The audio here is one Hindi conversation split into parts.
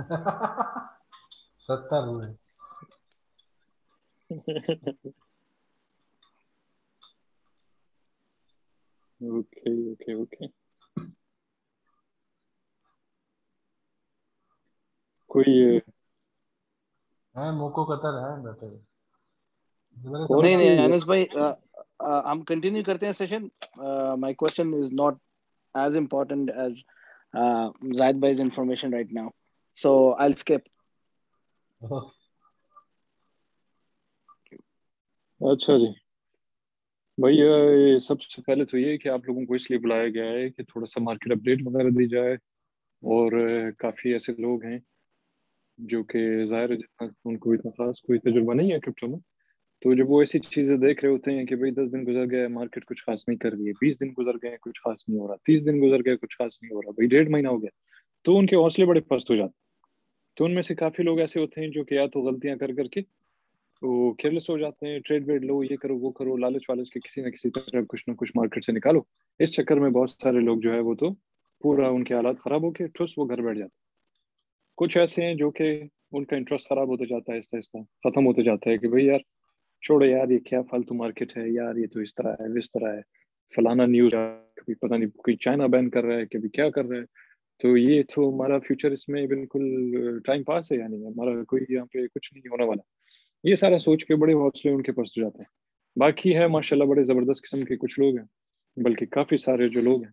सत्ता हुए। ओके ओके ओके कोई है मोको कतर है बेटर नहीं नहीं अनस भाई हम कंटिन्यू करते हैं session my question is not as important as Zahid bhai's information right now so I'll skip अच्छा जी भैया सबसे पहले तो ये कि आप लोगों को इसलिए बुलाया गया है कि थोड़ा सा मार्केट अपडेट वगैरह दी जाए और काफ़ी ऐसे लोग हैं जो कि जाहिर है उनको इतना खास कोई तजुर्बा नहीं है क्रिप्टो में, तो जब वो ऐसी चीज़ें देख रहे होते हैं कि भाई 10 दिन गुजर गए मार्केट कुछ खास नहीं कर रही है, 20 दिन गुजर गए कुछ खास नहीं हो रहा, 30 दिन गुजर गए कुछ खास नहीं हो रहा, भाई 1.5 महीना हो गया, तो उनके हौसले बड़े पस्त हो जाते हैं। तो उनमें से काफ़ी लोग ऐसे होते हैं जो कि या तो गलतियाँ कर करके वो केयरलेस हो जाते हैं, ट्रेड वेड लो, ये करो वो करो, लालच वालच के किसी ना किसी तरह कुछ ना कुछ मार्केट से निकालो। इस चक्कर में बहुत सारे लोग जो है वो तो पूरा उनके हालात खराब होके ठुस वो घर बैठ जाते हैं। कुछ ऐसे हैं जो कि उनका इंटरेस्ट खराब होता जाता है, आहिस्ता आहिस्ता खत्म होता जाता है कि भाई यार छोड़ो यार, ये क्या फालतू मार्केट है यार, ये तो इस तरह है, इस तरह है, फलाना न्यूज, कभी पता नहीं कोई चाइना बैन कर रहा है, कभी क्या कर रहा है, तो ये तो हमारा फ्यूचर इसमें बिल्कुल टाइम पास है, यानी हमारा कोई यहाँ पे कुछ नहीं होने वाला। ये सारा सोच के बड़े हौसले उनके पास हो जाते हैं। बाकी है माशाल्लाह बड़े ज़बरदस्त किस्म के कुछ लोग हैं, बल्कि काफ़ी सारे जो लोग हैं,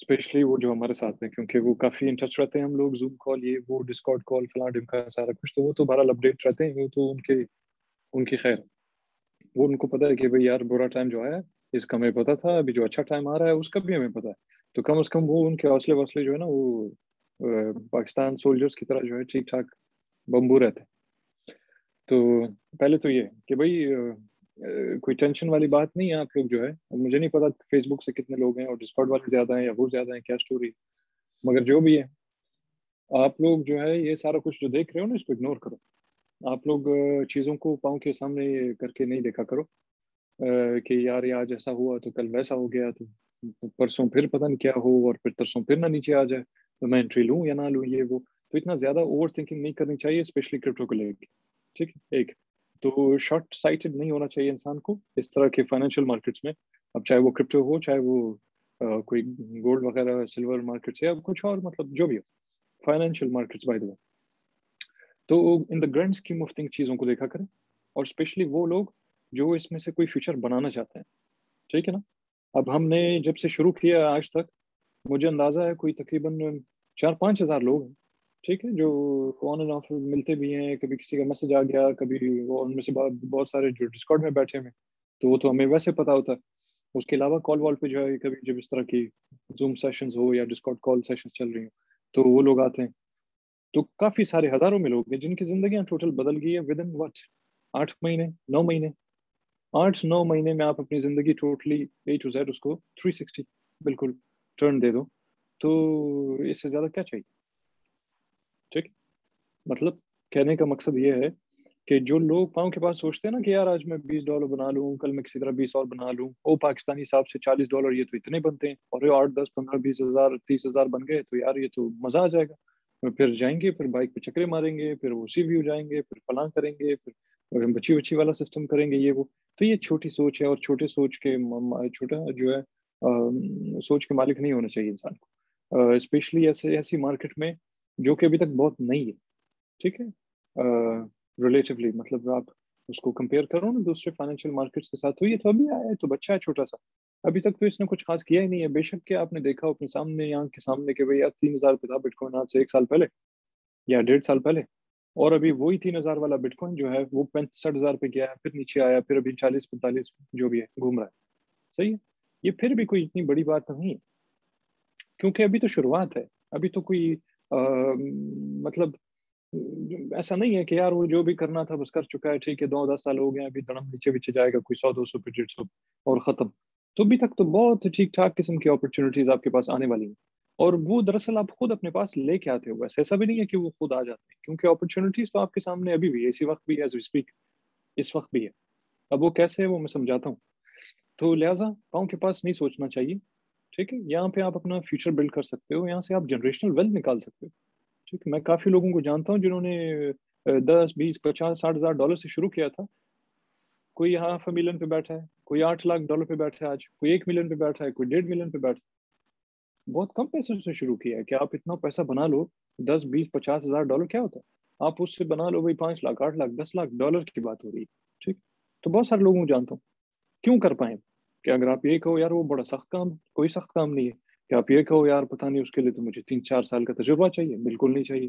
स्पेशली वो जो हमारे साथ हैं, क्योंकि वो काफ़ी इंटरेस्ट रहते हैं, हम लोग जूम कॉल ये वो डिस्कॉर्ड कॉल फलां ढिमका सारा कुछ, तो वो तो बहरहाल अपडेट रहते हैं, वो तो उनकी खैर, वो उनको पता है कि भाई यार बुरा टाइम जो है इसका हमें पता था, अभी जो अच्छा टाइम आ रहा है उसका भी हमें पता है, तो कम अज़ कम वो उनके हौसले वौसले जो है ना वो पाकिस्तान सोल्जर्स की तरह जो है ठीक ठाक बम्बू रहते हैं। तो पहले तो ये कि भाई कोई टेंशन वाली बात नहीं है। आप लोग जो है, मुझे नहीं पता फेसबुक से कितने लोग हैं और डिस्कॉर्ड वाले ज़्यादा हैं या वो ज़्यादा हैं, क्या स्टोरी, मगर जो भी है आप लोग जो है ये सारा कुछ जो देख रहे हो ना इसको इग्नोर करो। आप लोग चीज़ों को पाँव के सामने करके नहीं देखा करो कि यार ये आज ऐसा हुआ तो कल वैसा हो गया, तो परसों फिर पता नहीं क्या हो और फिर तरसों फिर ना नीचे आ जाए तो मैं एंट्री लूँ या ना लूँ, ये वो, तो इतना ज़्यादा ओवर थिंकिंग नहीं करनी चाहिए, स्पेशली क्रिप्टो को लेकर। ठीक है, एक तो शॉर्ट साइटेड नहीं होना चाहिए इंसान को इस तरह के फाइनेंशियल मार्केट्स में, अब चाहे वो क्रिप्टो हो, चाहे वो कोई गोल्ड वगैरह सिल्वर मार्केट्स या कुछ और, मतलब जो भी हो financial markets by the way. तो in the grand scheme of thing चीज़ों को देखा करें, और स्पेशली वो लोग जो इसमें से कोई फ्यूचर बनाना चाहते हैं। ठीक है ना, अब हमने जब से शुरू किया आज तक मुझे अंदाज़ा है कोई तकरीबन 4-5 हज़ार लोग हैं, ठीक है, जो ऑन एंड ऑफ मिलते भी हैं, कभी किसी का मैसेज आ गया, कभी उनमें से बहुत सारे जो डिस्कॉर्ड में बैठे हुए तो वो तो हमें वैसे पता होता है, उसके अलावा कॉल वॉल पे जो है कभी जब इस तरह की जूम सेशंस हो या डिस्कॉर्ड कॉल सेशंस चल रही हो तो वो लोग आते हैं। तो काफ़ी सारे हज़ारों में लोग हैं जिनकी ज़िंदगियाँ टोटल बदल गई है विद इन वट 8-9 महीने में। आप अपनी ज़िंदगी टोटली A to Z उसको 360 बिल्कुल टर्न दे दो, तो इससे ज़्यादा क्या चाहिए। ठीक, मतलब कहने का मकसद ये है कि जो लोग पाँव के पास सोचते हैं ना कि यार आज मैं $20 बना लूँ, कल मैं किसी तरह 20 और बना लूँ, ओ पाकिस्तानी हिसाब से $40, ये तो इतने बनते हैं, और ये 8, 10, 15, 20 हज़ार, 30 हज़ार बन गए तो यार ये तो मज़ा आ जाएगा, फिर जाएंगे, फिर बाइक पे चक्करे मारेंगे, फिर वो सी व्यू जाएंगे, फिर फलां करेंगे, फिर बची वाला सिस्टम करेंगे, ये वो। तो ये छोटी सोच है, और छोटा जो है सोच के मालिक नहीं होना चाहिए इंसान को, स्पेशली ऐसी मार्केट में जो कि अभी तक बहुत नहीं है। ठीक है, रिलेटिवली मतलब आप उसको कंपेयर करो ना दूसरे फाइनेंशियल मार्केट्स के साथ, तो ये तो अभी आया है, तो बच्चा है छोटा सा, अभी तक तो इसने कुछ खास किया ही नहीं है। बेशक कि आपने देखा अपने सामने आँख के सामने कि भाई यार 3,000 था बिटकॉइन आज से 1 साल पहले या 1.5 साल पहले, और अभी वही 3,000 वाला बिटकॉइन जो है वो 65,000 पे गया है, फिर नीचे आया, फिर अभी 40-45 जो भी है घूम रहा है। सही है, ये फिर भी कोई इतनी बड़ी बात नहीं है क्योंकि अभी तो शुरुआत है, अभी तो कोई मतलब ऐसा नहीं है कि यार वो जो भी करना था बस कर चुका है। ठीक है, 2-10 साल हो गए, अभी धड़म नीचे पीछे जाएगा कोई 100, 200, 150 और ख़त्म। तो अभी तक तो बहुत ठीक ठाक किस्म की अपॉर्चुनिटीज़ आपके पास आने वाली हैं, और वो दरअसल आप खुद अपने पास लेके आते हो, वैसे ऐसा भी नहीं है कि वो खुद आ जाते हैं, क्योंकि अपॉर्चुनिटीज़ तो आपके सामने अभी भी है, इसी वक्त भी है, एज वी स्पीक इस वक्त भी है। अब वो कैसे है वो मैं समझाता हूँ। तो लिहाजा पाँव के पास नहीं सोचना चाहिए। ठीक है, यहाँ पे आप अपना फ्यूचर बिल्ड कर सकते हो, यहाँ से आप जनरेशनल वेल्थ निकाल सकते हो। ठीक है, मैं काफ़ी लोगों को जानता हूँ जिन्होंने 10, 20, 50, 60 हज़ार डॉलर से शुरू किया था। कोई यहाँ 5 मिलियन पे बैठा है, कोई 8 लाख डॉलर पे बैठा है आज, कोई 1 मिलियन पे बैठा है, कोई 1.5 मिलियन पे बैठा है। बहुत कम पैसे से शुरू किया है कि आप इतना पैसा बना लो। 10, 20, 50 हज़ार डॉलर क्या होता है, आप उससे बना लो भाई 5 लाख, 8 लाख, 10 लाख डॉलर की बात हो रही है। ठीक, तो बहुत सारे लोगों को जानता हूँ। क्यों कर पाए कि अगर आप ये कहो यार वो बड़ा सख्त काम, कोई सख्त काम नहीं है। कि आप ये कहो यार पता नहीं उसके लिए तो मुझे 3-4 साल का तजुर्बा चाहिए, बिल्कुल नहीं चाहिए।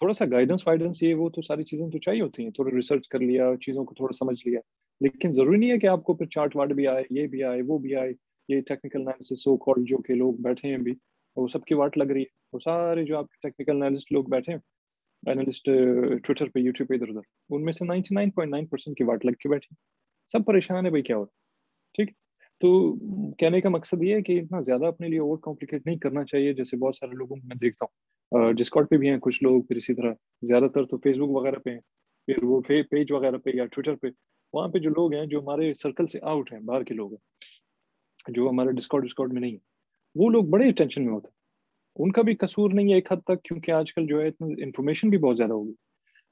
थोड़ा सा गाइडेंस वाइडेंस ये वो तो सारी चीज़ें तो चाहिए होती हैं, थोड़ा रिसर्च कर लिया, चीज़ों को थोड़ा समझ लिया। लेकिन ज़रूरी नहीं है कि आपको फिर चार्ट वार्ट भी आए, ये भी आए, वो भी आए, ये टेक्निकल एनालिसिस सो कॉल्ड जो के लोग बैठे हैं अभी वो सबकी वाट लग रही है। वो सारे जो आपके टेक्निकल एनालिस्ट लोग बैठे हैं, एनालिस्ट ट्विटर पे, यूट्यूब पे, इधर उधर, उनमें से 99.9% की वाट लग के बैठी, सब परेशान है भाई क्या हो रहा है। ठीक, तो कहने का मकसद ये है कि इतना ज़्यादा अपने लिए ओवर कॉम्प्लिकेट नहीं करना चाहिए। जैसे बहुत सारे लोगों को मैं देखता हूँ डिस्कॉर्ड पे भी हैं कुछ लोग, फिर इसी तरह ज़्यादातर तो फेसबुक वगैरह पे हैं, फिर वो पेज वगैरह पे या ट्विटर पे, वहाँ पे जो लोग हैं जो हमारे सर्कल से आउट हैं, बाहर के लोग हैं, जो हमारे डिस्कॉर्ड में नहीं है, वो लोग बड़े टेंशन में होते हैं। उनका भी कसूर नहीं है एक हद तक, क्योंकि आजकल जो है इतना इन्फॉर्मेशन भी बहुत ज़्यादा होगी।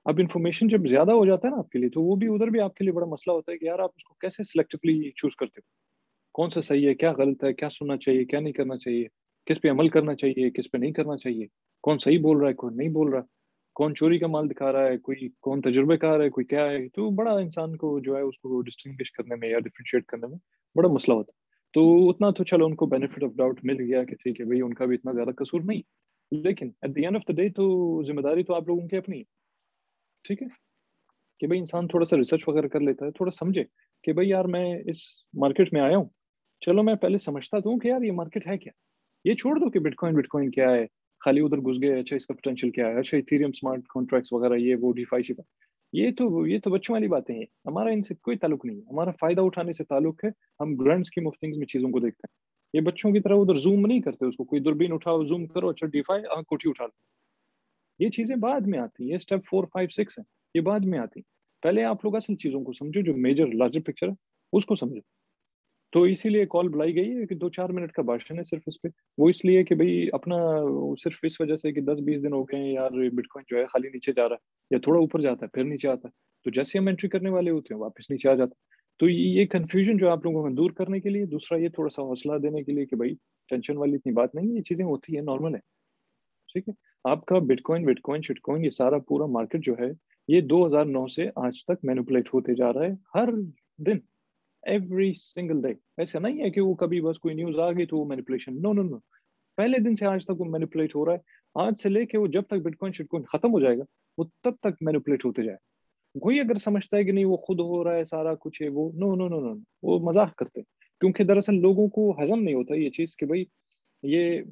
अब इन्फॉर्मेशन जब ज़्यादा हो जाता है ना आपके लिए, तो वो भी उधर भी आपके लिए बड़ा मसला होता है कि यार आप उसको कैसे सिलेक्टिवली चूज़ करते हो, कौन सा सही है, क्या गलत है, क्या सुनना चाहिए, क्या नहीं करना चाहिए, किस पे अमल करना चाहिए, किस पे नहीं करना चाहिए, कौन सही बोल रहा है, कौन नहीं बोल रहा, कौन चोरी का माल दिखा रहा है, कोई कौन तजुर्बेकार है, कोई क्या है। तो बड़ा इंसान को जो है उसको डिस्टिंग्विश करने में या डिफ्रेंशिएट करने में बड़ा मसला होता है। तो उतना तो चलो उनको बेनिफिट ऑफ डाउट मिल गया कि ठीक है भाई उनका भी इतना ज़्यादा कसूर नहीं, लेकिन at the end of the day तो जिम्मेदारी तो आप लोगों की अपनी है। ठीक है कि भाई इंसान थोड़ा सा रिसर्च वगैरह कर लेता है, थोड़ा समझे कि भाई यार मैं इस मार्केट में आया हूँ, चलो मैं पहले समझता तो हूँ कि यार ये मार्केट है क्या। ये छोड़ दो कि बिटकॉइन क्या है, खाली उधर घुस गए, अच्छा इसका पोटेंशियल क्या है, अच्छा इथेरियम स्मार्ट कॉन्ट्रैक्ट्स वगैरह ये वो डीफाई शिप, ये तो बच्चों वाली बातें हैं। हमारा इनसे कोई ताल्लुक नहीं है, हमारा फ़ायदा उठाने से ताल्लुक है। हम ग्रैंड स्कीम ऑफ थिंग्स में चीज़ों को देखते हैं। ये बच्चों की तरह उधर जूम नहीं करते, उसको कोई दूरबीन उठाओ, जूम करो, अच्छा डीफाई कोठी उठा लो। ये चीज़ें बाद में आती हैं, ये स्टेप 4, 5, 6 है, ये बाद में आती है। पहले आप लोग असल चीज़ों को समझो, जो मेजर लार्जर पिक्चर है उसको समझो। तो इसीलिए कॉल बुलाई गई है कि 2-4 मिनट का भाषण है सिर्फ इस पर। वो इसलिए कि भाई अपना सिर्फ इस वजह से कि 10-20 दिन हो गए हैं यार बिटकॉइन जो है खाली नीचे जा रहा है, या थोड़ा ऊपर जाता है फिर नीचे आता है, तो जैसे हम एंट्री करने वाले होते हैं वापस नीचे आ जाता है। तो ये कन्फ्यूजन जो आप लोगों को दूर करने के लिए, दूसरा ये थोड़ा सा हौसला देने के लिए कि भाई टेंशन वाली इतनी बात नहीं है, ये चीज़ें होती है, नॉर्मल है। ठीक है, आपका बिटकॉइन ये सारा पूरा मार्केट जो है ये 2009 से आज तक मैनिपुलेट होते जा रहा है, हर दिन, एवरी सिंगल डे। ऐसा नहीं है कि वो कभी बस कोई न्यूज़ आ गई तो वो मैनिपुलेशन, नो नो नो, पहले दिन से आज तक वो मैनिपुलेट हो रहा है। आज से लेके वो जब तक बिटकॉइन शिटकॉइन खत्म हो जाएगा वो तब तक मैनिपुलेट होते जाएगा। कोई अगर समझता है कि नहीं वो खुद हो रहा है सारा कुछ है वो, नो नो नो नो, वो मजाक करते हैं। क्योंकि दरअसल लोगों को हजम नहीं होता ये चीज़ कि भाई ये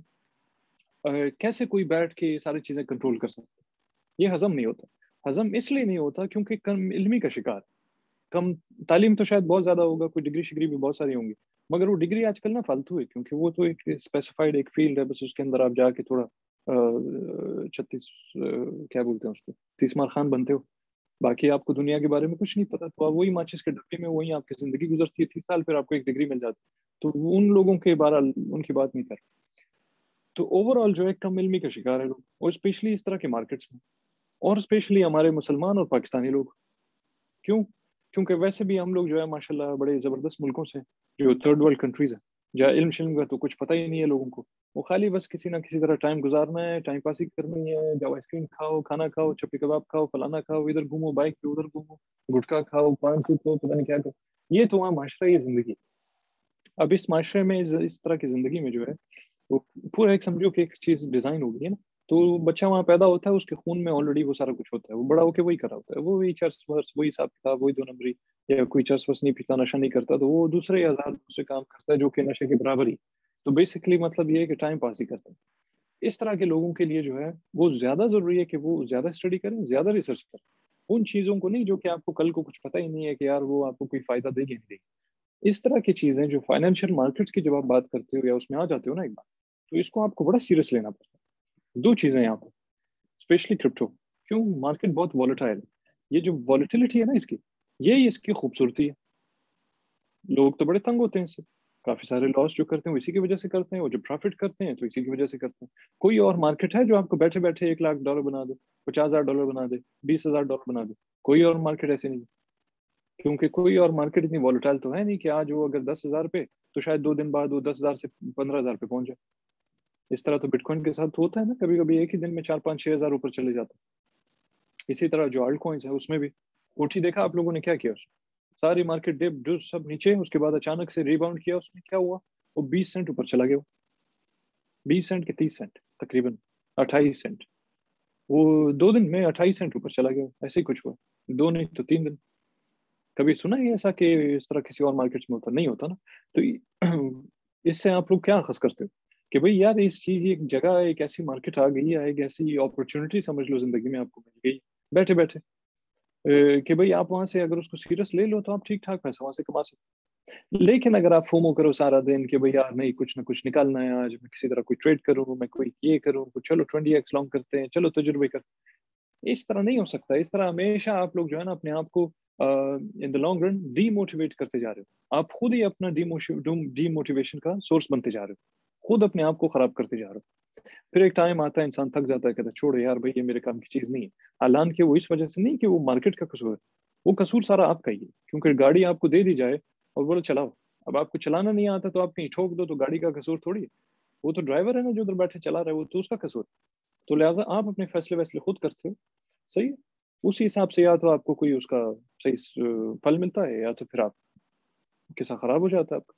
कैसे कोई बैठ के ये सारी चीज़ें कंट्रोल कर सकते, ये हजम नहीं होता। हजम इसलिए नहीं होता क्योंकि कम इल्मी का शिकार, कम तालीम तो शायद बहुत ज़्यादा होगा, कोई डिग्री शिग्री भी बहुत सारी होंगी, मगर वो डिग्री आजकल ना फालतू है, क्योंकि वो तो एक स्पेसिफाइड एक फील्ड है, बस उसके अंदर आप जाके थोड़ा 36 क्या बोलते हैं उसको, 30 मार खान बनते हो, बाकी आपको दुनिया के बारे में कुछ नहीं पता। तो वही माचिस के डब्बे में वही आपकी ज़िंदगी गुजरती है, 30 साल फिर आपको एक डिग्री मिल जाती है। तो उन लोगों के बारे उनकी बात नहीं कर। तो ओवरऑल जो है कम इल्मी का शिकार है लोग, और स्पेशली इस तरह के मार्केट्स में, और स्पेशली हमारे मुसलमान और पाकिस्तानी लोग। क्यों? क्योंकि वैसे भी हम लोग जो है माशाल्लाह बड़े ज़बरदस्त मुल्कों से, जो थर्ड वर्ल्ड कंट्रीज़ हैं, जहाँ इल्म शिल्म का तो कुछ पता ही नहीं है लोगों को, वो खाली बस किसी ना किसी तरह टाइम गुजारना है, टाइम पास ही करनी है, जब आइसक्रीम खाओ, खाना खाओ, चप्पी कबाब खाओ, फलाना खाओ, इधर घूमो बाइक पे, उधर घूमो, गुटखा खाओ, पान पीओ, पता नहीं क्या करो। ये तो वहाँ माशरा, ये ज़िंदगी। अब इस माशरे में इस तरह की ज़िंदगी में जो है वो पूरा एक समझो कि एक चीज़ डिज़ाइन हो गई है ना। तो बच्चा वहाँ पैदा होता है, उसके खून में ऑलरेडी वो सारा कुछ होता है, वो बड़ा होके वही कर रहा होता है, वो वही चर्च वर्स, वही हिसाब किताब, वही 2 नंबरी, या कोई चर्च वर्स नहीं पीता, नशा नहीं करता, तो वो दूसरे हजार दूसरे काम करता है जो कि नशे के बराबर ही। तो बेसिकली मतलब ये है कि टाइम पास ही करता है। इस तरह के लोगों के लिए जो है वो ज़्यादा ज़रूरी है कि वो ज़्यादा स्टडी करें, ज़्यादा रिसर्च करें उन चीज़ों को, नहीं जो कि आपको कल को कुछ पता ही नहीं है कि यार वो आपको कोई फ़ायदा देगी नहीं देगी। इस तरह की चीज़ें जो फाइनेंशियल मार्केट्स की जब आप बात करते हो या उसमें आ जाते हो ना एक बार, तो इसको आपको बड़ा सीरियस लेना पड़ता है। दो चीज़ें यहाँ पर, स्पेशली क्रिप्टो, क्यों मार्केट बहुत वॉलेटाइल है। ये जो वॉलेटिलिटी है ना इसकी, यही इसकी खूबसूरती है। लोग तो बड़े तंग होते हैं इससे, काफी सारे लॉस जो करते हैं वो इसी की वजह से करते हैं, और जो प्रॉफिट करते हैं तो इसी की वजह से करते हैं। कोई और मार्केट है जो आपको बैठे बैठे $1,00,000 बना दे, $50,000 बना दे, $20,000 बना दे? कोई और मार्केट ऐसी नहीं, क्योंकि कोई और मार्केट इतनी वॉलेटाइल तो है नहीं कि आज वो अगर 10,000 पे तो शायद 2 दिन बाद वो 10,000 से 15,000 पे पहुंच जाए। इस तरह तो बिटकॉइन के साथ होता है ना, कभी कभी एक ही दिन में 4-5-6,000 ऊपर चले जाते हैं। इसी तरह जो आल्ट कॉइंस है उसमें भी उठी, देखा आप लोगों ने क्या किया, सारी मार्केट डिप जो सब नीचे, उसके बाद अचानक से रिबाउंड किया, उसमें क्या हुआ, वो 20 सेंट ऊपर चला गया, 20 सेंट के 30 सेंट तकरीबन 28 सेंट, वो 2 दिन में 28 सेंट ऊपर चला गया। ऐसे ही कुछ हुआ, 2 नहीं तो 3 दिन। कभी सुना है ऐसा कि इस तरह किसी और मार्केट्स में होता? नहीं होता ना। तो इससे आप लोग क्या खस करते हो कि भाई यार इस चीज़, एक जगह एक ऐसी मार्केट आ गई है, एक ऐसी अपॉर्चुनिटी समझ लो जिंदगी में आपको मिल गई बैठे बैठे कि भाई आप वहाँ से अगर उसको सीरियस ले लो तो आप ठीक ठाक पैसा वहाँ से कमा सकते। लेकिन अगर आप फोमो करो सारा दिन कि भाई यार नहीं, कुछ ना कुछ निकालना है, आज मैं किसी तरह कोई ट्रेड करूँ, मैं कोई ये करूँ, चलो 20x लॉन्ग करते हैं, चलो तजुर्बे करते, इस तरह नहीं हो सकता। इस तरह हमेशा आप लोग जो है ना अपने आप को in the long run demotivate करते जा रहे हो, आप खुद ही अपना डीमोटिवेशन का सोर्स बनते जा रहे हो, खुद अपने आप को खराब करते जा रहे हो। फिर एक टाइम आता है इंसान थक जाता है, कहता है छोड़ो यार भाई ये मेरे काम की चीज़ नहीं है। हालांकि वो इस वजह से नहीं कि वो मार्केट का कसूर है, वो कसूर सारा आपका ही है, क्योंकि गाड़ी आपको दे दी जाए और बोलो चलाओ, अब आपको चलाना नहीं आता तो आप कहीं ठोक दो तो गाड़ी का कसूर थोड़ी है, वो तो ड्राइवर है ना जो उधर बैठे चला रहा है, वो तो उसका कसूर है। तो लिहाजा आप अपने फैसले वैसले खुद करते हो, सही है, उसी हिसाब से या तो आपको कोई उसका सही फल मिलता है या तो फिर आप किस्सा खराब हो जाता है आपका,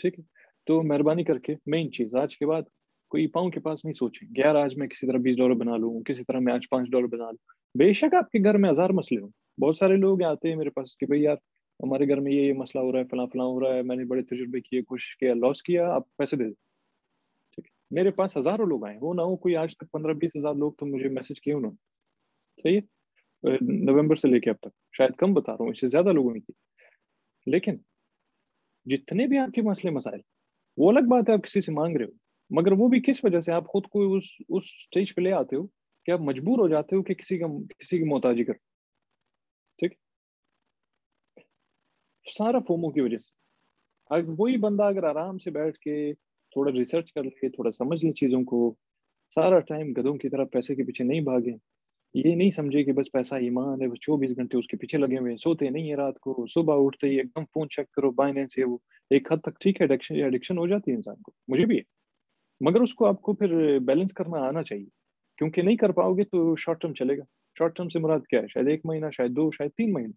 ठीक है। तो मेहरबानी करके मेन चीज़ आज के बाद कोई पाँव के पास नहीं सोचें यार आज मैं किसी तरह $20 बना लूँ, किसी तरह मैं आज $5 बना लूँ। बेशक आपके घर में 1000 मसले हों, बहुत सारे लोग आते हैं मेरे पास कि भाई यार हमारे घर में ये मसला हो रहा है, फला फला हो रहा है, मैंने बड़े तजुर्बे किए, कोशिश किया, लॉस किया, आप पैसे दे दो, ठीक है। मेरे पास हज़ारों लोग आए, वो ना हो कोई आज तक 15-20,000 लोग तो मुझे मैसेज किए उन्होंने, सही है, नवंबर से लेके अब तक, शायद कम बता रहा हूँ, इससे ज्यादा लोगों ने की। लेकिन जितने भी आपके मसले मसाइल, वो अलग बात है आप किसी से मांग रहे हो, मगर वो भी किस वजह से आप खुद को उस स्टेज पे ले आते हो कि आप मजबूर हो जाते हो कि किसी की मोहताजी करो, ठीक, सारा फोमो की वजह से। अगर वही बंदा अगर आराम से बैठ के थोड़ा रिसर्च कर ले, थोड़ा समझ ले चीज़ों को, सारा टाइम गधों की तरह पैसे के पीछे नहीं भागे, ये नहीं समझे कि बस पैसा ईमान है, वो 24 घंटे उसके पीछे लगे हुए हैं, सोते नहीं है, रात को सुबह उठते ही एकदम फोन चेक करो, बाइनेंस है, वो एक हद तक ठीक है, एडिक्शन हो जाती है इंसान को, मुझे भी है, मगर उसको आपको फिर बैलेंस करना आना चाहिए, क्योंकि नहीं कर पाओगे तो शॉर्ट टर्म चलेगा। शॉर्ट टर्म से मुराद क्या है, शायद 1 महीना, शायद 2, शायद 3 महीने,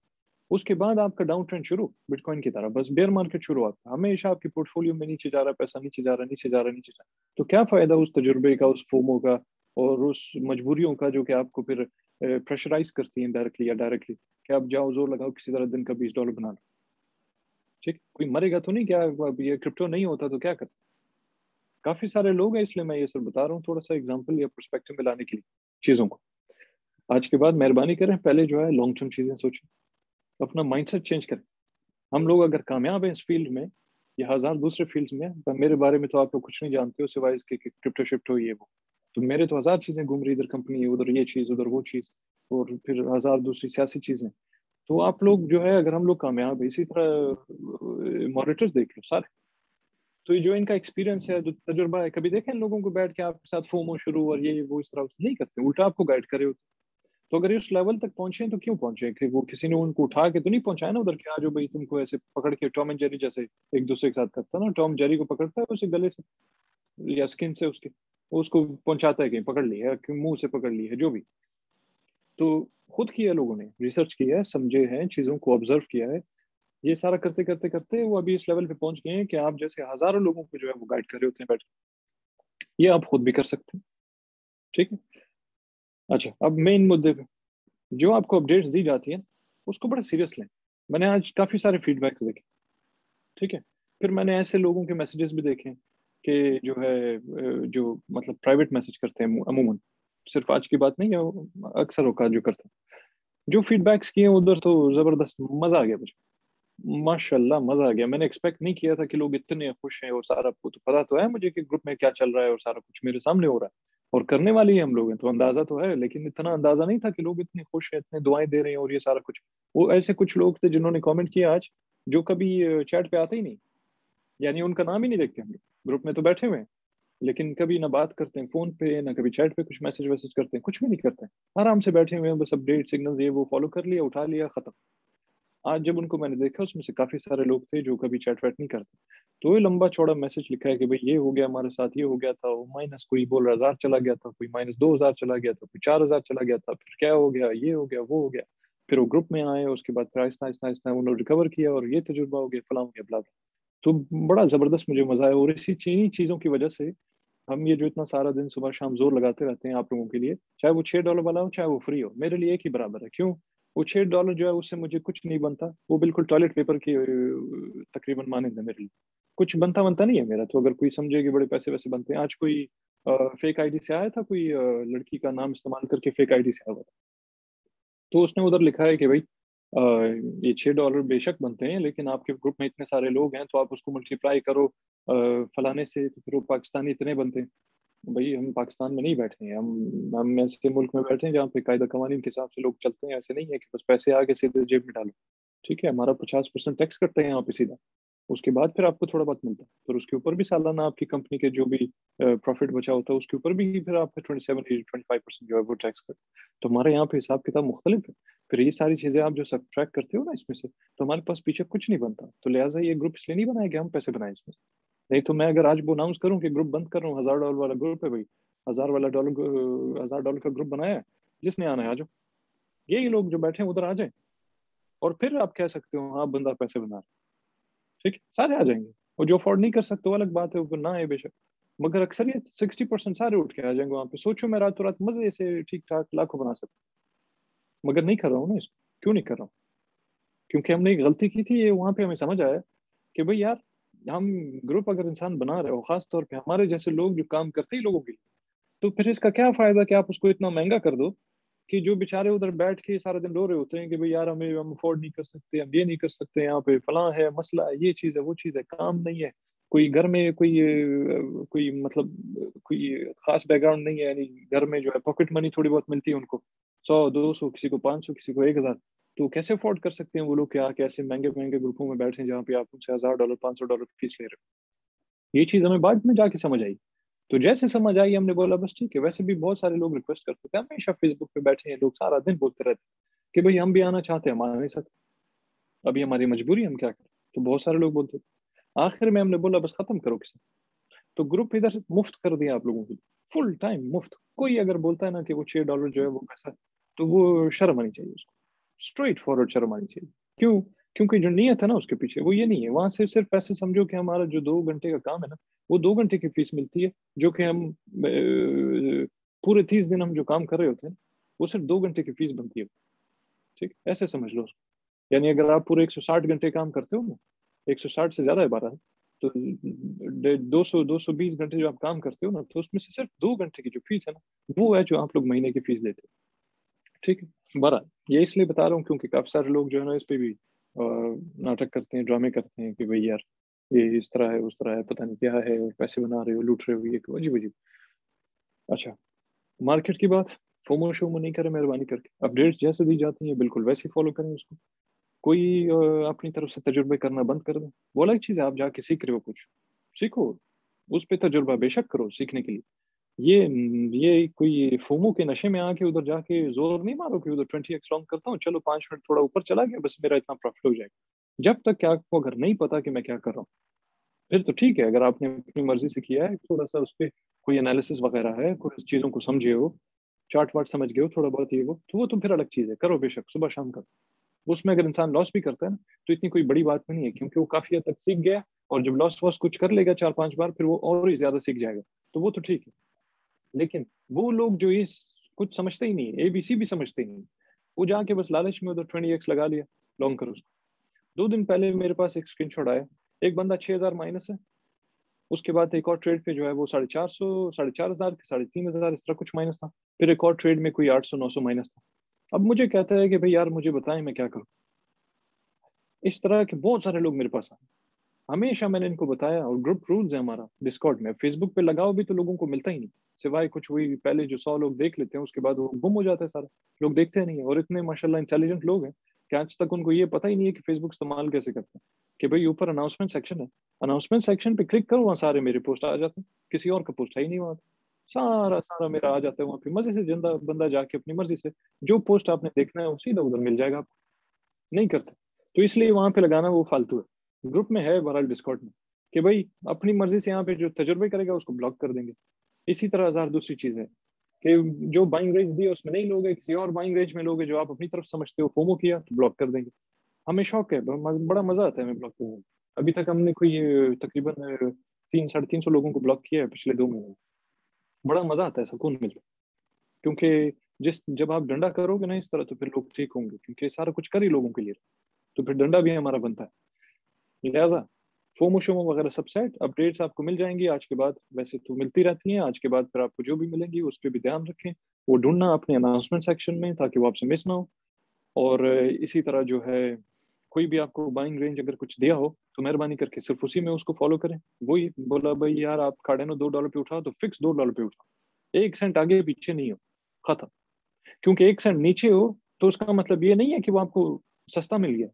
उसके बाद आपका डाउन ट्रेंड शुरू, बिटकॉइन की तरह बस बेयर मार्केट शुरू, आपका हमेशा आपकी पोर्टफोलियो में नीचे जा रहा है पैसा, नीचे जा रहा। तो क्या फायदा उस तजुर्बे का, उस फोमो का और उस मजबूरियों का जो कि आपको फिर प्रेशराइज करती हैं डायरेक्टली या डायरेक्टली कि आप जाओ जोर लगाओ किसी तरह दिन का $20 बना लो, ठीक, कोई मरेगा तो नहीं, क्या ये क्रिप्टो नहीं होता तो क्या करते, काफ़ी सारे लोग हैं, इसलिए मैं ये सब बता रहा हूँ थोड़ा सा एग्जांपल या पर्सपेक्टिव में लाने के लिए चीज़ों को। आज के बाद मेहरबानी करें पहले जो है लॉन्ग टर्म चीज़ें सोचें, अपना माइंडसेट चेंज करें। हम लोग अगर कामयाब हैं इस फील्ड में या 1000 दूसरे फील्ड में, पर मेरे बारे में तो आप लोग कुछ नहीं जानते हो सिवाय इसके क्रिप्टो शिफ्ट हो ये वो, तो मेरे तो 1000 चीज़ें घूम रही, इधर कंपनी है, उधर ये चीज़, उधर वो चीज़, और फिर 1000 दूसरी सियासी चीज़ें। तो आप लोग जो है अगर हम लोग कामयाब है इसी तरह मॉनिटर्स देख लो सारे, तो ये जो इनका एक्सपीरियंस है, जो तजुर्बा है, कभी देखें लोगों को बैठ के आपके साथ फोमो शुरू और ये वो इस तरह नहीं करते, उल्टा आपको गाइड करे होते। तो अगर ये उस लेवल तक पहुंचे तो क्यों पहुंचे, कि वो किसी ने उनको उठा के तो नहीं पहुंचाया ना उधर के, आज भाई तुमको ऐसे पकड़ के टॉम एंड जेरी जैसे एक दूसरे के साथ करता ना, टॉम जेरी को पकड़ता है उसे गले से या स्किन से उसके, उसको पहुंचाता है कहीं, पकड़ लिया है, मुंह से पकड़ लिया है, जो भी। तो खुद किया लोगों ने, रिसर्च किया है, समझे हैं चीज़ों को, ऑब्जर्व किया है, ये सारा करते करते करते वो अभी इस लेवल पे पहुंच गए हैं कि आप जैसे हज़ारों लोगों को जो है वो गाइड कर रहे होते हैं बैठ के, ये आप खुद भी कर सकते हैं, ठीक है। अच्छा, अब मेन मुद्दे पे जो आपको अपडेट्स दी जाती हैं उसको बड़ा सीरियस लें। मैंने आज काफ़ी सारे फीडबैक्स देखे, ठीक है, फिर मैंने ऐसे लोगों के मैसेजेस भी देखे कि जो है जो मतलब प्राइवेट मैसेज करते हैं अमूमन, सिर्फ आज की बात नहीं है, अक्सर औकात जो करते हैं, जो फीडबैक्स किए उधर तो ज़बरदस्त मज़ा आ गया मुझे, माशाल्लाह मज़ा आ गया। मैंने एक्सपेक्ट नहीं किया था कि लोग इतने खुश हैं, और सारा आपको तो पता तो है मुझे कि ग्रुप में क्या चल रहा है और सारा कुछ मेरे सामने हो रहा है और करने वाले ही हम लोग हैं, तो अंदाज़ा तो है, लेकिन इतना अंदाज़ा नहीं था कि लोग इतने खुश हैं, इतने दुआएं दे रहे हैं और ये सारा कुछ। वो ऐसे कुछ लोग थे जिन्होंने कॉमेंट किया आज, जो कभी चैट पर आते ही नहीं, यानी उनका नाम ही नहीं देखते हम लोग, ग्रुप में तो बैठे हुए हैं लेकिन कभी ना बात करते हैं फोन पे, ना कभी चैट पे कुछ मैसेज वैसेज करते हैं, कुछ भी नहीं करते हैं, आराम से बैठे हुए हैं, बस अपडेट सिग्नल ये वो फॉलो कर लिया, उठा लिया, खत्म। आज जब उनको मैंने देखा उसमें से काफी सारे लोग थे जो कभी चैट वैट नहीं करते, तो ये लंबा चौड़ा मैसेज लिखा है कि भाई ये हो गया हमारे साथ, ये हो गया था, वो माइनस कोई बोल रहा 1000 चला गया था, कोई माइनस 2000 चला गया था, कोई 4000 चला गया था, फिर क्या हो गया, ये हो गया, वो हो गया, फिर वो ग्रुप में आए, उसके बाद फिर आहिस्ता उन्होंने रिकवर किया और ये तजुर्बा हो गया, फला हो गया, बला। तो बड़ा ज़बरदस्त मुझे मज़ा आया और इसी चीज़ों की वजह से हम ये जो इतना सारा दिन सुबह शाम जोर लगाते रहते हैं आप लोगों के लिए, चाहे वो $6 वाला हो चाहे वो फ्री हो, मेरे लिए एक ही बराबर है। क्यों? वो $6 जो है उससे मुझे कुछ नहीं बनता, वो बिल्कुल टॉयलेट पेपर की तकरीबन माने थे मेरे लिए, कुछ बनता बनता नहीं है मेरा। तो अगर कोई समझे कि बड़े पैसे वैसे बनते हैं, आज कोई फेक आईडी से आया था, कोई लड़की का नाम इस्तेमाल करके फेक आईडी से आया हुआ था, तो उसने उधर लिखा है कि भाई ये $6 बेशक बनते हैं लेकिन आपके ग्रुप में इतने सारे लोग हैं तो आप उसको मल्टीप्लाई करो फलाने से, तो फिर वो पाकिस्तानी इतने बनते हैं। भाई हम पाकिस्तान में नहीं बैठे हैं, हम ऐसे मुल्क में बैठे हैं जहाँ पे कायदा कवानीन के हिसाब से लोग चलते हैं। ऐसे नहीं है कि बस पैसे आके सीधे जेब में डालो। ठीक है, हमारा 50% टैक्स करते हैं यहाँ पे सीधा, उसके बाद फिर आपको थोड़ा बहुत मिलता है, फिर उसके ऊपर भी सालाना आपकी कंपनी के जो भी प्रॉफिट बचा होता है उसके ऊपर भी फिर आपका 27-25% जो है वो टैक्स करते हैं। तो हमारे यहाँ पे हिसाब किताब मुख्तलिफ है। फिर ये सारी चीज़ें आप जो सब्ट्रैक्ट करते हो ना इसमें से, तो हमारे पास पीछे कुछ नहीं बनता। तो लिहाजा ये ग्रुप इसलिए नहीं बनाया गया हम पैसे बनाए इसमें, नहीं तो मैं अगर आज वो अनाउंस करूँ कि ग्रुप बंद कर रहा हूँ, $1000 वाला ग्रुप है भाई, $1000 का ग्रुप बनाया है, जिसने आना है आ जाओ, यही लोग जो बैठे हैं उधर आ जाए और फिर आप कह सकते हो हाँ बंदा पैसे बना रहे, ठीक, सारे आ जाएंगे। और जो अफोर्ड नहीं कर सकते वो अलग बात है, वो ना है बेशक, मगर अक्सर ये 60% सारे उठ के आ जाएंगे वहाँ पे। सोचो मैं रातों रात मजे से ठीक ठाक लाखों बना सकता, मगर नहीं कर रहा हूँ ना इसको। क्यों नहीं कर रहा हूँ? क्योंकि हमने एक गलती की थी, ये वहाँ पे हमें समझ आया कि भाई यार हम ग्रुप अगर इंसान बना रहे हो खासतौर पर हमारे जैसे लोग जो काम करते ही लोगों के लिए, तो फिर इसका क्या फ़ायदा कि आप उसको इतना महंगा कर दो कि जो बेचारे उधर बैठ के सारा दिन रो रहे होते हैं कि भाई यार हमें हम अफोर्ड नहीं कर सकते, हम ये नहीं कर सकते, यहाँ पे फलां है, मसला है, ये चीज़ है, वो चीज़ है, काम नहीं है, कोई घर में कोई मतलब कोई खास बैकग्राउंड नहीं है, यानी घर में जो है पॉकेट मनी थोड़ी बहुत मिलती है उनको, 100-200, किसी को 500, किसी को 1000। तो कैसे अफोर्ड कर सकते हैं वो लोग क्या कैसे महंगे महंगे ग्रुपों में बैठे जहाँ पे आप उनसे $1000 $500 फीस ले रहे हो। ये चीज़ हमें बाद में जाके समझ आई। तो जैसे समझ आई हमने बोला बस ठीक है, वैसे भी बहुत सारे लोग रिक्वेस्ट करते थे, हमेशा फेसबुक पे बैठे हैं लोग, सारा दिन बोलते रहते हैं कि भाई हम भी आना चाहते हैं, हमारे साथ अभी हमारी मजबूरी, हम क्या करें। तो बहुत सारे लोग बोलते थे, आखिर में हमने बोला बस ख़त्म करो किसी, तो ग्रुप इधर मुफ्त कर दिया आप लोगों के लिए, फुल टाइम मुफ्त। कोई अगर बोलता है ना कि वो $6 जो है वो पैसा, तो वो शर्म आनी चाहिए उसको, स्ट्रेट फॉरवर्ड शर्म आनी चाहिए। क्यों? क्योंकि जो नीयत है ना उसके पीछे वो ये नहीं है। वहाँ से सिर्फ पैसे समझो कि हमारा जो 2 घंटे का काम है ना वो 2 घंटे की फीस मिलती है, जो कि हम पूरे 30 दिन हम जो काम कर रहे होते हैं वो सिर्फ 2 घंटे की फीस बनती है। ठीक, ऐसे समझ लो। यानी अगर आप पूरे 160 घंटे काम करते हो ना, 160 से ज़्यादा है 12, तो 220 घंटे जो आप काम करते हो ना, तो उसमें से सिर्फ 2 घंटे की जो फीस है ना वो है जो आप लोग महीने की फीस देते हो। ठीक है, बहरहाल ये इसलिए बता रहा हूँ क्योंकि काफ़ी सारे लोग जो है ना इस पर भी नाटक करते हैं, ड्रामे करते हैं कि भाई यार ये इस तरह है, उस तरह है, पता नहीं क्या है, और पैसे बना रहे हो, लूट रहे हो, ये क्यों, अजीब अजीब। अच्छा, मार्केट की बात, फोमो शोमो नहीं करें मेहरबानी करके, अपडेट्स जैसे दी जाती हैं बिल्कुल वैसे ही फॉलो करें उसको। कोई अपनी तरफ से तजुर्बे करना बंद कर दें वो अलग चीज़ है, आप जाके सीख रहे हो, कुछ सीखो, उस पर तजुर्बा बेशक करो सीखने के लिए। ये कोई फोमो के नशे में आके उधर जाके जोर नहीं मारो कि उधर 20x लॉन्ग करता हूँ, चलो 5 मिनट थोड़ा ऊपर चला गया, बस मेरा इतना प्रॉफिट हो जाएगा। जब तक क्या आपको अगर नहीं पता कि मैं क्या कर रहा हूँ, फिर तो ठीक है। अगर आपने अपनी मर्जी से किया है, थोड़ा सा उस पर कोई एनालिसिस वगैरह है, कोई चीज़ों को समझे हो, चार्ट वाट समझ गए हो थोड़ा बहुत, ये वो, तो वो तो फिर अलग चीज़ है, करो बेशक, सुबह शाम करो। उसमें अगर इंसान लॉस भी करता है ना तो इतनी कोई बड़ी बात नहीं है, क्योंकि वो काफ़ी हद तक सीख गया, और जब लॉस वॉस कुछ कर लेगा 4-5 बार, फिर वो और ही ज़्यादा सीख जाएगा, तो वो तो ठीक है। लेकिन वो लोग जो ये कुछ समझते ही नहीं है, ABC भी समझते ही नहीं, वो जाके बस लालच में उधर 20x लगा लिया, लॉन्ग करो उसको। 2 दिन पहले मेरे पास एक स्क्रीनशॉट आया, एक बंदा 6000 माइनस है, उसके बाद एक और ट्रेड पे जो है वो 450, 4500, 3500, इस तरह कुछ माइनस था, फिर एक और ट्रेड में कोई 800-900 माइनस था। अब मुझे कहता है कि भाई यार मुझे बताएं मैं क्या करूँ। इस तरह के बहुत सारे लोग मेरे पास आए, हमेशा मैंने इनको बताया, और ग्रुप रूल्स है हमारा डिस्कॉर्ड में, फेसबुक पे लगाओ भी तो लोगों को मिलता ही नहीं, सिवाय कुछ वही पहले जो 100 लोग देख लेते हैं, उसके बाद वो गुम हो जाता है, सारा लोग देखते नहीं है। और इतने माशाल्लाह इंटेलिजेंट लोग हैं कि आज तक उनको ये पता ही नहीं है कि फेसबुक इस्तेमाल कैसे करते हैं, कि भाई ऊपर अनाउंसमेंट सेक्शन है, अनाउंसमेंट सेक्शन पे क्लिक करो, वहाँ सारे मेरे पोस्ट आ जाते हैं, किसी और का पोस्ट है ही नहीं, वहाँ सारा सारा मेरा आ जाता है। वहाँ पे मजे से जिंदा बंदा जाके अपनी मर्जी से जो पोस्ट आपने देखना है वो सीधा उधर मिल जाएगा, आप नहीं करते, तो इसलिए वहाँ पे लगाना वो फालतू है। ग्रुप में है बहरहाल डिस्कॉर्ड में कि भाई अपनी मर्जी से यहाँ पे जो तजुर्बे करेगा उसको ब्लॉक कर देंगे। इसी तरह हजार दूसरी चीज है कि जो बाइंग रेंज दी उसमें नहीं लोगे, किसी और बाइंग रेंज में लोगे जो आप अपनी तरफ समझते हो, फोमो किया तो ब्लॉक कर देंगे। हमें शौक है, बड़ा मजा आता है हमें ब्लॉक करने में। अभी तक हमने कोई तकरीबन 300-350 लोगों को ब्लॉक किया है पिछले 2 महीने में। बड़ा मजा आता है, सुकून मिलता है, क्योंकि जब आप डंडा करोगे ना इस तरह तो फिर लोग ठीक होंगे, क्योंकि सारा कुछ कर ही लोगों के लिए, तो फिर डंडा भी हमारा बनता है। लिहाजा फोमो शोमो वगैरह सब सेट, अपडेट्स आपको मिल जाएंगी आज के बाद, वैसे तो मिलती रहती हैं, आज के बाद फिर आपको जो भी मिलेंगी उस पर भी ध्यान रखें, वो ढूंढना अपने अनाउंसमेंट सेक्शन में ताकि वो आपसे मिस ना हो। और इसी तरह जो है कोई भी आपको बाइंग रेंज अगर कुछ दिया हो तो मेहरबानी करके सिर्फ उसी में उसको फॉलो करें। वही बोला भाई यार आप कार्डानो $2 पे उठाओ तो फिक्स $2 पे उठाओ, 1 सेंट आगे पीछे नहीं हो, खत्म। क्योंकि 1 सेंट नीचे हो तो उसका मतलब ये नहीं है कि वो आपको सस्ता मिल गया,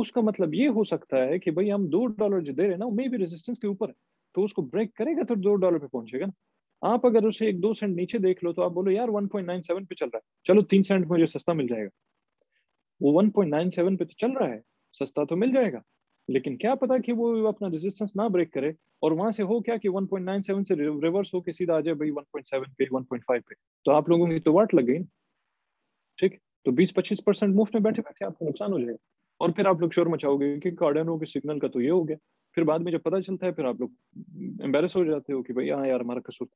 उसका मतलब ये हो सकता है कि भाई हम $2 जो दे रहे हैं ना वो मे भी रेजिस्टेंस के ऊपर है, तो उसको ब्रेक करेगा तो $2 पे पहुंचेगा ना। आप अगर उसे 1-2 सेंट नीचे देख लो तो आप बोलो यार 1.97 पे चल रहा है, चलो 3 सेंट मुझे सस्ता मिल जाएगा। वो 1.97 पे तो चल रहा है, सस्ता तो मिल जाएगा, लेकिन क्या पता कि वो अपना रेजिस्टेंस ना ब्रेक करे और वहां से हो क्या कि 1.97 से रिवर्स होकर सीधा आ जाए भाई 1.7 पे 1.5 पे, तो आप लोगों की तो वाट लग गई, ठीक। तो 20-25% मुफ्त में बैठे बैठे आपको नुकसान हो जाएगा और फिर आप लोग शोर मचाओगे कि कार्डानो के सिग्नल का तो ये हो गया, फिर बाद में जब पता चलता है फिर आप लोग एम्बेरस हो जाते हो कि भाई हाँ यार हमारा कसूर।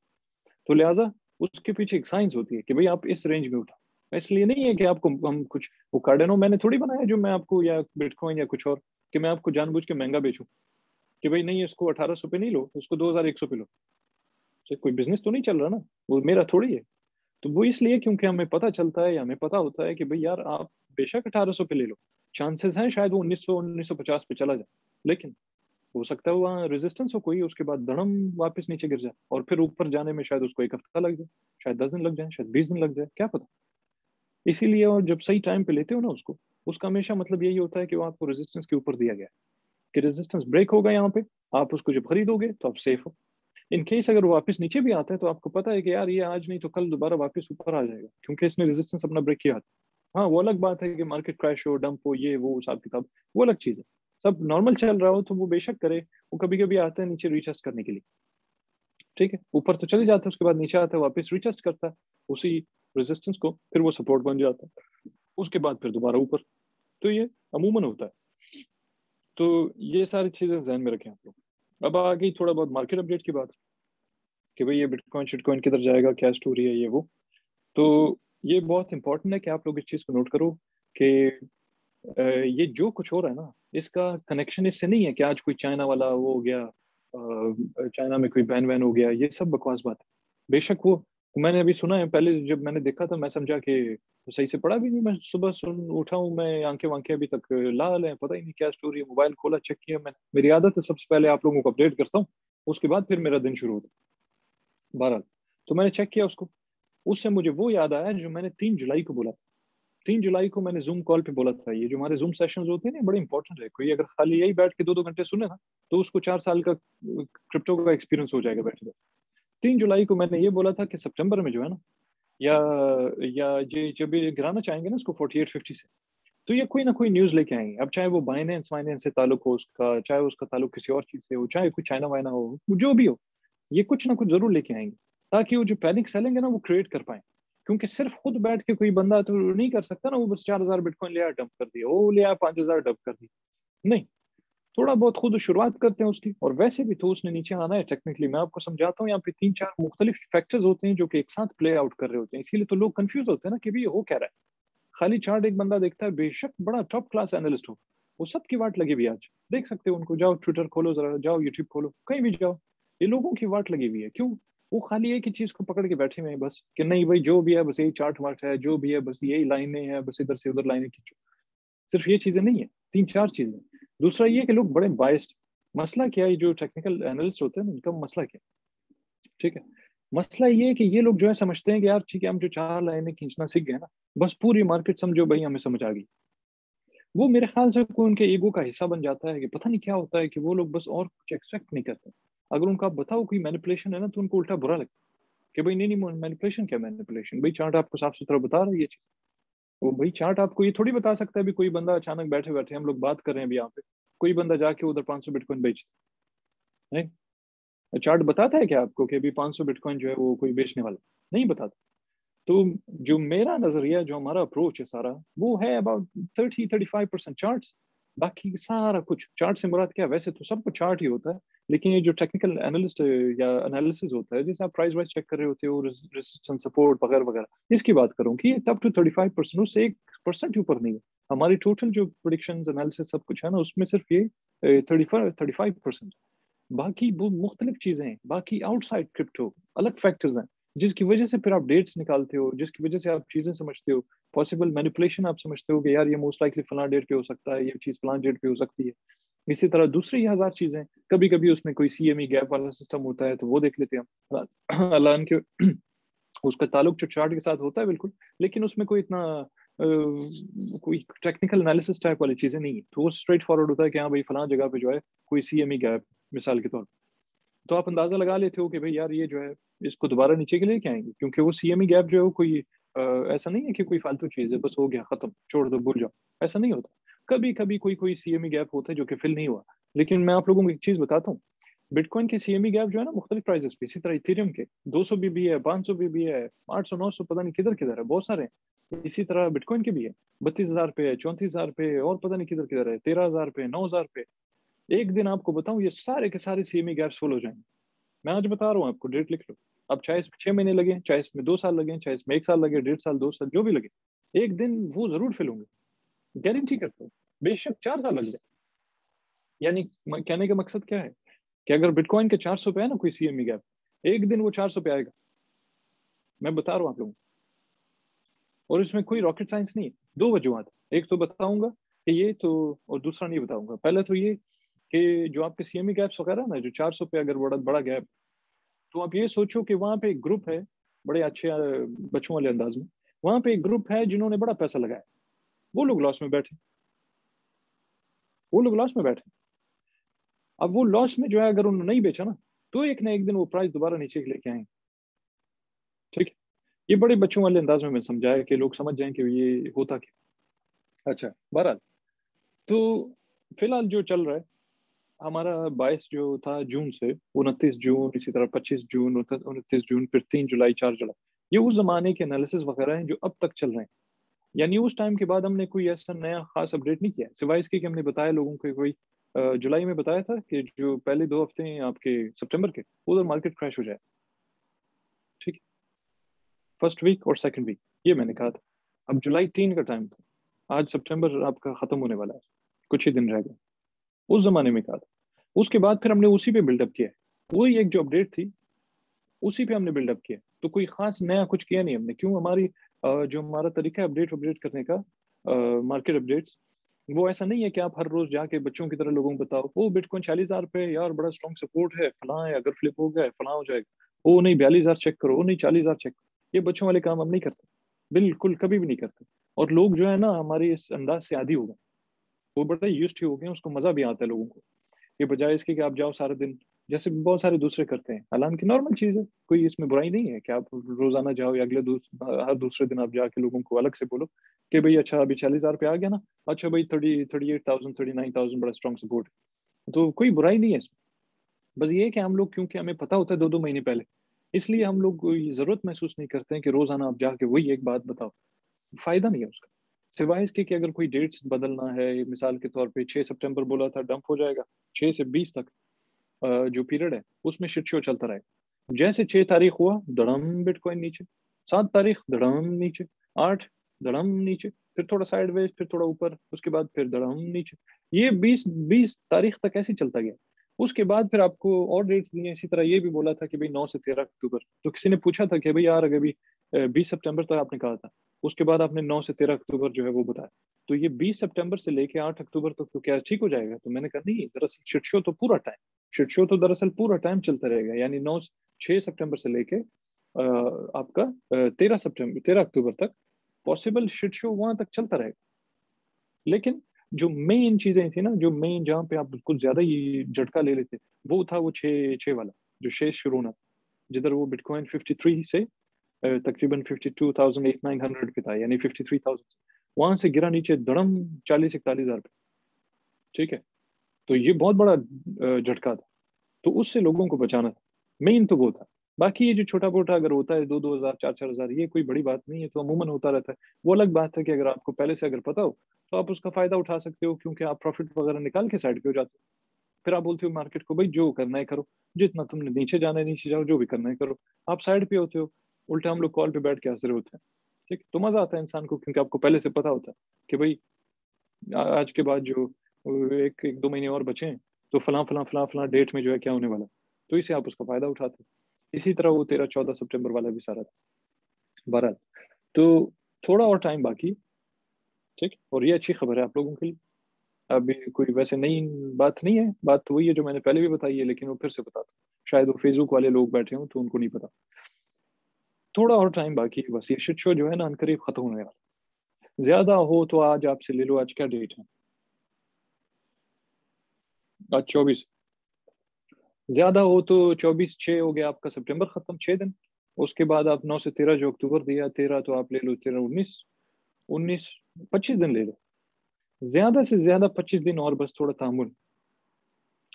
तो लिहाजा उसके पीछे एक साइंस होती है कि भाई आप इस रेंज में उठा, इसलिए नहीं है कि आपको हम कुछ वो कार्डानो मैंने थोड़ी बनाया जो मैं आपको, या बिटकॉइन या कुछ और, कि मैं आपको जानबूझ के महंगा बेचूं कि भाई नहीं इसको 1800 पे नहीं लो, इसको 2100 पे लो, तो कोई बिजनेस तो नहीं चल रहा ना, वो मेरा थोड़ी है। तो वो इसलिए क्योंकि हमें पता चलता है या हमें पता होता है कि भाई यार आप बेशक 1800 पे ले लो, चांसेस हैं शायद वो 1900-1950 पे चला जाए, लेकिन हो सकता है वहाँ रेजिस्टेंस हो कोई, उसके बाद धड़म वापस नीचे गिर जाए और फिर ऊपर जाने में शायद उसको 1 हफ्ता लग जाए, शायद 10 दिन लग जाए, शायद 20 दिन लग जाए, क्या पता। इसीलिए और जब सही टाइम पे लेते हो ना उसको, उसका हमेशा मतलब यही होता है कि वो आपको रेजिस्टेंस के ऊपर दिया गया है कि रेजिस्टेंस ब्रेक होगा, यहाँ पे आप उसको जब खरीदोगे तो आप सेफ हो। इन केस अगर वापस नीचे भी आता है तो आपको पता है कि यार ये आज नहीं तो कल दोबारा वापस ऊपर आ जाएगा, क्योंकि इसने रेजिस्टेंस अपना ब्रेक किया था। हाँ वो अलग बात है कि मार्केट क्रैश हो, डंप हो, ये वो हिसाब किताब, वो अलग चीज़ है। सब नॉर्मल चल रहा हो तो वो बेशक करे, वो कभी कभी आता है नीचे रिटेस्ट करने के लिए, ठीक है, ऊपर तो चले जाते हैं, उसके बाद नीचे आता है, वापस रिटेस्ट करता है उसी रेजिस्टेंस को, फिर वो सपोर्ट बन जाता है, उसके बाद फिर दोबारा ऊपर, तो ये अमूमन होता है। तो ये सारी चीज़ें ध्यान में रखें आप लोग। अब आ गई थोड़ा बहुत मार्केट अपडेट की बात कि भाई ये बिटकॉइन शिटकॉइन किधर जाएगा, क्या स्टोरी है ये वो, तो ये बहुत इंपॉर्टेंट है कि आप लोग इस चीज़ को नोट करो कि ये जो कुछ हो रहा है ना इसका कनेक्शन इससे नहीं है कि आज कोई चाइना वाला वो हो गया, चाइना में कोई बैन वैन हो गया, ये सब बकवास बात है। बेशक वो मैंने अभी सुना है, पहले जब मैंने देखा था मैं समझा कि सही से पढ़ा भी नहीं, मैं सुबह उठा हूँ, मैं आंखें वांखें अभी तक लाल है, पता ही नहीं क्या स्टोरी है, मोबाइल खोला चेक किया मैंने, मेरी आदत है सबसे पहले आप लोगों को अपडेट करता हूँ उसके बाद फिर मेरा दिन शुरू होता है। बहरहाल तो मैंने चेक किया उसको, उससे मुझे वो याद आया जो मैंने 3 जुलाई को बोला था। 3 जुलाई को मैंने जूम कॉल पे बोला था, ये जो हमारे जूम सेशंस होते हैं ना बड़े इंपॉर्टेंट है, कोई अगर खाली यही बैठ के 2-2 घंटे सुने ना तो उसको 4 साल का क्रिप्टो का एक्सपीरियंस हो जाएगा बैठे। 3 जुलाई को मैंने ये बोला था कि सितंबर में जो है ना या ये जब ये गिराना चाहेंगे ना इसको 4850 से, तो ये कोई ना कोई न्यूज़ लेके आएंगे। अब चाहे वो बाइनेंस वाइनेंस से ताल्लुक हो उसका, चाहे उसका ताल्लुक किसी और चीज़ से हो, चाहे कुछ चाइना वाइना हो, जो भी हो, ये कुछ ना कुछ जरूर लेके आएंगे ताकि वो जो पैनिक सेलिंग है ना वो क्रिएट कर पाएँ। क्योंकि सिर्फ खुद बैठ के कोई बंदा तो नहीं कर सकता ना, वो बस 4000 बिटकॉइन लिया डंप कर दिया, वो लिया 5000 डंप कर दिया, नहीं, थोड़ा बहुत खुद शुरुआत करते हैं उसकी। और वैसे भी तो उसने नीचे आना है टेक्निकली, मैं आपको समझाता हूँ। यहाँ पे 3-4 मुख्तलिफ फैक्टर्स होते हैं जो कि एक साथ प्ले आउट कर रहे होते हैं, इसीलिए तो लोग कंफ्यूज होते हैं ना कि भाई हो क्या रहा है। खाली चार्ट एक बंदा देखता है, बेशक बड़ा टॉप क्लास एनालिस्ट हो, वो सब की वाट लगी हुई आज, देख सकते हो उनको, जाओ ट्विटर खोलो जरा, जाओ यूट्यूब खोलो, कहीं भी जाओ, ये लोगों की वाट लगी हुई है। क्यों? वो खाली एक ही चीज़ को पकड़ के बैठे हुए हैं बस कि नहीं भाई जो भी है बस यही चार्ट वार्ट है, जो भी है बस यही लाइनें हैं, बस इधर से उधर लाइनें खींचो। सिर्फ ये चीज़ें नहीं है, 3-4 चीज़ें। दूसरा ये कि लोग बड़े बाइस्ड, मसला क्या है, जो टेक्निकल एनालिस्ट होते हैं ना इनका मसला क्या है, ठीक है, मसला ये है कि ये लोग जो है समझते हैं कि यार ठीक है हम जो 4 लाइनें खींचना सीख गए ना बस पूरी मार्केट समझो भाई हमें समझ आ गई। वो मेरे ख्याल से कोई उनके ईगो का हिस्सा बन जाता है कि पता नहीं क्या होता है कि वो लोग बस और कुछ एक्सपेक्ट नहीं करते। अगर उनका बताओ कोई मैनिपुलेशन है ना तो उनको उल्टा बुरा लगता है कि भाई नहीं नहीं मैनिपुलेशन क्या, मैनिपुलेशन भाई चार्ट आपको साफ सुथरा बता रही है चीज़। वो भाई चार्ट आपको ये थोड़ी बता सकता है भी कोई बंदा अचानक बैठे बैठे हम लोग बात कर रहे हैं अभी यहाँ पे कोई बंदा जाके उधर 500 बिटकॉइन बेच नहीं, चार्ट बताता है क्या आपको कि अभी 500 बिटकॉइन जो है वो कोई बेचने वाला नहीं बताता। तो जो मेरा नजरिया जो हमारा अप्रोच है सारा वो है अबाउट 30-35% चार्ट्स, बाकी सारा कुछ। चार्ट से मुराद क्या, वैसे तो सबको चार्ट ही होता है लेकिन ये जो टेक्निकल एनालिस्ट या एनालिसिस होता है जैसे आप प्राइस वाइज चेक कर रहे होते हो रेजिस्टेंस सपोर्ट वगैरह वगैरह, इसकी बात करूँ कि तब टू 35% उससे 1% ऊपर नहीं है। हमारी टोटल जो प्रेडिक्शंस एनालिसिस सब कुछ है ना उसमें सिर्फ ये 35%, बाकी वो मुख्तलिफ चीज़ें हैं, बाकी आउटसाइड क्रिप्टो अलग फैक्टर्स हैं जिसकी वजह से फिर आप डेट्स निकालते हो, जिसकी वजह से आप चीज़ें समझते हो, पॉसिबल मैनिपुलेशन आप समझते हो कि यार ये मोस्ट लाइकली फलां डेट पे हो सकता है, ये चीज़ फलां डेट पे हो सकती है। इसी तरह दूसरी हज़ार चीज़ें, कभी कभी उसमें कोई CME गैप वाला सिस्टम होता है तो वो देख लेते हैं हम, अलान के उसका ताल्लुक जो चार्ट के साथ होता है बिल्कुल, लेकिन उसमें कोई इतना कोई टेक्निकल एनालिसिस टाइप वाली चीज़ें नहीं है तो वो स्ट्रेट फॉरवर्ड होता है कि हाँ भाई फलां जगह पर जो है कोई CME गैप मिसाल के तौर पर, तो आप अंदाज़ा लगा लेते हो कि भाई यार ये जो है इसको दोबारा नीचे के लिए क्या आएंगे क्योंकि वो CME गैप जो है वो कोई ऐसा नहीं है कि कोई फालतू चीज़ है बस हो गया ख़त्म छोड़ दो भूल जाओ, ऐसा नहीं होता। कभी कभी कोई CME गैप होता है जो कि फिल नहीं हुआ, लेकिन मैं आप लोगों को एक चीज़ बताता हूँ बिटकॉइन के CME गैप जो है ना मुख्तलिफ प्राइजेस पे, इसी तरह इथेरियम के 200 भी है, 500 भी है, 800-900 पता नहीं किधर किधर है, बहुत सारे हैं। इसी तरह बिटकॉइन के भी है 32,000 पे, 34,000 पे और पता नहीं किधर किधर है, 13,000 पे, 9,000 पे। एक दिन आपको बताऊँ ये सारे के सारे CME गैप्स फुल हो जाएंगे, मैं आज बता रहा हूँ आपको, डेट लिख लो। अब चाहे इसमें 6 महीने लगे, चाहे इसमें 2 साल लगे, चाहे इसमें 1 साल लगे, 1.5 साल, 2 साल, जो भी लगे, एक दिन वो जरूर फिल होंगे, गारंटी करता हूँ, बेशक 4 साल लग जाए। यानी कहने का मकसद क्या है कि अगर बिटकॉइन के 400 पे है ना कोई CME गैप, एक दिन वो 400 पे आएगा, मैं बता रहा हूँ आप लोगों को, और इसमें कोई रॉकेट साइंस नहीं है। 2 वजूहत, एक तो बताऊँगा कि ये तो, और दूसरा नहीं बताऊँगा। पहले तो ये कि जो आपके CME गैप्स वगैरह ना जो 400 पे अगर बड़ा गैप, तो आप ये सोचो कि वहाँ पे एक ग्रुप है बड़े अच्छे बच्चों वाले अंदाज में, वहाँ पे एक ग्रुप है जिन्होंने बड़ा पैसा लगाया, वो लोग लॉस में बैठे। अब वो लॉस में जो है अगर उन्होंने नहीं बेचा ना तो एक ना एक दिन वो प्राइस दोबारा नीचे लेके आएंगे, ठीक है। ये बड़े बच्चों वाले अंदाज में मैं समझाया कि लोग समझ जाएं कि ये होता क्या। अच्छा, बहरहाल तो फिलहाल जो चल रहा है हमारा बायस जो था जून से 29 जून, इसी तरह 25 जून, 29 जून, फिर 3 जुलाई, 4 जुलाई, ये उस ज़माने के एनालिसिस वगैरह हैं जो अब तक चल रहे हैं। यानी उस टाइम के बाद हमने कोई ऐसा नया खास अपडेट नहीं किया सिवाय इसके कि हमने बताया लोगों को, कोई जुलाई में बताया था कि जो पहले 2 हफ्ते हैं आपके सितंबर के उधर मार्केट क्रैश हो जाए, ठीक है, फर्स्ट वीक और सेकेंड वीक, ये मैंने कहा था। अब जुलाई 3 का टाइम था, आज सितंबर आपका ख़त्म होने वाला है, कुछ ही दिन रह गए, उस जमाने में कहा था। उसके बाद फिर हमने उसी पे बिल्डअप किया, वही एक जो अपडेट थी उसी पे हमने बिल्डअप किया, तो कोई खास नया कुछ किया नहीं हमने। क्यों, हमारी जो हमारा तरीका है अपडेट करने का, मार्केट अपडेट्स, वो ऐसा नहीं है कि आप हर रोज जाके बच्चों की तरह लोगों को बताओ वो बिटकॉइन 40,000 पे यार बड़ा स्ट्रॉन्ग सपोर्ट है, फलां है, अगर फ्लिप हो गया फलां हो जाएगा, वो नहीं 42,000 चेक करो, वो नहीं 40,000 चेक करो। ये बच्चों वाले काम हम नहीं करते, बिल्कुल कभी भी नहीं करते, और लोग जो है ना हमारे इस अंदाज से आदी हो गए, वो बड़ा यूज्ड हो गए, उसको मज़ा भी आता है लोगों को, ये बजाय इसके कि आप जाओ सारा दिन जैसे बहुत सारे दूसरे करते हैं। हालांकि नॉर्मल चीज़ है, कोई इसमें बुराई नहीं है कि आप रोज़ाना जाओ या अगले हर दूसरे दिन आप जाके लोगों को अलग से बोलो कि भाई अच्छा अभी 40,000 पे आ गया ना, अच्छा भाई 38,000, 39,000 बड़ा स्ट्रॉन्ग सपोर्ट है, तो कोई बुराई नहीं है इसमें। बस ये है कि हम लोग क्योंकि हमें पता होता है 2-2 महीने पहले, इसलिए हम लोग ज़रूरत महसूस नहीं करते हैं कि रोज़ाना आप जाके वही एक बात बताओ, फ़ायदा नहीं है उसका, सिवाय इसके कि अगर कोई डेट्स बदलना है। मिसाल के तौर पे 6 सितंबर बोला था डंप हो जाएगा, 6 से 20 तक जो पीरियड है उसमें शिट शो चलता रहेगा। जैसे 6 तारीख हुआ धड़म बिटकॉइन नीचे, 7 तारीख धड़म नीचे, 8 धड़म नीचे, फिर थोड़ा साइडवेज, फिर थोड़ा ऊपर, उसके बाद फिर धड़म नीचे, ये 20 तारीख तक ऐसे चलता गया। उसके बाद फिर आपको और डेट्स दिए, इसी तरह ये भी बोला था कि भाई 9 से 13 अक्टूबर, तो किसी ने पूछा था कि भाई यार अगर अभी 20 सितंबर तक आपने कहा था, उसके बाद आपने 9 से 13 अक्टूबर जो है वो बताया, तो ये 20 सितंबर से लेके 8 अक्टूबर तक तो क्या ठीक हो जाएगा? तो मैंने कहा नहीं, दरअसल शिट शो तो दरअसल पूरा टाइम चलता रहेगा, यानी 6 सितंबर से लेके आपका 13 अक्टूबर तक पॉसिबल शिट शो वहाँ तक चलता रहेगा। लेकिन जो मेन चीजें थी ना, जो मेन जहाँ पे आप बिल्कुल ज्यादा ये झटका ले लेते, वो था वो छः वाला जो शेष शुरू होना, जिधर वो बिटकॉइन 53 से तकरीबन 52,800 पे था, यानी 53,000, वहां से गिरा नीचे दड़म 40-41,000 पे, ठीक है। तो ये बहुत बड़ा झटका था, तो उससे लोगों को बचाना था, मेन तो वो था। बाकी ये जो छोटा मोटा अगर होता है 2,000, 4,000, ये कोई बड़ी बात नहीं है, तो अमूमन होता रहता है। वो अलग बात है कि अगर आपको पहले से अगर पता हो तो आप उसका फायदा उठा सकते हो, क्योंकि आप प्रॉफिट वगैरह निकाल के साइड पे हो जाते हो। फिर आप बोलते हो मार्केट को, भाई जो करना है करो, जितना तुमने नीचे जाना है नीचे जाओ, जो भी करना है करो, आप साइड पे होते हो। उल्टा हम लोग कॉल पे बैठ के हाजिर होते हैं, ठीक। तो मजा आता है इंसान को, क्योंकि आपको पहले से पता होता है कि भाई आज के बाद जो एक 2 महीने और बचे हैं, तो फलां फलां फलां फलां डेट में जो है क्या होने वाला, तो इसे आप उसका फायदा उठाते। इसी तरह वो 13-14 सितंबर वाला भी सारा था। बहरहाल, तो थोड़ा और टाइम बाकी, ठीक। और ये अच्छी खबर है आप लोगों के लिए, अभी कोई वैसे नई बात नहीं है, बात तो वही है जो मैंने पहले भी बताई है, लेकिन वो फिर से बताता, शायद वो फेसबुक वाले लोग बैठे हों तो उनको नहीं पता। थोड़ा और टाइम बाकी है बस, ये शिट शो जो है ना अनकरीब खत्म होने वाला। ज्यादा हो तो आज आपसे ले लो, आज क्या डेट है, आज 24, ज्यादा हो तो 24/6 हो गया आपका सितंबर खत्म, 6 दिन। उसके बाद आप 9 से 13 जो अक्टूबर दिया, 13 तो आप ले लो, 13, 19, 25 दिन ले लो, ज्यादा से ज्यादा 25 दिन और, बस थोड़ा तामुल,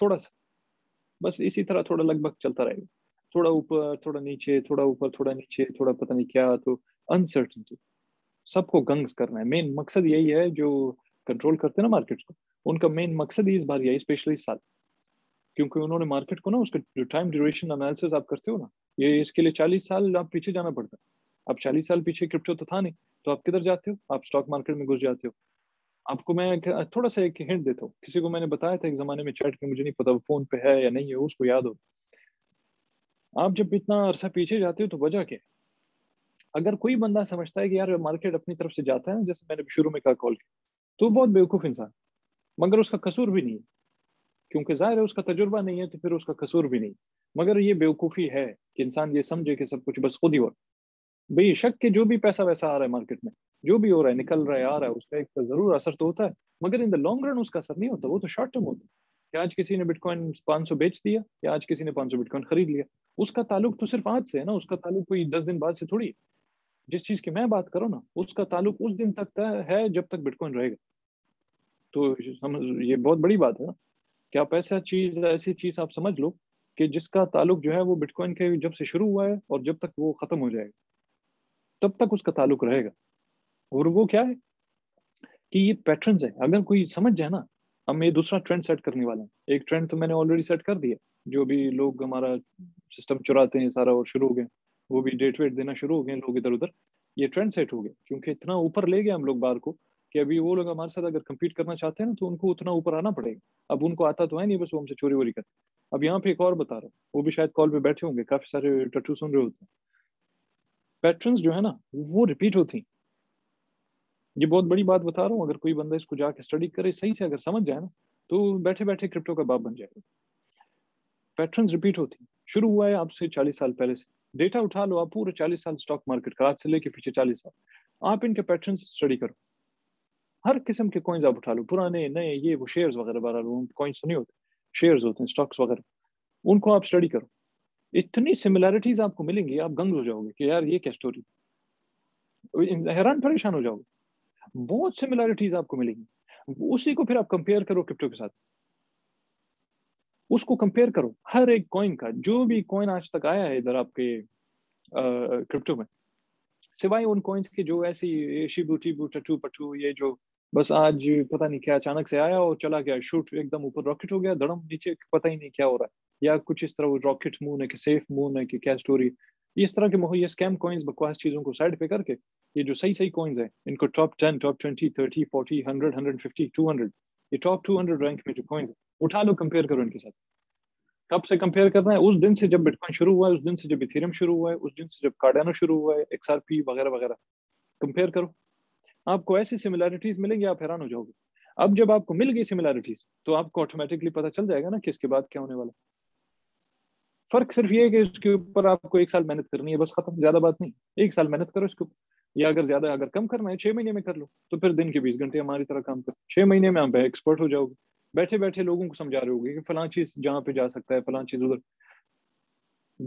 थोड़ा सा बस इसी तरह थोड़ा लगभग चलता रहेगा, थोड़ा ऊपर थोड़ा नीचे, थोड़ा ऊपर थोड़ा नीचे, थोड़ा पता नहीं क्या। तो अनसर्टेनिटी सबको गंग्स करना है, मेन मकसद यही है। जो कंट्रोल करते हैं ना मार्केट को, उनका मेन मकसद ही इस बार यही, स्पेशली इस साल, क्योंकि उन्होंने मार्केट को ना उसका जो टाइम ड्यूरेशन एनालिसिस आप करते हो ना, ये इसके लिए 40 साल आप पीछे जाना पड़ता है। अब 40 साल पीछे क्रिप्टो तो था नहीं, तो आप किधर जाते हो, आप स्टॉक मार्केट में घुस जाते हो। आपको मैं थोड़ा सा एक हिंट देता हूँ, किसी को मैंने बताया था एक जमाने में चैट में, मुझे नहीं पता वो फोन पे है या नहीं है, उसको याद हो। आप जब इतना अरसा पीछे जाते हो तो वजह क्या है? अगर कोई बंदा समझता है कि यार मार्केट अपनी तरफ से जाता है, जैसे मैंने शुरू में कहा कॉल के, तो बहुत बेवकूफ इंसान, मगर उसका कसूर भी नहीं है, क्योंकि जाहिर है उसका तजुर्बा नहीं है, तो फिर उसका कसूर भी नहीं। मगर ये बेवकूफ़ी है कि इंसान ये समझे कि सब कुछ बस खुद ही हो। बेशक के जो भी पैसा वैसा आ रहा है मार्केट में, जो भी हो रहा है, निकल रहा है, आ रहा है, उसका एक जरूर असर तो होता है, मगर इन द लॉन्ग रन उसका असर नहीं होता, वो तो शॉर्ट टर्म होता है। कि आज किसी ने बिटकॉइन 500 बेच दिया, या आज किसी ने 500 बिटकॉइन खरीद लिया, उसका ताल्लुक तो सिर्फ आज से है ना, उसका ताल्लुक कोई 10 दिन बाद से थोड़ी है। जिस चीज़ की मैं बात करूँ ना, उसका ताल्लुक उस दिन तक है जब तक बिटकॉइन रहेगा। तो ये बहुत बड़ी बात है ना, कि आप ऐसी चीज़ आप समझ लो कि जिसका ताल्लुक जो है वो बिटकॉइन के जब से शुरू हुआ है और जब तक वो ख़त्म हो जाएगा, तब तक उसका ताल्लुक रहेगा। और वो क्या है कि ये पैटर्न्स हैं, अगर कोई समझ जाए ना। अब मैं दूसरा ट्रेंड सेट करने वाला हूँ, एक ट्रेंड तो मैंने ऑलरेडी सेट कर दिया, जो भी लोग हमारा सिस्टम चुराते हैं सारा, और शुरू हो गए वो भी डेट वेट देना शुरू हो गए लोग इधर उधर, ये ट्रेंड सेट हो गया, क्योंकि इतना ऊपर ले गए हम लोग बार को, कि अभी वो लोग हमारे साथ अगर कम्पीट करना चाहते हैं ना, तो उनको उतना ऊपर आना पड़ेगा। अब उनको आता तो है नहीं, बस वो हमसे चोरी वोरी करते। अब यहाँ पे एक और बता रहा हूँ, वो भी शायद कॉल पे बैठे होंगे, काफी सारे टट्टू सुन रहे होते हैं। पैटर्न्स जो है ना वो रिपीट होती, ये बहुत बड़ी बात बता रहा हूँ। अगर कोई बंदा इसको जाके स्टडी करे सही से, अगर समझ जाए ना, तो बैठे बैठे क्रिप्टो का बाप बन जाएगा। पैटर्न्स रिपीट होती, शुरू हुआ है आपसे 40 साल पहले से। डेटा उठा लो आप पूरे 40 साल स्टॉक मार्केट का, आज से लेके पीछे 40 साल आप इनके पैटर्न्स स्टडी करो। हर किस्म के कॉइन्स आप उठा लो, पुराने नए, ये वो शेयर्स वगैरह, बारह कॉइन्स नहीं होते, शेयर्स होते हैं, स्टॉक्स वगैरह, उनको आप स्टडी करो। इतनी सिमिलैरिटीज आपको मिलेंगी, आप गंग हो जाओगे कि यार ये क्या स्टोरी, हैरान परेशान हो जाओगे। बहुत सिमिलैरिटीज आपको मिलेंगी, उसी को फिर आप कंपेयर करो क्रिप्टो के साथ, उसको कंपेयर करो। हर एक कॉइन का, जो भी कॉइन आज तक आया है इधर आपके क्रिप्टो में, सिवाय उन कॉइन्स के जो ऐसी शिबू टीबू टटू पटू, ये जो बस आज पता नहीं क्या अचानक से आया और चला गया, शूट एकदम ऊपर रॉकेट हो गया, धड़म नीचे, पता ही नहीं क्या हो रहा है, या कुछ इस तरह वो रॉकेट मून है कि सेफ मून है कि क्या स्टोरी, इस तरह के ये स्कैम कॉइन्स, बकवास चीज़ों को साइड पे करके ये जो सही सही कॉइन्स हैं, इनको टॉप 10, टॉप 20, 30, 40, 100, 150, 200, ये टॉप 200 रैंक में जो कॉइन्स उठा लो, कंपेयर करो इनके साथ। कब से कंपेयर करना है? उस दिन से जब बिटकॉइन शुरू हुआ है, उस दिन से जब इथेरियम शुरू हुआ है, उस दिन से जब कार्डानो शुरू हुआ है, XRP वगैरह वगैरह, कंपेयर करो। आपको ऐसी सिमिलैरिटीज मिलेंगी, आप हैरान हो जाओगे। अब जब आपको मिल गई सिमिलैरिटीज, तो आपको ऑटोमेटिकली पता चल जाएगा ना कि इसके बाद क्या होने वाला। फर्क सिर्फ ये है कि इसके ऊपर आपको 1 साल मेहनत करनी है, बस खत्म, ज्यादा बात नहीं। 1 साल मेहनत करो इसके ऊपर, या अगर ज्यादा अगर कम करना है 6 महीने में कर लो, तो फिर दिन के 20 घंटे हमारी तरह काम करो, 6 महीने में आप एक्सपर्ट हो जाओगे, बैठे बैठे लोगों को समझा रहे होगे कि फलां चीज जहाँ पे जा सकता है, फलां चीज उधर।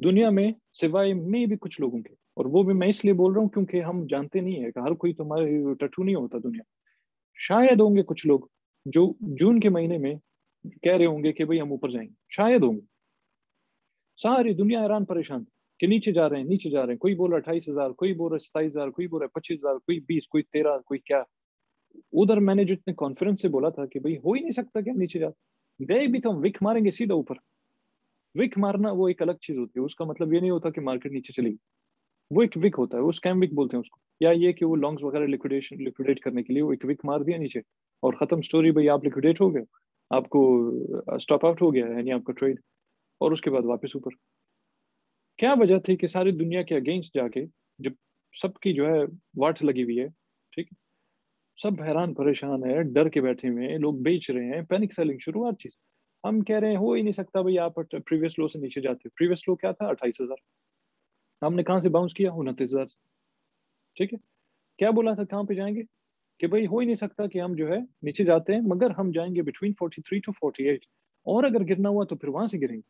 दुनिया में सिवाय में भी कुछ लोगों के, और वो भी मैं इसलिए बोल रहा हूँ क्योंकि हम जानते नहीं है, हर कोई तुम्हारे टट्टू नहीं होता दुनिया। शायद होंगे कुछ लोग जो जून के महीने में कह रहे होंगे कि भाई हम ऊपर जाएंगे, शायद होंगे। सारी दुनिया हैरान परेशान कि नीचे जा रहे हैं, नीचे जा रहे हैं। कोई बोल रहा 28,000, कोई बोल रहा 27,000, कोई बोल रहा 25,000, कोई 20, कोई 13, कोई क्या। उधर मैंने जो इतने कॉन्फिडेंस से बोला था कि भाई हो ही नहीं सकता क्या नीचे जाते, गए भी तो हम विक मारेंगे सीधा ऊपर। विक मारना वो एक अलग चीज होती है, उसका मतलब ये नहीं होता कि मार्केट नीचे चलेगी, वो एक विक होता है, वो स्कैम विक बोलते हैं उसको। या ये कि वो लॉन्ग्स वगैरह लिक्विडेट करने के लिए वो एक विक मार दिया नीचे और खत्म स्टोरी, भाई आप लिक्विडेट हो गए, आपको स्टॉप आउट हो गया यानी आपका ट्रेड, और उसके बाद वापस ऊपर। क्या वजह थी कि सारी दुनिया के अगेंस्ट जाके जब सबकी जो है वाट लगी हुई है, ठीक, सब हैरान परेशान है, डर के बैठे हुए हैं, लोग बेच रहे हैं, पैनिक सेलिंग शुरू, हर चीज। हम कह रहे हैं हो ही नहीं सकता भाई आप प्रीवियस लो से नीचे जाते हो। प्रीवियस लो क्या था? 28,000। हमने कहाँ से बाउंस किया? 29,000 से। ठीक है, क्या बोला था कहाँ पे जाएंगे कि भाई हो ही नहीं सकता कि हम जो है नीचे जाते हैं, मगर हम जाएंगे बिटवीन 43 to 48, और अगर गिरना हुआ तो फिर वहां से गिरेंगे।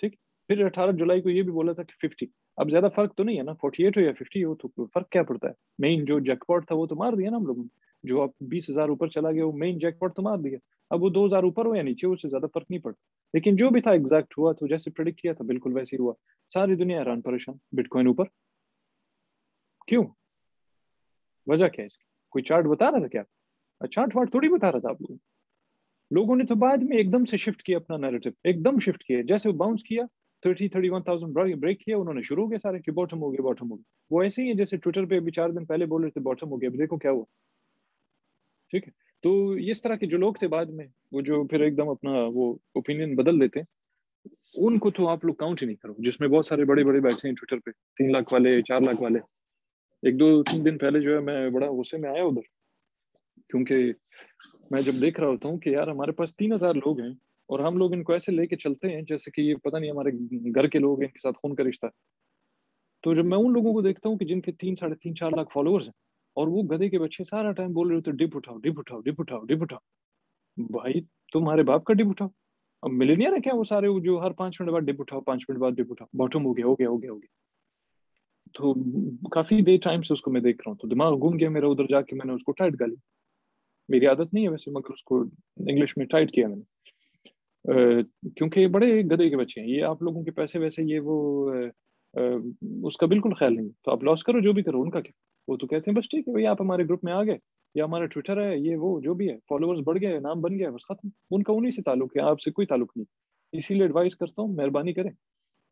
ठीक, फिर 18 जुलाई को ये भी बोला था कि 50। अब ज्यादा फर्क तो नहीं है ना, 48 हो या 50 हो तो फर्क क्या पड़ता है। मेन जो जैकपॉट था वो तो मार दिया ना हम लोगों ने, जो आप 20,000 ऊपर चला गया वो मेन जैकपॉट तो मार दिया। अब वो 2,000 ऊपर हो या नीचे, उससे ज्यादा फर्क नहीं पड़ता। लेकिन जो भी था एग्जैक्ट हुआ, तो जैसे प्रेडिक्ट किया था बिल्कुल वैसे ही हुआ। सारी दुनिया हैरान परेशान, बिटकॉइन ऊपर। क्यों? वजह क्या है इसकी? कोई चार्ट बता रहा था क्या? चार्ट वार्ट थोड़ी बता रहा था आप लोगों को। लोगों ने तो बाद में एकदम से शिफ्ट किया अपना नैरेटिव, एकदम शिफ्ट किया। जैसे वो बाउंस किया 31,000 ब्रेक किया, उन्होंने शुरू हो गया सारे कि बॉटम हो गया, बॉटम हो गया। वो ऐसे ही है जैसे ट्विटर पे अभी 4 दिन पहले बोल रहे थे बॉटम हो गया, अब देखो क्या हुआ। ठीक है, तो इस तरह के जो लोग थे बाद में, वो जो फिर एकदम अपना वो ओपिनियन बदल देते हैं, उनको तो आप लोग काउंट ही नहीं करो, जिसमें बहुत सारे बड़े बड़े बैठे हैं ट्विटर पे, 3 लाख वाले, 4 लाख वाले। 1-2-3 दिन पहले जो है मैं बड़ा गुस्से में आया उधर, क्योंकि मैं जब देख रहा होता हूँ कि यार हमारे पास 3,000 लोग हैं और हम लोग इनको ऐसे लेके चलते हैं जैसे कि ये पता नहीं हमारे घर के लोग हैं, इनके साथ खून का रिश्ता। तो जब मैं उन लोगों को देखता हूँ कि जिनके 3-3.5-4 लाख फॉलोअर्स हैं, और वो गधे के बच्चे सारा टाइम बोल रहे होते हैं डिप उठाओ, डिप उठाओ, डिप उठाओ, डिप उठाओ। भाई तुम्हारे बाप का डिप उठाओ। अब मिलेनियर है क्या वो सारे, वो जो हर 5 मिनट बाद डिप उठाओ, 5 मिनट बाद डिप उठाओ, बॉटम हो गया, हो गया, हो गया, हो गया। तो काफी देर टाइम से उसको मैं देख रहा हूँ, तो दिमाग घूम गया मेरा उधर जाके। मैंने उसको टाइट गाली, मेरी आदत नहीं है वैसे, मगर उसको इंग्लिश में टाइट किया मैंने, क्योंकि बड़े गधे के बच्चे हैं ये, आप लोगों के पैसे वैसे ये वो, उसका बिल्कुल ख्याल नहीं। तो आप लॉस करो, जो भी करो, उनका क्या। वो तो कहते हैं बस ठीक है भाई आप हमारे ग्रुप में आ गए, या हमारा ट्विटर है, ये वो जो भी है, फॉलोअर्स बढ़ गए, नाम बन गया, बस खत्म। उनका उन्हीं से ताल्लुक है, आपसे कोई ताल्लुक नहीं। इसीलिए एडवाइस करता हूँ, मेहरबानी करें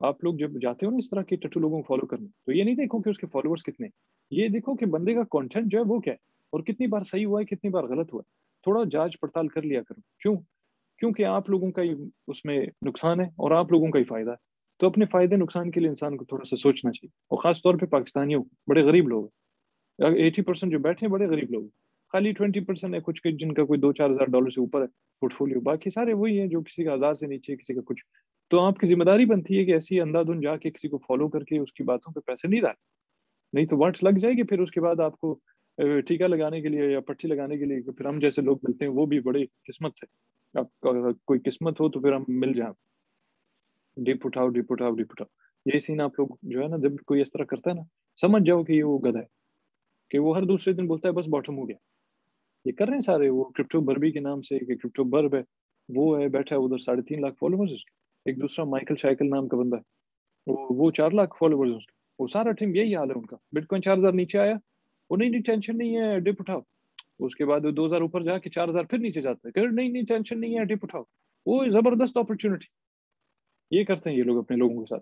आप लोग जब जाते हो ना इस तरह के टट्टू लोगों को फॉलो करने, तो ये नहीं देखो कि उसके फॉलोअर्स कितने, ये देखो कि बंदे का कॉन्टेंट जो है वो क्या है, और कितनी बार सही हुआ है, कितनी बार गलत हुआ है। थोड़ा जांच पड़ताल कर लिया करो। क्यों? क्योंकि आप लोगों का ही उसमें नुकसान है और आप लोगों का ही फायदा है। तो अपने फायदे नुकसान के लिए इंसान को थोड़ा सा सोचना चाहिए, और खासतौर पे पाकिस्तानियों बड़े गरीब लोग हैं। 80% जो बैठे हैं बड़े गरीब लोग हैं, खाली 20% है कुछ के जिनका कोई 2-4 हज़ार डॉलर से ऊपर है पोर्टफोलियो, बाकी सारे वही हैं जो किसी का 1000 से नीचे, किसी का कुछ। तो आपकी जिम्मेदारी बनती है कि ऐसी अंधाधुन जाके किसी को फॉलो करके उसकी बातों पर पैसे नहीं डाले, नहीं तो वाट लग जाएगी। फिर उसके बाद आपको टीका लगाने के लिए या पट्टी लगाने के लिए फिर हम जैसे लोग मिलते हैं, वो भी बड़े किस्मत से। आपका कोई किस्मत हो तो फिर हम मिल जाए, डिप उठाओ, डिप उठाओ, डिप उठाओ। यही सीन आप लोग जो है ना, जब कोई इस तरह करता है ना, समझ जाओ कि ये वो गधा है कि वो हर दूसरे दिन बोलता है बस बॉटम हो गया। ये कर रहे हैं सारे, वो क्रिप्टो बर्बी के नाम से, कि क्रिप्टो बर्ब है वो है, बैठा है उधर 3.5 लाख फॉलोवर्स उसके। एक दूसरा माइकल शाइकल नाम का बंदा है, वो 4 लाख फॉलोवर्स उसके। वो सारा टीम, यही हाल है उनका। बिटकॉइन 4,000 नीचे आया, वो नहीं टेंशन नहीं है डिप उठाओ। उसके बाद 2,000 ऊपर जाके 4,000 फिर नीचे जाता है, नहीं टेंशन नहीं है डिप उठाओ। वो जबरदस्त अपॉर्चुनिटी, ये करते हैं ये लोग अपने लोगों के साथ।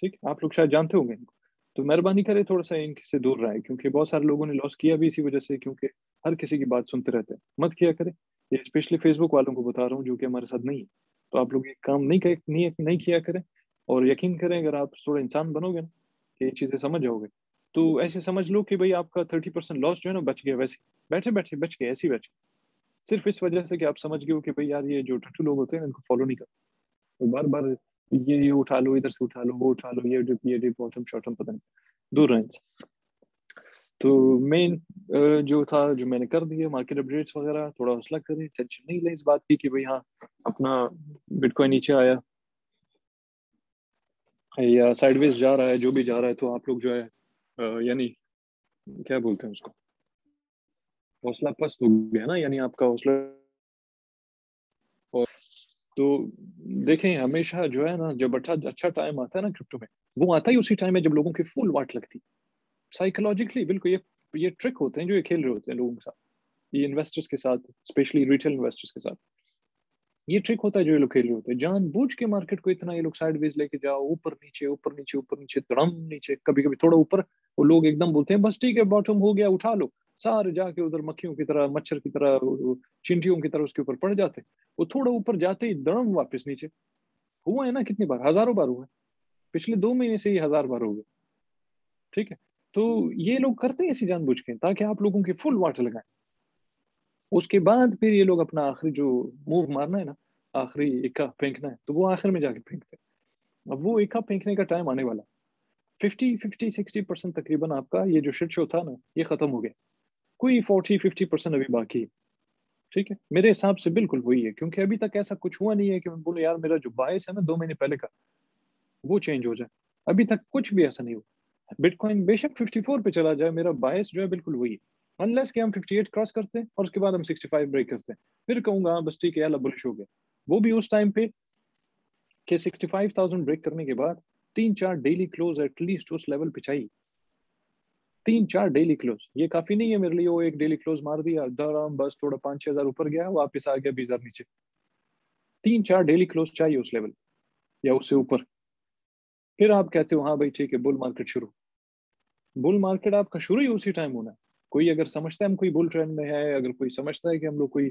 ठीक, आप लोग शायद जानते होंगे इनको। तो मेहरबानी करें थोड़ा सा इनसे दूर रहें, क्योंकि बहुत सारे लोगों ने लॉस किया भी इसी वजह से, क्योंकि हर किसी की बात सुनते रहते हैं। मत किया करें, ये स्पेशली फेसबुक वालों को बता रहा हूँ जो कि हमारे साथ नहीं है। तो आप लोग ये काम नहीं किया करें, और यकीन करें अगर आप थोड़ा इंसान बनोगे ना, ये चीज़ें समझ जाओगे, तो ऐसे समझ लो कि भाई आपका 30% लॉस जो है ना बच गया, वैसे बैठे बैठे बच गया, ऐसे बच गया, सिर्फ इस वजह से कि आप समझ गए हो कि भाई यार ये जो टट्टू लोग होते हैं इनको फॉलो नहीं करो। तो बार बार ये उठा लो, इधर से उठा लो, वो उठा लो, ये डिप, बॉटम शॉटम, पता नहीं, दूर रहें। तो मेन जो था जो मैंने कर दिया मार्केट अपडेट्स वगैरह, थोड़ा हौसला करें, टेंशन नहीं लें इस बात की कि भाई हाँ अपना बिटकॉइन नीचे आया या साइडवेज जा रहा है, जो भी जा रहा है, तो आप लोग जो है यानी क्या बोलते हैं उसको, हौसला पस्त हो गया ना, यानी आपका हौसला। और तो देखें हमेशा जो है ना जब अच्छा टाइम आता है ना क्रिप्टो में, वो आता ही उसी टाइम में जब लोगों की फुल वाट लगती साइकोलॉजिकली। बिल्कुल ये ट्रिक होते हैं जो ये खेल रहे होते हैं लोगों के साथ, ये इन्वेस्टर्स के साथ, स्पेशली रिटेल इन्वेस्टर्स के साथ ये ट्रिक होता है जो ये लोग खेल रहे होते हैं जानबूझ के। मार्केट को इतना ये लोग साइडवेज लेके जाओ, ऊपर नीचे ऊपर नीचे ऊपर नीचे, धड़म नीचे, कभी कभी थोड़ा ऊपर, वो लोग एकदम बोलते हैं बस ठीक है बॉटम हो गया उठा लो, सारे जाके उधर मक्खियों की तरह, मच्छर की तरह, चिंटियों की तरह उसके ऊपर पड़ जाते। वो थोड़ा ऊपर जाते ही धड़म वापस नीचे। हुआ है ना कितनी बार, हजारों बार हुआ है, पिछले 2 महीने से ही 1000 बार हो गए। ठीक है, तो ये लोग करते हैं ऐसी जानबूझ के ताकि आप लोगों के फुल वाट लगाएं। उसके बाद फिर ये लोग अपना आखिरी जो मूव मारना है ना, आखिरी इक्का फेंकना है, तो वो आखिर में जाके फेंकते हैं। अब वो इक्का फेंकने का टाइम आने वाला, 50-60% तकरीबन आपका ये जो शिट शो था ना ये खत्म हो गया, कोई 40-50% अभी बाकी है। ठीक है, मेरे हिसाब से बिल्कुल वही है, क्योंकि अभी तक ऐसा कुछ हुआ नहीं है कि मैं बोलूँ यार मेरा जो बायस है ना 2 महीने पहले का वो चेंज हो जाए। अभी तक कुछ भी ऐसा नहीं हुआ। बिटकॉइन बेशक 54 पे चला जाए, मेरा बायस जो है बिल्कुल वही है, अनलेस कि हम 58 क्रॉस करते हैं और उसके बाद हम 65 ब्रेक करते हैं, फिर कहूंगा बस ठीक है यार बुलिश हो गया। वो भी उस टाइम पे के 65,000 ब्रेक करने के बाद 3-4 डेली क्लोज एटलीस्ट उस लेवल पे चाहिए, 3-4 डेली क्लोज। ये काफी नहीं है मेरे लिए, वो एक डेली क्लोज मार दिया धड़ाम, बस थोड़ा 5-6 हजार ऊपर गया, वापिस आ गया 20,000 नीचे। 3-4 डेली क्लोज चाहिए उस लेवल या उससे ऊपर, फिर आप कहते हो हाँ भाई ठीक है बुल मार्केट शुरू। बुल मार्केट आपका शुरू ही उसी टाइम होना है। कोई अगर समझता है हम कोई बुल ट्रेंड में है, अगर कोई समझता है कि हम लोग कोई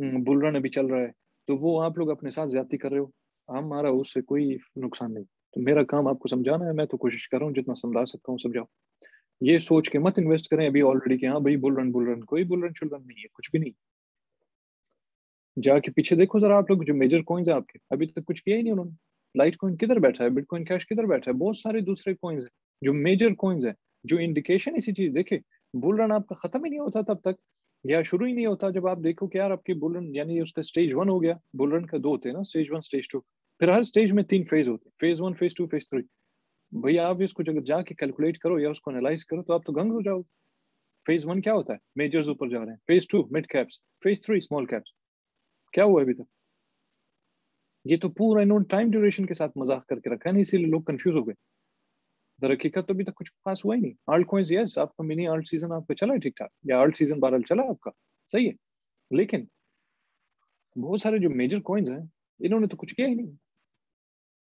बुल रन अभी चल रहा है, तो वो आप लोग अपने साथ ज्यादती कर रहे हो, हमारा उससे कोई नुकसान नहीं। तो मेरा काम आपको समझाना है, मैं तो कोशिश कर रहा हूँ जितना समझा सकता हूँ समझाओ। ये सोच के मत इन्वेस्ट करें अभी ऑलरेडी कि हाँ भाई बुल रन, कोई बुल रन शुल रन नहीं है, कुछ भी नहीं। जाके पीछे देखो जरा आप लोग जो मेजर कॉइन्स है आपके, अभी तक कुछ किया ही नहीं उन्होंने। लाइटकॉइन किधर बैठा है, बिटकॉइन कैश किधर बैठा है, बहुत सारे दूसरे कॉइन्स हैं जो मेजर कॉइन्स हैं जो इंडिकेशन इसी चीज देखे। बुल रन आपका खत्म ही नहीं होता तब तक या शुरू ही नहीं होता जब आप देखो कि यार आपके बुल रन यानी उसका स्टेज 1 हो गया। बुल रन का 2 होते हैं ना, स्टेज 1 स्टेज 2, फिर हर स्टेज में 3 फेज होते हैं, फेज 1 फेज 2 फेज 3। भैया आप इसको जब जाके कैलकुलेट करो या उसको एनालाइज करो तो आप तो गंग हो जाओ। फेज 1 क्या होता है, मेजर्स ऊपर जा रहे हैं, phase 2 mid caps, phase 3 small caps. क्या हुआ अभी तक? ये तो पूरा इन्होंने टाइम ड्यूरेशन के साथ मजाक करके रखा है ना, इसीलिए लोग कंफ्यूज हो गए। हकीकत तो अभी तक कुछ खास हुआ ही नहीं। आल्ट कॉइंस यस, आपका मिनी आल्ट सीजन आपका चला है ठीक ठाक, या आल्ट सीजन बहरहाल चला आपका सही है, लेकिन बहुत सारे जो मेजर कॉइंस हैं इन्होंने तो कुछ किया ही नहीं।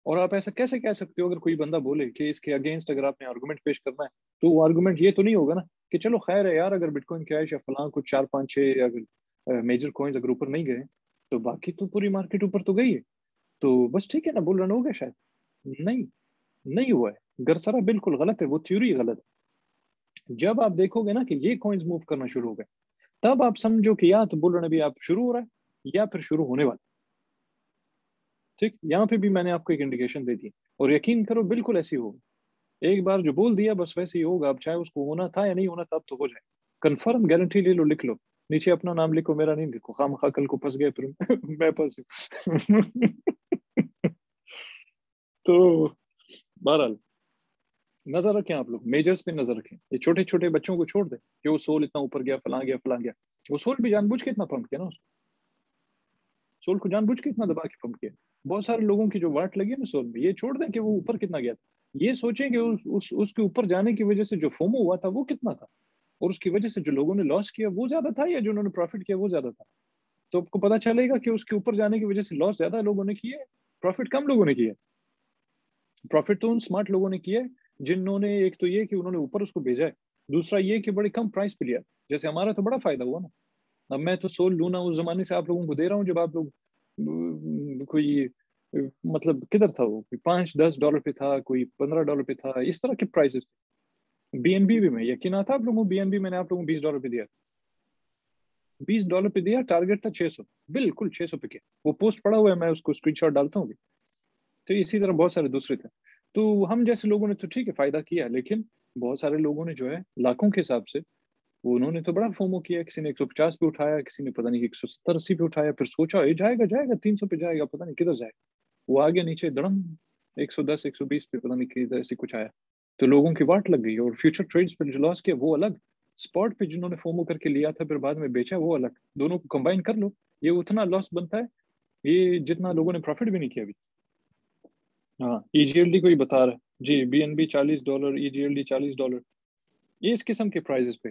और आप ऐसा कैसे कह सकते हो? अगर कोई बंदा बोले कि इसके अगेंस्ट अगर आपने आर्गूमेंट पेश करना है तो वो आर्गूमेंट ये तो नहीं होगा ना कि चलो खैर है यार, अगर बिटकॉइन कैश या फलां कुछ 4-5-6 अगर मेजर कॉइंस अगर ऊपर नहीं गए तो बाकी तो पूरी मार्केट ऊपर तो गई है, तो बस ठीक है ना बुल रन हो गया शायद। नहीं हुआ है। गरसरा बिल्कुल गलत है, वो थ्योरी गलत है। जब आप देखोगे ना कि ये कॉइंस मूव करना शुरू हो गए तब आप समझो कि या तो बुल रन अभी आप शुरू हो रहा है या फिर शुरू होने वाला। ठीक, यहाँ पे भी मैंने आपको एक इंडिकेशन दे दी और यकीन करो बिल्कुल ऐसी होगा। एक बार जो बोल दिया बस वैसे ही होगा, अब चाहे उसको होना था या नहीं होना था, अब तो हो जाए। कंफर्म गारंटी ले लो, लिख लो नीचे अपना नाम, लिखो मेरा नहीं लिखो, खामखा कल को फंस गए फिर मैं फंस तो बहरहाल नजर रखें आप लोग, मेजर्स पे नजर रखें। ये छोटे छोटे बच्चों को छोड़ दे कि वो सोल इतना ऊपर गया, फलां गया फलां गया। वो सोल भी जानबूझ के इतना पंप किया ना, उसको सोल को जानबूझ के इतना दबा के पंप किया। बहुत सारे लोगों की जो वाट लगी है ना सोल में, ये छोड़ दें कि वो ऊपर कितना गया था, ये सोचें कि उसके ऊपर जाने की वजह से जो फोमो हुआ था वो कितना था और उसकी वजह से जो लोगों ने लॉस किया वो ज्यादा था या जो उन्होंने प्रॉफिट किया वो ज्यादा था। तो आपको पता चलेगा कि उसके ऊपर जाने की वजह से लॉस ज्यादा लोगों ने किया, प्रॉफिट कम लोगों ने किया। प्रॉफिट तो उन स्मार्ट लोगों ने किया जिन्होंने, एक तो ये कि उन्होंने ऊपर उसको भेजा है, दूसरा ये कि बड़े कम प्राइस पे लिया। जैसे हमारा तो बड़ा फायदा हुआ ना। अब मैं तो सोल लूना उस जमाने से आप लोगों को दे रहा हूँ जब आप लोग कोई मतलब किधर था वो, कोई $5-10 पे था, कोई $15 पे था, इस तरह के प्राइसेस। बीएनबी भी मैं यकीन आता आप लोगों, बीएनबी मैंने आप लोगों को $20 पे दिया, $20 पे दिया, टारगेट था 600, बिल्कुल 600 पे के। वो पोस्ट पड़ा हुआ है, मैं उसको स्क्रीनशॉट डालता हूँ। तो इसी तरह बहुत सारे दूसरे थे। तो हम जैसे लोगों ने तो ठीक है फायदा किया, लेकिन बहुत सारे लोगों ने जो है लाखों के हिसाब से वो उन्होंने तो बड़ा फोमो किया, किसी ने 150 पे उठाया, किसी ने पता नहीं 170-80 पे उठाया, फिर सोचा ये जाएगा 300 पे जाएगा, पता नहीं किधर जाएगा, वो आगे नीचे दड़म 110-120 पे पता नहीं किधर ऐसे कुछ आया, तो लोगों की वाट लग गई। और फ्यूचर ट्रेड्स पर जो लॉस किया वो अलग, स्पॉट पे जिन्होंने फोमो करके लिया था फिर बाद में बेचा वो अलग, दोनों को कंबाइन कर लो ये उतना लॉस बनता है ये जितना लोगों ने प्रॉफिट भी नहीं किया अभी। हाँ EGLD को ही बता रहा है जी, BNB $40, EGLD $40, ये इस किस्म के प्राइजेस पे।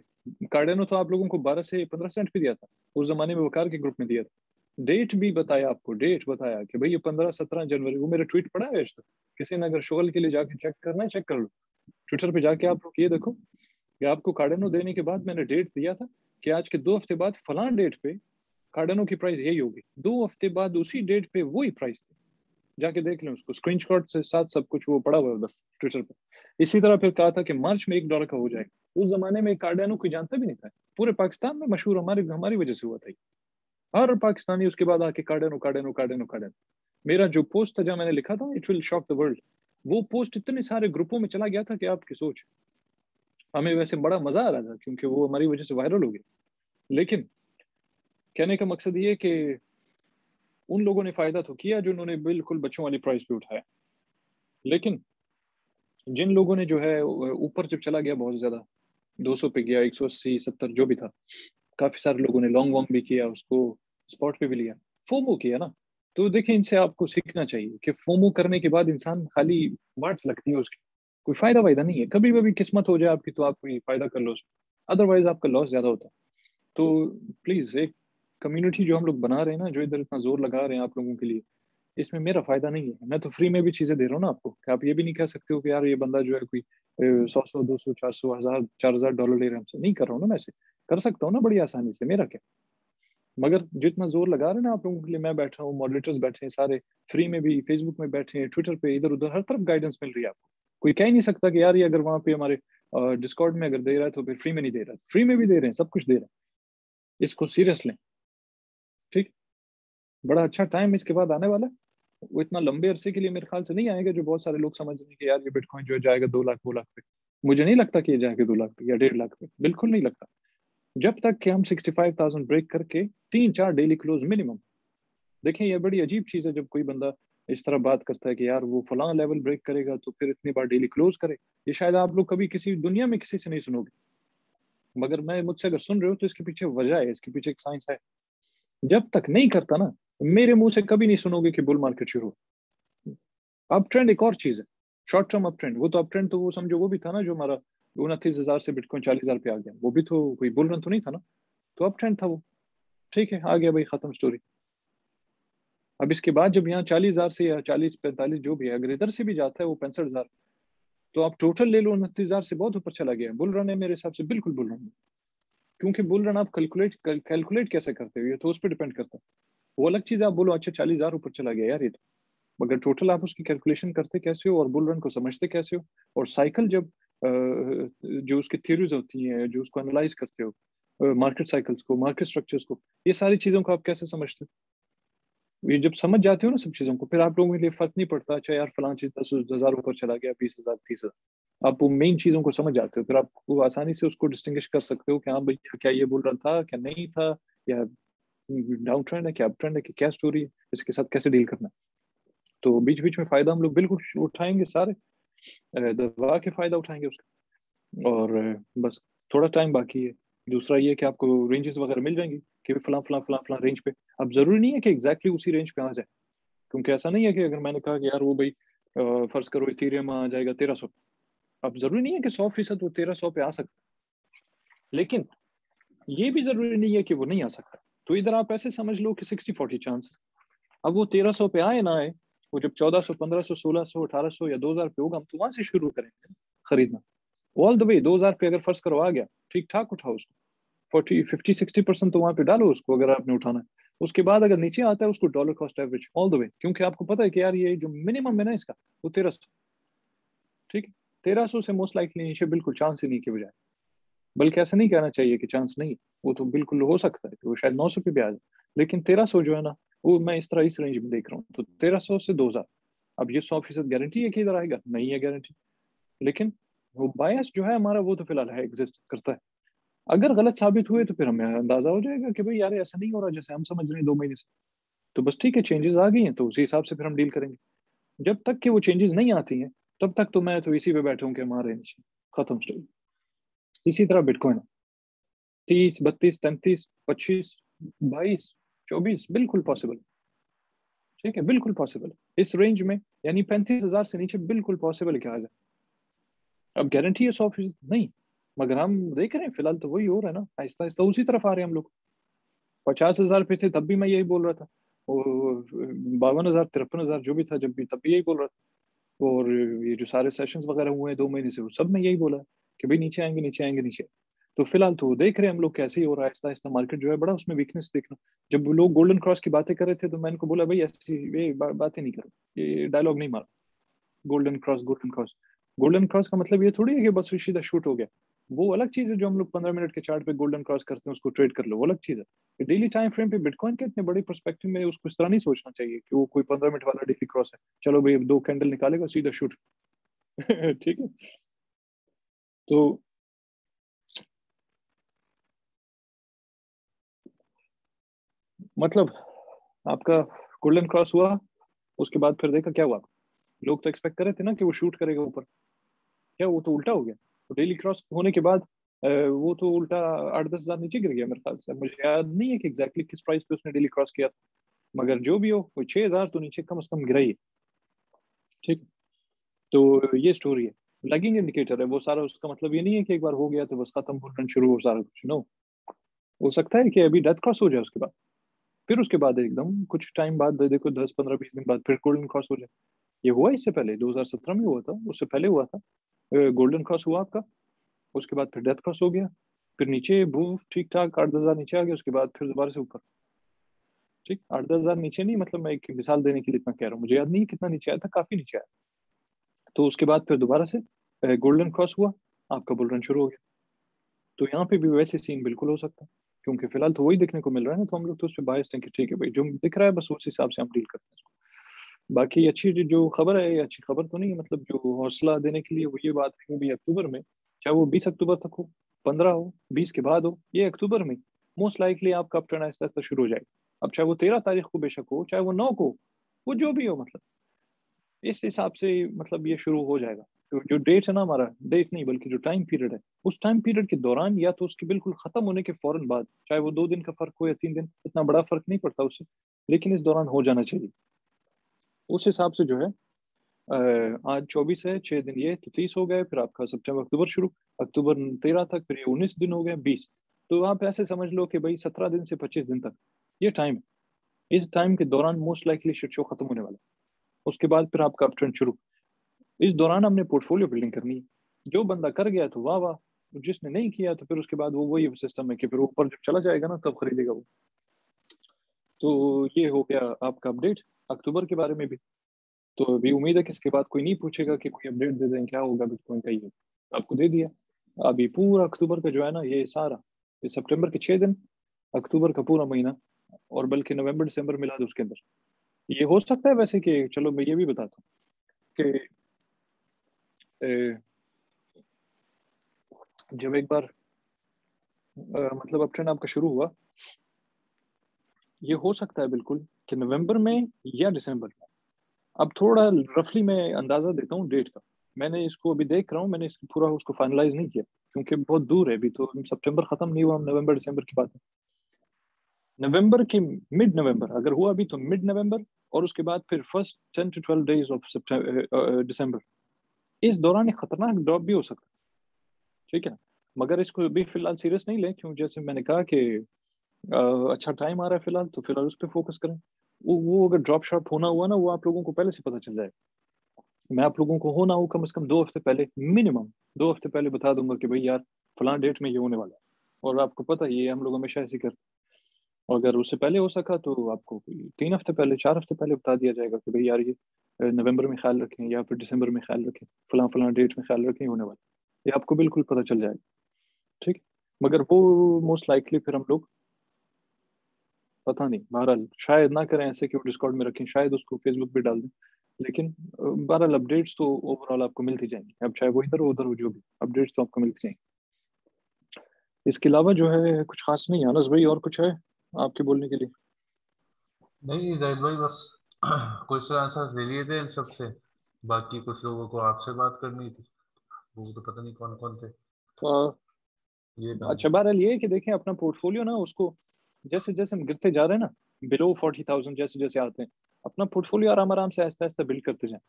कार्डेनो तो आप लोगों को 12 से 15 सेंट पे दिया था उस जमाने में, वकार के ग्रुप में दिया था, डेट भी बताया आपको, डेट बताया कि भाई ये 15-17 जनवरी, वो मेरा ट्वीट पड़ा है, किसी ने अगर शोगल के लिए जाके चेक करना है चेक कर लो, ट्विटर पे जाके आप लोग ये देखो कि आपको कार्डेनो देने के बाद मैंने डेट दिया था कि आज के 2 हफ्ते बाद फलां डेट पे कार्डेनो की प्राइस यही होगी, 2 हफ्ते बाद उसी डेट पे वही प्राइस थी, जाके देख लें उसको, स्क्रीनशॉट से साथ सब कुछ वो पड़ा हुआ है बस ट्विटर पे। इसी तरह फिर कहा था कि मार्च में $1 का हो जाएगा, उस जमाने में कार्डेनो कोई जानता भी नहीं था, पूरे पाकिस्तान में मशहूर हमारी वजह से हुआ था, हर पाकिस्तानी उसके बाद आके कार्डेनो। मेरा जो पोस्ट था जहाँ मैंने लिखा था it will shock the world, वो पोस्ट इतने सारे ग्रुपों में चला गया था कि आपकी सोच, हमें वैसे बड़ा मजा आ रहा था क्योंकि वो हमारी वजह से वायरल हो गया। लेकिन कहने का मकसद ये कि उन लोगों ने फायदा तो किया जो उन्होंने बिल्कुल बच्चों वाली प्राइस पे उठाया, लेकिन जिन लोगों ने जो है ऊपर जब चला गया बहुत ज्यादा 200 पे गया, 180-70 जो भी था, काफी सारे लोगों ने लॉन्ग वॉन्ग भी किया, उसको स्पॉट पे भी लिया, फोमो किया ना, तो देखिए इनसे आपको सीखना चाहिए कि फोमो करने के बाद इंसान खाली वाट लगती है उसकी, कोई फायदा वायदा नहीं है, कभी कभी किस्मत हो जाए आपकी तो आप कोई फायदा कर लो, अदरवाइज आपका लॉस ज्यादा होता। तो प्लीज एक कम्युनिटी जो हम लोग बना रहे हैं ना, जो इधर इतना जोर लगा रहे हैं आप लोगों के लिए, इसमें मेरा फायदा नहीं है, मैं तो फ्री में भी चीजें दे रहा हूँ ना आपको, कि आप ये भी नहीं कह सकते हो कि यार ये बंदा जो है कोई 100, 200, 400, 1000, 4000 डॉलर ले रहा है हमसे, नहीं कर रहा हूँ ना, मैं से कर सकता हूँ ना बड़ी आसानी से, मेरा क्या। मगर जितना जोर लगा रहे हैं ना आप लोगों के लिए, मैं बैठा हूँ, मॉडरेटर्स बैठे हैं सारे, फ्री में भी फेसबुक में बैठे हैं, ट्विटर पे, इधर उधर हर तरफ गाइडेंस मिल रही है आपको, कोई कह ही नहीं सकता कि यार ये अगर वहाँ पे हमारे डिस्कॉर्ड में अगर दे रहा है तो फिर फ्री में नहीं दे रहा, फ्री में भी दे रहे हैं, सब कुछ दे रहे हैं, इसको सीरियस लें। ठीक, बड़ा अच्छा टाइम इसके बाद आने वाला है, वो इतना लंबे अरसे के लिए मेरे ख्याल से नहीं आएगा जो बहुत सारे लोग समझ रहे हैं कि यार ये बिटकॉइन जो जाएगा 2 लाख 2 लाख पे, मुझे नहीं लगता कि ये जाएगा 2 लाख पे या 1.5 लाख पे, बिल्कुल नहीं लगता, जब तक कि हम 65,000 ब्रेक करके 3-4 डेली क्लोज मिनिमम। देखें यह बड़ी अजीब चीज़ है जब कोई बंदा इस तरह बात करता है कि यार वो फलां लेवल ब्रेक करेगा तो फिर इतनी बार डेली क्लोज करे, ये शायद आप लोग कभी किसी दुनिया में किसी से नहीं सुनोगे, मगर मैं मुझसे अगर सुन रहे हो तो इसके पीछे वजह है, इसके पीछे एक साइंस है। जब तक नहीं करता ना, मेरे मुंह से कभी नहीं सुनोगे कि बुल मार्केट शुरू। अप ट्रेंड एक और चीज है, शॉर्ट टर्म अप ट्रेंड, वो तो अप ट्रेंड तो वो समझो वो भी था ना जो हमारा 29,000 से बिटकॉइन 40,000 पे आ गया, वो भी तो कोई बुल रन तो नहीं था ना, तो अप ट्रेंड था वो, ठीक है आ गया भाई, खत्म स्टोरी। अब इसके बाद जब यहाँ 40,000 से या 40-45 जो भी है, अगर इधर से भी जाता है वो 65,000, तो आप टोटल ले लो 29,000 से बहुत ऊपर चला गया, बुल रन है मेरे हिसाब से, बिल्कुल बुल रन है। क्योंकि बुल रन आप कैलकुलेट कैसे करते हो, ये तो उस पर डिपेंड करता है, वो अलग चीज़ आप बोलो अच्छा 40,000 ऊपर चला गया यार ये तो, मगर टोटल आप उसकी कैलकुलेशन करते कैसे हो और बुल रन को समझते कैसे हो, और साइकिल जब जो उसकी थ्योरीज होती हैं, जो उसको एनालाइज करते हो, मार्केट साइकिल्स को, मार्केट स्ट्रक्चर्स को, ये सारी चीज़ों को आप कैसे समझते हो। ये जब समझ जाते हो ना सब चीज़ों को, फिर आप लोगों के लिए फ़र्क नहीं पड़ता अच्छा यार फलां चीज़ 10,000 ऊपर चला गया, 20,000, 30,000, आप वो मेन चीज़ों को समझ जाते हो, फिर आपको आसानी से उसको डिस्टिंग्विश कर सकते हो कि हाँ भैया क्या ये बोल रहा था, क्या नहीं था, या डाउन ट्रेंड है, क्या अप ट्रेंड है, कि क्या स्टोरी है, इसके साथ कैसे डील करना। तो बीच बीच में फ़ायदा हम लोग बिल्कुल उठाएंगे, सारे दबा के फ़ायदा उठाएंगे उसका, और बस थोड़ा टाइम बाकी है। दूसरा ये कि आपको रेंजेस वगैरह मिल जाएंगी कि फलां फलां फलां फलां रेंज पे, अब ज़रूरी नहीं है कि एग्जैक्टली उसी रेंज पे आ जाए, क्योंकि ऐसा नहीं है कि अगर मैंने कहा कि यार वो भाई फ़र्ज़ करो इथेरियम आ जाएगा 1300, अब जरूरी नहीं है कि 100% वो 1300 पे आ सकता, लेकिन ये भी जरूरी नहीं है कि वो नहीं आ सकता। तो इधर आप ऐसे समझ लो कि 60-40 चांस, अब वो 1300 पे आए ना आए, वो जब 1400, 1500, 1600, 1800 या 2000 पे होगा, हम तो वहां से शुरू करेंगे खरीदना ऑल द वे। 2000 पे अगर फर्ज करो आ गया, ठीक ठाक उठाओ उसको, 40-50-60% तो वहाँ पे डालो उसको अगर आपने उठाना है। उसके बाद अगर नीचे आता है उसको dollar cost average all the way, क्योंकि आपको पता है कि यार ये जो मिनिमम है ना इसका वो 1300, ठीक है 1300 से मोस्ट लाइकली नीचे बिल्कुल चांस ही नहीं के बजाय, बल्कि ऐसा नहीं कहना चाहिए कि चांस नहीं, वो तो बिल्कुल हो सकता है कि वो शायद 900 पे भी आ जाए, लेकिन 1300 जो है ना वो मैं इस तरह इस रेंज में देख रहा हूँ। तो 1300 से 2000, अब ये 100% गारंटी है कि इधर आएगा, नहीं है गारंटी, लेकिन वो बायस जो है हमारा वो तो फिलहाल है, एग्जिस्ट करता है। अगर गलत साबित हुए तो फिर हमें अंदाजा हो जाएगा कि भाई यार ऐसा नहीं हो रहा जैसे हम समझ रहे हैं 2 महीने से, तो बस ठीक है चेंजेस आ गई हैं तो उसी हिसाब से फिर हम डील करेंगे। जब तक कि वो चेंजेस नहीं आती हैं तब तक तो मैं तो इसी पे बैठूँ कि हमारे नीचे खत्म स्टोरी। इसी तरह बिटकॉइन 30, 32, 35, 22, 24 बिल्कुल पॉसिबल, ठीक है बिल्कुल पॉसिबल इस रेंज में, यानी 35,000 से नीचे बिल्कुल पॉसिबल क्या आ जाए। अब गारंटी है 100% नहीं, मगर हम देख रहे हैं फिलहाल तो वही हो रहा है ना, आहिस्ता आहिस्ता उसी तरफ आ रहे हैं हम लोग। 50,000 पे थे तब भी मैं यही बोल रहा था, और 52,000 53,000 जो भी था जब भी तब भी यही बोल रहा था, और ये जो सारे सेशंस वगैरह हुए हैं 2 महीने से वो सब में यही बोला कि भाई नीचे आएंगे नीचे आएंगे नीचे। तो फिलहाल तो देख रहे हैं हम लोग कैसे ही हो रहा है आहिस्ता आहिस्ता, मार्केट जो है बड़ा उसमें वीकनेस देखना। जब लोग गोल्डन क्रॉस की बातें कर रहे थे तो मैं इनको बोला भाई ऐसी बातें नहीं करो, ये डायलॉग नहीं मारो, golden cross golden cross. Golden cross का मतलब ये थोड़ी है कि बस सीधा शूट हो गया, वो अलग चीज़ है। जो हम लोग 15 मिनट के चार्ट पे गोल्डन क्रॉस करते हैं उसको ट्रेड कर लो, वो अलग चीज़ है। डेली टाइम फ्रेम पे बिटकॉइन के इतने बड़े पर्सपेक्टिव में उसको इस तरह नहीं सोचना चाहिए कि वो कोई 15 मिनट वाला डेली क्रॉस है, चलो भाई 2 कैंडल निकालेगा सीधा शूट ठीक है। तो मतलब आपका गोल्डन क्रॉस हुआ, उसके बाद फिर देखा क्या हुआ, लोग तो एक्सपेक्ट कर रहे थे ना कि वो शूट करेगा ऊपर, क्या वो तो उल्टा हो गया। तो डेली क्रॉस होने के बाद वो तो उल्टा 8-10 हज़ार नीचे गिर गया मेरे ख्याल से। मुझे याद नहीं है कि एग्जैक्टली किस प्राइस पे उसने डेली क्रॉस किया, मगर जो भी हो वो 6,000 तो नीचे कम से कम गिरा ही है, ठीक। तो ये स्टोरी है, लैगिंग इंडिकेटर है वो सारा। उसका मतलब ये नहीं है कि एक बार हो गया तो बस खत्म बोलना शुरू हो सारा कुछ, नो। हो सकता है कि अभी डेथ क्रॉस हो जाए, उसके बाद फिर उसके बाद एकदम कुछ टाइम बाद देखो 10-15-20 दिन बाद फिर गोल्डन क्रॉस हो जाए। ये हुआ इससे पहले 2017 में हुआ था, उससे पहले हुआ था गोल्डन क्रॉस हुआ आपका, उसके बाद फिर डेथ क्रॉस हो गया, फिर नीचे मूव ठीक ठाक 8-10 हज़ार नीचे आ गया, उसके बाद फिर दोबारा से ऊपर, ठीक। 8-10 हज़ार नीचे नहीं, मतलब मैं एक मिसाल देने के लिए इतना कह रहा हूँ, मुझे याद नहीं कितना नीचे आया था, काफ़ी नीचे आया। तो उसके बाद फिर दोबारा से गोल्डन क्रॉस हुआ आपका, बुल रन शुरू हो गया। तो यहाँ पे भी वैसे सीन बिल्कुल हो सकता है, क्योंकि फिलहाल तो वही देखने को मिल रहा है ना, तो हम लोग तो उस पर बायस हैं कि ठीक है भाई जो दिख रहा है बस उस हिसाब से हम डील करते हैं। बाकी अच्छी जो खबर है, अच्छी खबर तो नहीं मतलब जो हौसला देने के लिए वो ये बात है कि अक्टूबर में, चाहे वो 20 अक्टूबर तक हो, 15 हो, 20 के बाद हो, ये अक्टूबर में मोस्ट लाइकली आपका अप ट्रेंड आहिस्ता आहिस्ता शुरू हो जाएगा। अब चाहे वो 13 तारीख को बेशक हो, चाहे वो 9 को, वो जो भी हो, मतलब इस हिसाब से मतलब ये शुरू हो जाएगा। तो जो डेट है ना हमारा, डेट नहीं बल्कि जो टाइम पीरियड है, उस टाइम पीरियड के दौरान या तो उसके बिल्कुल खत्म होने के फौरन बाद, चाहे वो 2 दिन का फर्क हो या 3 दिन, इतना बड़ा फर्क नहीं पड़ता उससे, लेकिन इस दौरान हो जाना चाहिए। उस हिसाब से जो है आज 24 है, 6 दिन ये तो 30 हो गए, फिर आपका सितंबर अक्टूबर शुरू, अक्टूबर 13 तक, फिर ये 19 दिन हो गए, 20। तो आप ऐसे समझ लो कि भाई 17 दिन से 25 दिन तक ये टाइम, इस टाइम के दौरान मोस्ट लाइकली शिट शो खत्म होने वाला है। उसके बाद फिर आपका अपट्रेंड शुरू। इस दौरान हमने पोर्टफोलियो बिल्डिंग करनी है, जो बंदा कर गया तो वाह वाह, जिसने नहीं किया तो फिर उसके बाद वो वही सिस्टम है कि फिर ऊपर जब चला जाएगा ना तब खरीदेगा वो। तो ये हो गया आपका अपडेट अक्टूबर के बारे में भी। तो अभी उम्मीद है कि इसके बाद कोई नहीं पूछेगा कि कोई अपडेट दे दें क्या होगा बिटकॉइन का, ये आपको दे दिया। अभी पूरा अक्टूबर का जो है ना, ये सारा, ये सितंबर के 6 दिन, अक्टूबर का पूरा महीना, और बल्कि नवंबर दिसंबर मिला दो उसके अंदर। ये हो सकता है वैसे कि, चलो मैं ये भी बताता हूँ कि जब एक बार मतलब अपट्रेंड आपका शुरू हुआ, ये हो सकता है बिल्कुल कि नवंबर में या दिसंबर में। अब थोड़ा रफली मैं अंदाज़ा देता हूँ डेट का, मैंने इसको अभी देख रहा हूँ, मैंने इसको पूरा उसको फाइनलाइज नहीं किया क्योंकि बहुत दूर है अभी, तो सितंबर ख़त्म नहीं हुआ, हम नवंबर दिसंबर की बात है। नवंबर के मिड नवंबर अगर हुआ अभी तो मिड नवंबर, और उसके बाद फिर first 10 to 12 days of December. इस दौरान एक ख़तरनाक ड्रॉप भी हो सकता है, ठीक है, मगर इसको अभी फ़िलहाल सीरियस नहीं लें, क्यों जैसे मैंने कहा कि अच्छा टाइम आ रहा है फिलहाल, तो फिलहाल उस पर फोकस करें। वो अगर ड्रॉप शॉप होना हुआ ना, वो आप लोगों को पहले से पता चल जाएगा। मैं आप लोगों को हो ना हो कम से कम 2 हफ्ते पहले, मिनिमम 2 हफ्ते पहले बता दूंगा कि भाई यार फलां डेट में ये होने वाला है, और आपको पता ही है हम लोग हमेशा ऐसे करते। अगर उससे पहले हो सका तो आपको 3 हफ्ते पहले, 4 हफ्ते पहले बता दिया जाएगा कि भाई यार ये नवंबर में ख्याल रखें, या फिर दिसंबर में ख्याल रखें, फलां फलां डेट में ख्याल रखें, होने वाला, ये आपको बिल्कुल पता चल जाएगा, ठीक। मगर वो मोस्ट लाइकली फिर हम लोग पता नहीं, बहरहाल शायद ना करें ऐसे कि वो डिस्कॉर्ड में रखें, शायद उसको फेसबुक पे डाल दें, लेकिन बहरहाल अपडेट्स तो ओवरऑल आपको मिलती जाएंगी, अब चाहे वो इधर हो उधर हो जो भी अपडेट्स तो आपको मिलती जाएंगी। इसके अलावा जो है कुछ खास नहीं। अनस भाई और कुछ है आपके बोलने के लिए? नहीं जाहिद भाई, बस क्वेश्चन आंसर ले लिए थे इन सबसे, बाकी कुछ लोगों को आपसे बात करनी थी, वो तो पता नहीं कौन कौन थे। ये अच्छा बहरहाल ये कि देखें अपना पोर्टफोलियो ना, उसको जैसे जैसे हम गिरते जा रहे हैं ना बिलो 40,000 जैसे जैसे आते हैं, अपना पोर्टफोलियो आराम आराम से आहिस्ता आहिस्ता बिल्ड करते जाएं,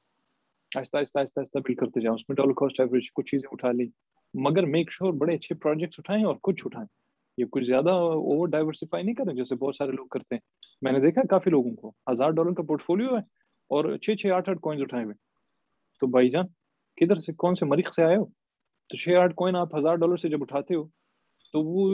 आहिस्ता आहिस्ता आहिस्ता आहिस्ता बिल्ड करते जाएं। उसमें डॉलर कॉस्ट एवरेज कुछ चीज़ें उठा ली, मगर मेक श्योर बड़े अच्छे प्रोजेक्ट्स उठाएं और कुछ उठाएं, ये कुछ ज़्यादा ओवर डाइवर्सिफाई नहीं करें जैसे बहुत सारे लोग करते हैं। मैंने देखा काफ़ी लोगों को $1,000 का पोर्टफोलियो है और 6-8 कॉइन्स उठाए हुए, तो भाईजान किधर से कौन से मरीख से आए हो? तो 6-8 कॉइन आप $1,000 से जब उठाते हो तो वो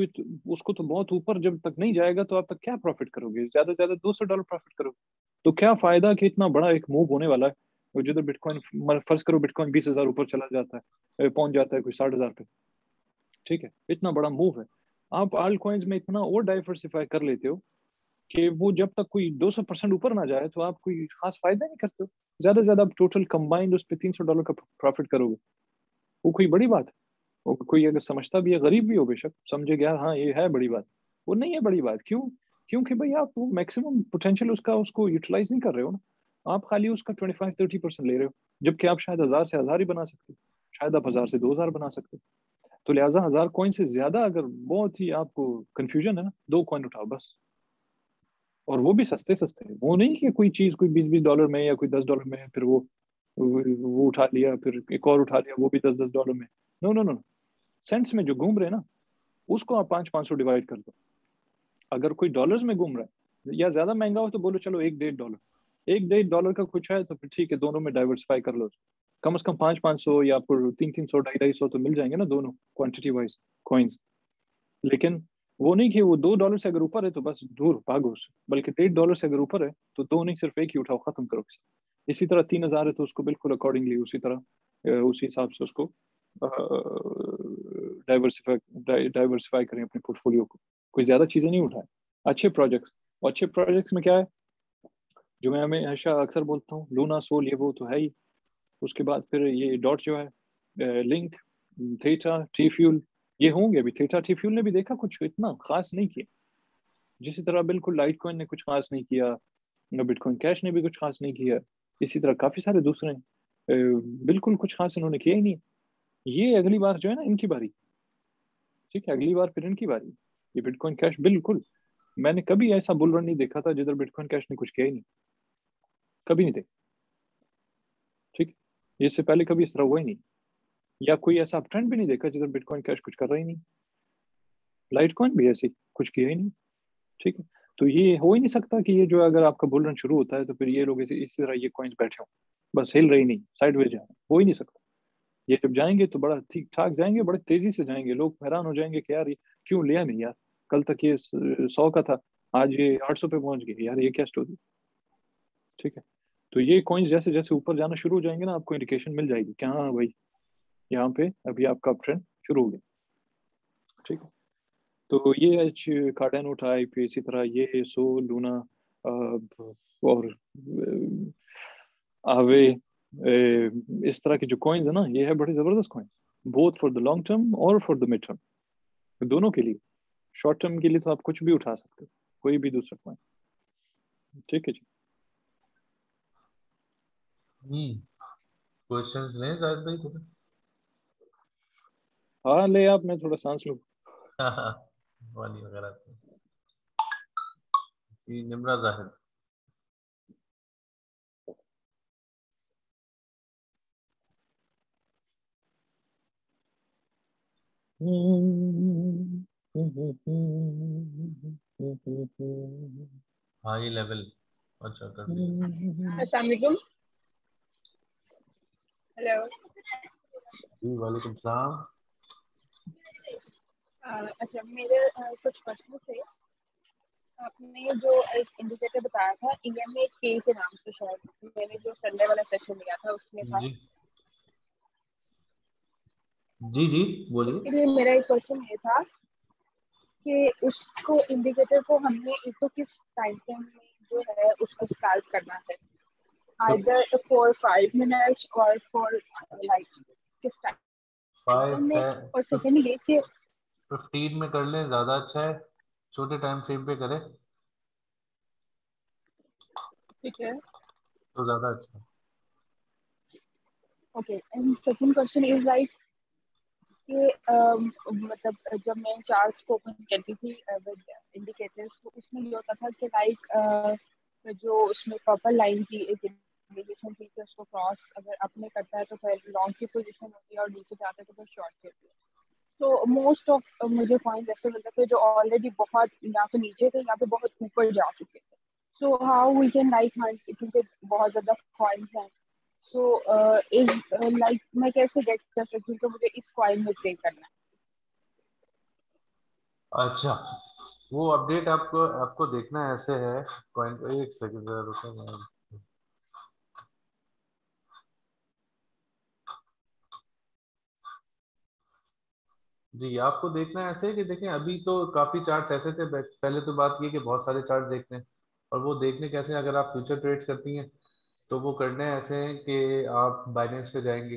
उसको तो बहुत ऊपर जब तक नहीं जाएगा तो आप तक क्या प्रॉफिट करोगे, ज़्यादा से ज़्यादा $200 प्रॉफिट करोगे, तो क्या फ़ायदा कि इतना बड़ा एक मूव होने वाला है। और जिधर बिटकॉइन फर्ज करो बिटकॉइन 20,000 ऊपर चला जाता है, पहुंच जाता है कोई 60,000 पे, ठीक है, इतना बड़ा मूव है। आप आल्ट कॉइन्स में इतना और डाइवर्सिफाई कर लेते हो कि वो जब तक कोई 200% ऊपर ना जाए तो आप कोई खास फायदा नहीं करते हो, ज़्यादा से ज़्यादा आप टोटल कम्बाइंड उस पर $300 का प्रॉफिट करोगे। वो कोई बड़ी बात है? और कोई अगर समझता भी है, गरीब भी हो बेशक, समझे गया हाँ ये है बड़ी बात, वो नहीं है बड़ी बात। क्यों? क्योंकि भाई आप वो मैक्सिमम पोटेंशियल उसका उसको यूटिलाइज नहीं कर रहे हो ना, आप खाली उसका 25-30% ले रहे हो, जबकि आप शायद 1,000 से 1,000 ही बना सकते हो, शायद आप 1,000 से 2,000 बना सकते हो। तो लिहाजा 1,000 कॉइन से ज़्यादा अगर बहुत ही आपको कन्फ्यूजन है ना, 2 कॉइन उठाओ बस, और वो भी सस्ते सस्ते। वो नहीं कि कोई चीज़ कोई $20 में या कोई $10 में, फिर वो उठा लिया, फिर एक और उठा लिया वो भी $10 में। नो नो नो, सेंट्स में जो घूम रहे हैं ना उसको आप 500 डिवाइड कर दो। अगर कोई डॉलर्स में घूम रहा है या ज़्यादा महंगा हो तो बोलो चलो $1-$1.50 का कुछ है तो फिर ठीक है, दोनों में डाइवर्सिफाई कर लो, कम से कम 500-500 या आपको 300-300, 250 तो मिल जाएंगे ना दोनों क्वांटिटी वाइज कॉइन्स। लेकिन वो नहीं कि वो $2 से अगर ऊपर है तो बस दूर भागो उससे, बल्कि $1.50 से अगर ऊपर है तो दो नहीं सिर्फ एक ही उठाओ, ख़त्म करो। इसी तरह 3,000 है तो उसको बिल्कुल अकॉर्डिंगली उसी तरह उसी हिसाब से उसको डाइवर्सिफाई करें अपने पोर्टफोलियो को, कोई ज़्यादा चीज़ें नहीं उठाएं, अच्छे प्रोजेक्ट्स। और अच्छे प्रोजेक्ट्स में क्या है जो मैं हमेशा अक्सर बोलता हूँ, लूना, सोल, ये वो तो है ही, उसके बाद फिर ये डॉट जो है, लिंक, थीटा, टी फ्यूल, ये होंगे अभी। थीटा टी फ्यूल ने भी देखा कुछ इतना खास नहीं किया, जिसी तरह बिल्कुल लाइटकॉइन ने कुछ खास नहीं किया, बिटकॉइन कैश ने भी कुछ खास नहीं किया, इसी तरह काफ़ी सारे दूसरे बिल्कुल कुछ खास इन्होंने किया ही नहीं। ये अगली बार जो है ना इनकी बारी, ठीक है, अगली बार फिर इनकी बारी। ये बिटकॉइन कैश बिल्कुल मैंने कभी ऐसा बुल रन नहीं देखा था जिधर बिटकॉइन कैश ने कुछ किया ही नहीं, कभी नहीं देखा, ठीक, इससे पहले कभी इस तरह हुआ ही नहीं, या कोई ऐसा ट्रेंड भी नहीं देखा जिधर बिटकॉइन कैश कुछ कर रहा ही नहीं, लाइटकॉइन भी ऐसी कुछ किया ही नहीं, ठीक है। तो ये हो ही नहीं सकता कि ये जो अगर आपका बुल रन शुरू होता है तो फिर ये लोग इसी तरह ये कॉइन्स बैठे हो, बस हिल रही नहीं, साइडवेज जाए, हो ही नहीं सकता। ये जब जाएंगे तो बड़ा ठीक ठाक जाएंगे, बड़े तेजी से जाएंगे, लोग हैरान हो जाएंगे कि यार ये क्यों लिया नहीं यार, कल तक ये 100 का था, आज ये 800 पे पहुंच गए यार, ये क्या स्टोरी, ठीक है। तो ये कॉइन्स जैसे जैसे ऊपर जाना शुरू हो जाएंगे ना, आपको इंडिकेशन मिल जाएगी कि हाँ भाई यहाँ पे अभी आपका ट्रेंड शुरू हो गया, ठीक है। तो ये कार्डानो उठाए, फिर इसी तरह ये सो, लूना और आवे, इस तरह के जो कॉइन्स है ना, ये है बड़े ज़बरदस्त coins, both for the long term और फॉर द मिड टर्म, दोनों के लिए। शॉर्ट टर्म के लिए तो आप कुछ भी उठा सकते हो, कोई भी दूसरा कॉइन, ठीक है जी। क्वेश्चंस नहीं जाहिद भाई को? हाँ ले आप, मैं थोड़ा सांस लूँ। वाली वगैरह निम्रा जाहिद हाई लेवल। अच्छा अस्सलामुअलैकुम। हेलो जी, वालेकुम सलाम। अच्छा मेरे कुछ क्वेश्चन थे। आपने जो एक इंडिकेटर बताया था ईएमए के नाम से, शायद मैंने जो संडे वाला सेशन लिया था उसमें था। जी जी बोलिए। मेरा एक क्वेश्चन ये था कि उसको इंडिकेटर को हमने इसको किस टाइम फ्रेम में जो है उसको स्टार्ट करना है, either for 5 minutes or for like किस टाइम में, और सेकंड ये कि 15 में कर लें ज्यादा अच्छा है, छोटे टाइम फ्रेम पे करें ठीक है तो ज्यादा अच्छा। Okay and second question is like कि मतलब जब मैं चार्ट्स को ओपन करती थी इंडिकेटर्स को, उसमें ये होता था कि लाइक जो उसमें प्रॉपर लाइन की एक इंडिकेशन थी कि उसको क्रॉस अगर अपने करता है तो फिर लॉन्ग की पोजीशन होती है और नीचे जाता है तो फिर शॉर्ट की होती है। तो मोस्ट ऑफ मुझे पॉइंट ऐसे मिलते थे जो ऑलरेडी बहुत या तो नीचे थे या तो बहुत ऊपर जा चुके थे। So how we can like hunt क्योंकि बहुत ज़्यादा कॉइन्स हैं, सो इज लाइक मैं कैसे गेट कर सकती हूँ कि मुझे इस कॉइन में ट्रेड करना है? अच्छा वो अपडेट आपको आपको देखना है, ऐसे है कॉइन को एक सेकंड जरा रुकें। जी आपको देखना है ऐसे कि देखें अभी तो काफी चार्ट्स ऐसे थे, पहले तो बात ये कि बहुत सारे चार्ट देखते हैं और वो देखने कैसे हैं, अगर आप फ्यूचर ट्रेड्स करती हैं तो वो करने ऐसे हैं कि आप बाइनेंस पे जाएंगी,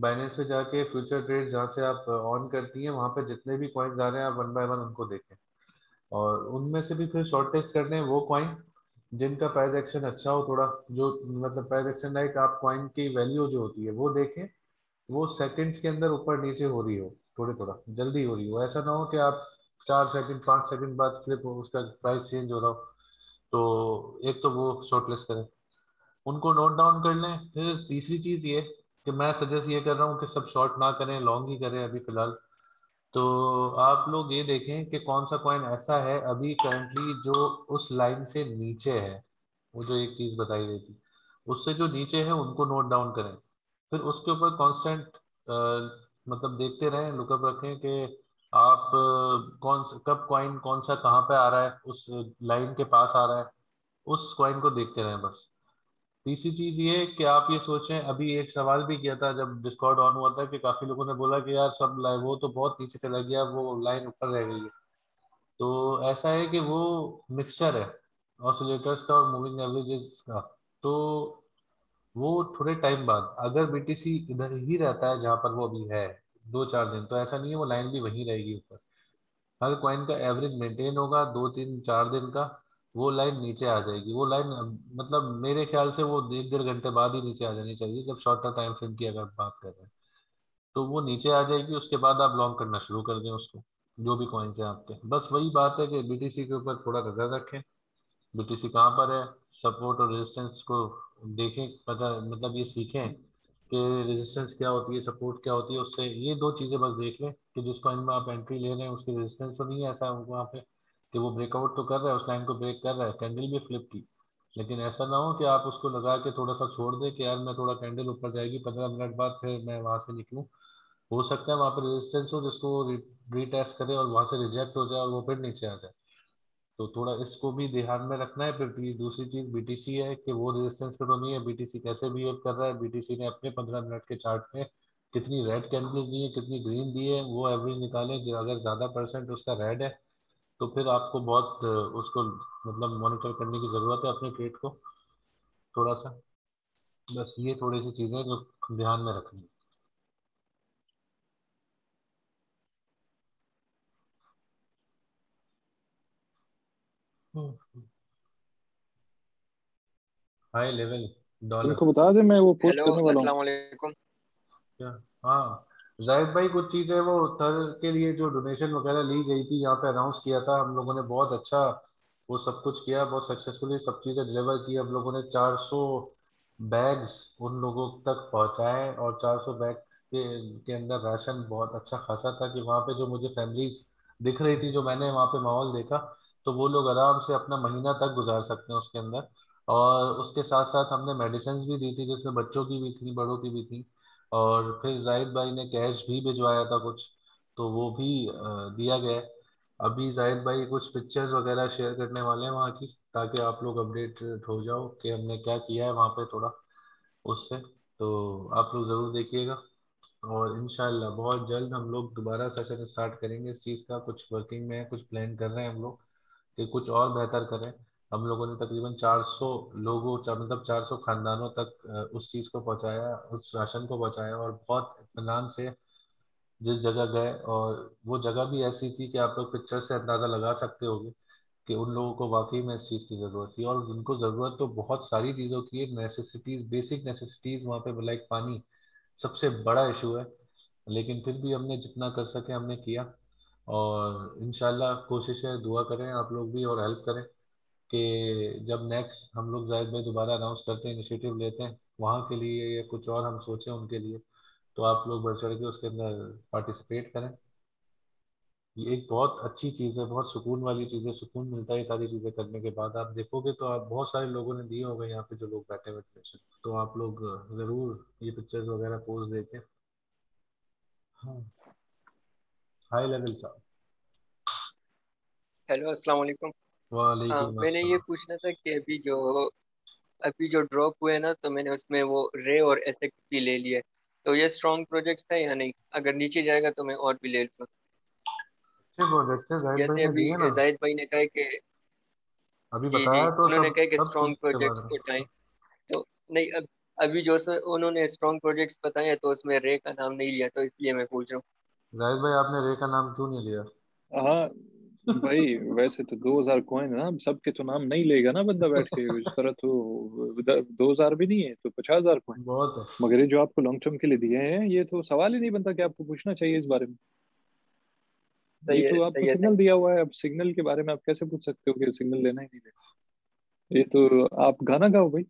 बाइनेंस पे जाके फ्यूचर ट्रेड जहाँ से आप ऑन करती हैं वहाँ पे जितने भी कॉइन्स आ रहे हैं आप वन बाय वन उनको देखें और उनमें से भी फिर शॉर्ट टेस्ट करने वो कॉइन जिनका प्राइस एक्शन अच्छा हो थोड़ा, जो मतलब प्राइस एक्शन लाइक आप कॉइन की वैल्यू जो होती है वो देखें वो सेकंड्स के अंदर ऊपर नीचे हो रही हो, थोड़ी थोड़ा जल्दी हो रही हो, ऐसा ना हो कि आप 4 सेकंड 5 सेकंड बाद फ्लिप हो उसका प्राइस चेंज हो रहा हो। तो एक तो वो शॉर्ट लिस्ट करें, उनको नोट डाउन कर लें। फिर तीसरी चीज़ ये कि मैं सजेस्ट ये कर रहा हूँ कि सब शॉर्ट ना करें, लॉन्ग ही करें अभी फ़िलहाल। तो आप लोग ये देखें कि कौन सा कॉइन ऐसा है अभी करंटली जो उस लाइन से नीचे है, वो जो एक चीज़ बताई गई थी उससे जो नीचे है उनको नोट डाउन करें, फिर उसके ऊपर कांस्टेंट मतलब देखते रहें, लुकअप रखें कि आप कब कॉइन कौन सा कहाँ पे आ रहा है, उस लाइन के पास आ रहा है, उस कॉइन को देखते रहें बस। तीसरी चीज़ ये कि आप ये सोचें, अभी एक सवाल भी किया था जब डिस्कॉर्ड ऑन हुआ था कि काफ़ी लोगों ने बोला कि यार सब लाइव वो तो बहुत नीचे चला गया, वो लाइन ऊपर रह गई है। तो ऐसा है कि वो मिक्सचर है ऑसिलेटर्स का और मूविंग एवरेजेस का, तो वो थोड़े टाइम बाद अगर BTC इधर ही रहता है जहाँ पर वो अभी है 2-4 दिन, तो ऐसा नहीं है वो लाइन भी वहीं रहेगी ऊपर, हर कॉइन का एवरेज मेनटेन होगा 2-3-4 दिन का, वो लाइन नीचे आ जाएगी। वो लाइन मतलब मेरे ख्याल से वो 1-1.5 घंटे बाद ही नीचे आ जानी चाहिए, जब शॉर्टर टाइम फ्रेम की अगर बात कर रहे हैं तो वो नीचे आ जाएगी, उसके बाद आप लॉन्ग करना शुरू कर दें उसको, जो भी कॉइन्स हैं आपके। बस वही बात है कि BTC के ऊपर थोड़ा नजर रखें, BTC कहाँ पर है, सपोर्ट और रेजिस्टेंस को देखें, पता मतलब ये सीखें कि रेजिस्टेंस क्या होती है सपोर्ट क्या होती है, उससे ये 2 चीज़ें बस देख लें कि जिस कॉइन में आप एंट्री ले रहे हैं उसकी रेजिस्टेंस तो नहीं है ऐसा वहाँ पे कि वो ब्रेकआउट तो कर रहा है, उस लाइन को ब्रेक कर रहा है, कैंडल भी फ्लिप की, लेकिन ऐसा ना हो कि आप उसको लगा के थोड़ा सा छोड़ दे कि यार मैं थोड़ा कैंडल ऊपर जाएगी 15 मिनट बाद फिर मैं वहाँ से निकलूँ। हो सकता है वहाँ पर रेजिस्टेंस हो जिसको रीटेस्ट करे और वहाँ से रिजेक्ट हो जाए और वो फिर नीचे आ जाए, तो थोड़ा इसको भी ध्यान में रखना है। फिर दूसरी चीज़ BTC है कि वो रेजिस्टेंस पर तो नहीं है, BTC कैसे बिहेव कर रहा है, BTC ने अपने 15 मिनट के चार्ट पे कितनी रेड कैंडल्स दी है कितनी ग्रीन दी है वो एवरेज निकालें, अगर ज़्यादा परसेंट उसका रेड है तो फिर आपको बहुत उसको मतलब मॉनिटर करने की ज़रूरत है अपने ट्रेड को थोड़ा सा। बस ये थोड़ी सी चीज़ें जो ध्यान में रखनी है। हाई लेवल डॉलर इनको बता दे, मैं वो पोस्ट करने वाला हूं। अस्सलाम वालेकुम। क्या हाँ जाहिद भाई कुछ चीज़ें वो थर के लिए जो डोनेशन वगैरह ली गई थी यहाँ पे अनाउंस किया था, हम लोगों ने बहुत अच्छा वो सब कुछ किया, बहुत सक्सेसफुली सब चीज़ें डिलीवर की, हम लोगों ने 400 बैग्स उन लोगों तक पहुँचाए और 400 बैग के अंदर राशन बहुत अच्छा खासा था कि वहाँ पे जो मुझे फैमिलीज दिख रही थी, जो मैंने वहाँ पे माहौल देखा, तो वो लोग आराम से अपना महीना तक गुजार सकते हैं उसके अंदर। और उसके साथ साथ हमने मेडिसिन भी दी थी जिसमें बच्चों की भी थी बड़ों की भी थी, और फिर जाहिद भाई ने कैश भी भिजवाया था कुछ, तो वो भी दिया गया। अभी जाहिद भाई कुछ पिक्चर्स वगैरह शेयर करने वाले हैं वहाँ की, ताकि आप लोग अपडेट हो जाओ कि हमने क्या किया है वहाँ पे थोड़ा उससे, तो आप लोग ज़रूर देखिएगा। और इंशाल्लाह बहुत जल्द हम लोग दोबारा सेशन स्टार्ट करेंगे इस चीज़ का, कुछ वर्किंग में है, कुछ प्लान कर रहे हैं हम लोग कि कुछ और बेहतर करें, हम लोगों ने तकरीबन 400 लोगों मतलब 400 खानदानों तक उस चीज़ को पहुंचाया, उस राशन को पहुंचाया और बहुत इत्मीनान से जिस जगह गए। और वो जगह भी ऐसी थी कि आप लोग पिक्चर से अंदाज़ा लगा सकते होंगे कि उन लोगों को वाकई में इस चीज़ की ज़रूरत थी। और उनको ज़रूरत तो बहुत सारी चीज़ों की है, नेसेसिटीज़, बेसिक नेसेसिटीज़ वहाँ पर लाइक पानी सबसे बड़ा इशू है, लेकिन फिर भी हमने जितना कर सके हमने किया। और इंशाल्लाह कोशिश है, दुआ करें आप लोग भी और हेल्प करें कि जब नेक्स्ट हम लोग जाहिद भाई दोबारा अनाउंस करते हैं, इनिशिएटिव लेते हैं वहाँ के लिए या कुछ और हम सोचें उनके लिए, तो आप लोग बढ़ चढ़ के उसके अंदर पार्टिसिपेट करें। ये एक बहुत अच्छी चीज़ है, बहुत सुकून वाली चीज़ है, सुकून मिलता है ये सारी चीज़ें करने के बाद। आप देखोगे तो आप बहुत सारे लोगों ने दिए होगा यहाँ पे जो लोग बैठे हुए टेंशन, तो आप लोग ज़रूर ये पिक्चर्स वगैरह पोस्ट देखें। हाँ, हाई लेवल साहब। हेलो, अस्सलाम वालेकुम। वालेकुम। मैंने ये पूछना था कि अभी जो ड्रॉप हुए ना, तो मैंने उसमें वो रे और एसएक्सपी ले लिए, तो ये स्ट्रॉन्ग प्रोजेक्ट्स था या नहीं? अगर नीचे जाएगा तो मैं और भी ले लूँ। अच्छे प्रोजेक्ट्स हैं, जैसे अभी जाहिद भाई ने कहा कि अभी बताया तो उन्होंने कहा कि स्ट्रॉन्ग प्रोजेक्ट्स को टाइम तो नहीं, अभी जो उन्होंने स्ट्रॉन्ग प्रोजेक्ट्स बताए तो उसमें रे का नाम नहीं लिया, तो इसलिए मैं पूछ रहा हूँ। जाहिद भाई, आपने रे का नाम क्यों नहीं लिया? हाँ भाई, वैसे तो 2000 कॉइन है ना, सबके तो नाम नहीं लेगा ना बंदा बैठ के, इस तरह तो 2000 भी नहीं है तो 50,000 कॉइन बहुत है। मगर ये जो आपको लॉन्ग टर्म के लिए दिए हैं, ये तो सवाल ही नहीं बनता कि आपको पूछना चाहिए इस बारे में। ये तो आपको सिग्नल दिया हुआ है, अब सिग्नल के बारे में आप कैसे पूछ सकते हो कि सिग्नल लेना ही नहीं लेना? ये तो आप गाना गाओ भाई।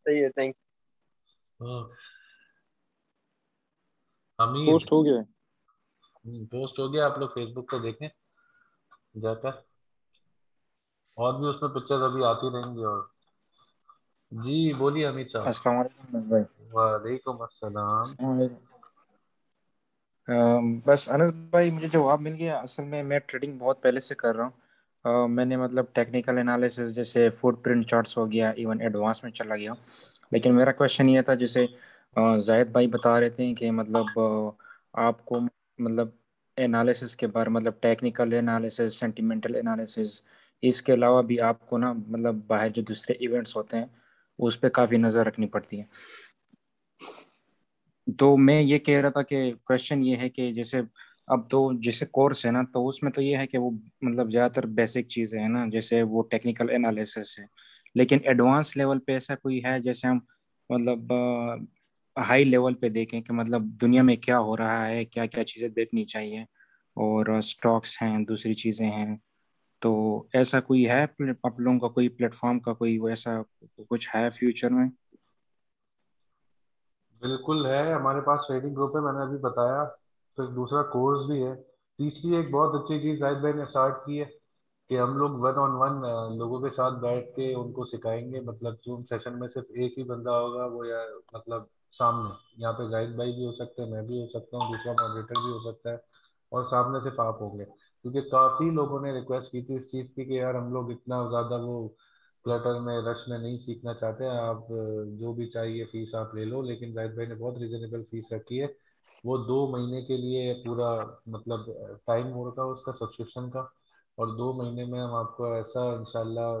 सही है, थैंक यू। पोस्ट हो गया, पोस्ट हो गया, आप लोग फेसबुक पे देखें जाकर, और भी उसमें पिक्चर अभी आती रहेंगी। और जी बोलिए अमित साहब। अस्सलाम वालेकुम भाई। वालेकुम अस्सलाम। बस अनस भाई, मुझे जवाब मिल गया। असल में मैं ट्रेडिंग बहुत पहले से कर रहा हूँ। मैंने मतलब टेक्निकल एनालिसिस जैसे फुटप्रिंट चार्ट्स हो गया, इवन एडवांस में चला गया। लेकिन मेरा क्वेश्चन ये था, जैसे जाहिद भाई बता रहे थे कि मतलब आपको मतलब एनालिसिस के बारे, मतलब टेक्निकल एनालिसिस, सेंटिमेंटल एनालिसिस, इसके अलावा भी आपको ना मतलब बाहर जो दूसरे इवेंट्स होते हैं उस पर काफ़ी नज़र रखनी पड़ती है। तो मैं ये कह रहा था कि क्वेश्चन ये है कि जैसे अब तो जैसे कोर्स है ना, तो उसमें तो ये है कि वो मतलब ज़्यादातर बेसिक चीज़ें हैं ना, जैसे वो टेक्निकल एनालिसिस है। लेकिन एडवांस लेवल पे ऐसा कोई है जैसे हम मतलब हाई लेवल पे देखें कि मतलब दुनिया में क्या हो रहा है, क्या क्या चीज़ें देखनी चाहिए, और स्टॉक्स हैं, दूसरी चीज़ें हैं, तो ऐसा कोई है आप लोगों का, कोई प्लेटफॉर्म का कोई वैसा कुछ है फ्यूचर में? बिल्कुल है, हमारे पास ट्रेडिंग ग्रुप है, मैंने अभी बताया, फिर दूसरा कोर्स भी है। तीसरी एक बहुत अच्छी चीज़ जाहिद भाई ने स्टार्ट की है कि हम लोग 1-on-1 लोगों के साथ बैठ के उनको सिखाएंगे। मतलब जूम सेशन में सिर्फ एक ही बंदा होगा, वो या मतलब सामने यहाँ पे जाहिद भाई भी हो सकते हैं, मैं भी हो सकता हूँ, दूसरा मॉडरेटर भी हो सकता है, और सामने सिर्फ आप होंगे। क्योंकि काफ़ी लोगों ने रिक्वेस्ट की थी इस चीज़ की कि यार हम लोग इतना ज़्यादा वो क्लटर में, रश में नहीं सीखना चाहते हैं, आप जो भी चाहिए फ़ीस आप ले लो। लेकिन जाहिद भाई ने बहुत रिजनेबल फ़ीस रखी है, वो 2 महीने के लिए पूरा मतलब टाइम हो रखा है उसका सब्सक्रिप्शन का, और 2 महीने में हम आपको ऐसा इंशाल्लाह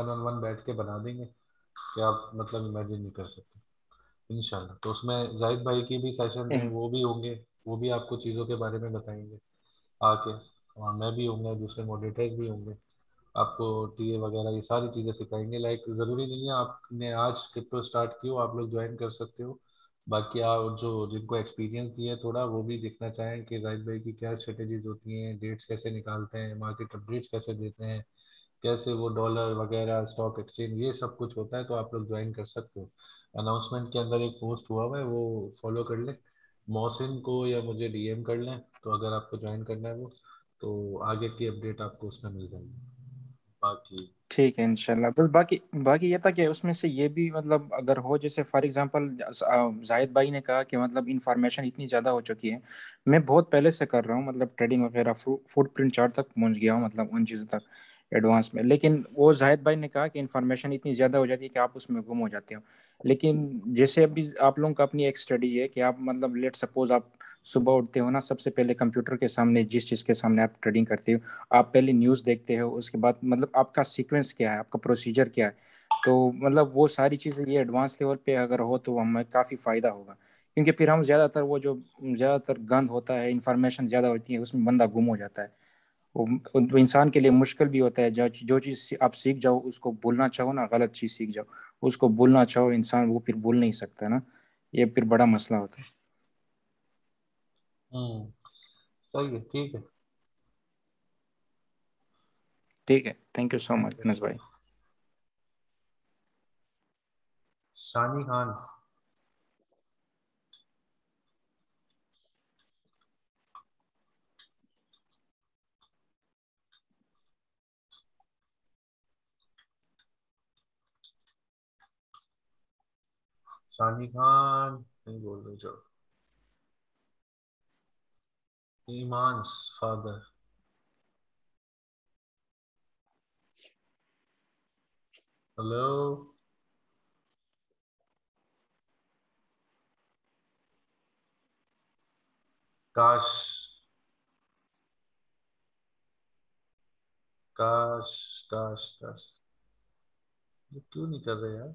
1-on-1 बैठ के बना देंगे कि आप मतलब इमेजिन नहीं कर सकते इंशाल्लाह। तो उसमें जाहिद भाई की भी सेशन, वो भी होंगे, वो भी आपको चीज़ों के बारे में बताएंगे आके, और मैं भी होंगे, दूसरे मॉडरेटर्स भी होंगे, आपको टीए वगैरह ये सारी चीज़ें सिखाएंगे। लाइक ज़रूरी नहीं है आपने आज क्रिप्टो स्टार्ट की हो, आप लोग ज्वाइन कर सकते हो। बाकी आप जो जिनको एक्सपीरियंस भी है थोड़ा, वो भी देखना चाहें कि जाहिद भाई की क्या स्ट्रेटेजीज होती हैं, डेट्स कैसे निकालते हैं, मार्केट अपडेट्स कैसे देते हैं, कैसे वो डॉलर वगैरह, स्टॉक एक्सचेंज, ये सब कुछ होता है। तो आप लोग ज्वाइन कर सकते हो। अनाउंसमेंट के अंदर एक पोस्ट हुआ हुआ है, वो फॉलो कर लें, मोहसिन को या मुझे डीएम कर लें, तो अगर आपको ज्वाइन करना है वो, तो आगे की अपडेट आपको उसमें मिल जाएगी। बाकी ठीक है इंशाल्लाह। बस बाकी ये था कि उसमें से ये भी मतलब अगर हो, जैसे फॉर एग्जांपल जाहिद भाई ने कहा कि मतलब इंफॉर्मेशन इतनी ज़्यादा हो चुकी है, मैं बहुत पहले से कर रहा हूँ मतलब ट्रेडिंग वगैरह, फुटप्रिंट चार्ट तक पहुँच गया हूँ, मतलब उन चीज़ों तक। एडवांस में। लेकिन वो जाहिद भाई ने कहा कि इन्फॉर्मेशन इतनी ज़्यादा हो जाती है कि आप उसमें गुम हो जाते हो। लेकिन जैसे अभी आप लोगों का अपनी एक स्टडी है कि आप मतलब लेट सपोज आप सुबह उठते हो ना, सबसे पहले कंप्यूटर के सामने जिस चीज़ के सामने आप ट्रेडिंग करते हो, आप पहले न्यूज़ देखते हो, उसके बाद मतलब आपका सीक्वेंस क्या है, आपका प्रोसीजर क्या है। तो मतलब वो सारी चीज़ें ये एडवांस लेवल पे अगर हो तो हमें काफ़ी फ़ायदा होगा, क्योंकि फिर हम ज़्यादातर वो जो ज़्यादातर गंद होता है, इन्फॉर्मेशन ज़्यादा होती है, उसमें बंदा गुम हो जाता है। वो इंसान के लिए मुश्किल भी होता है। जो चीज़ आप सीख जाओ उसको भूलना चाहो ना, गलत चीज़ सीख जाओ उसको भूलना चाहो, इंसान वो फिर भूल नहीं सकता ना, ये फिर बड़ा मसला होता है। सही है, ठीक है, ठीक है। थैंक यू सो मच नस भाई। शानी खान, सानी खान नहीं बोल रहे। जो ईमान फादर, हेलो काश काश काश काश, ये क्यों नहीं कर रहे यार?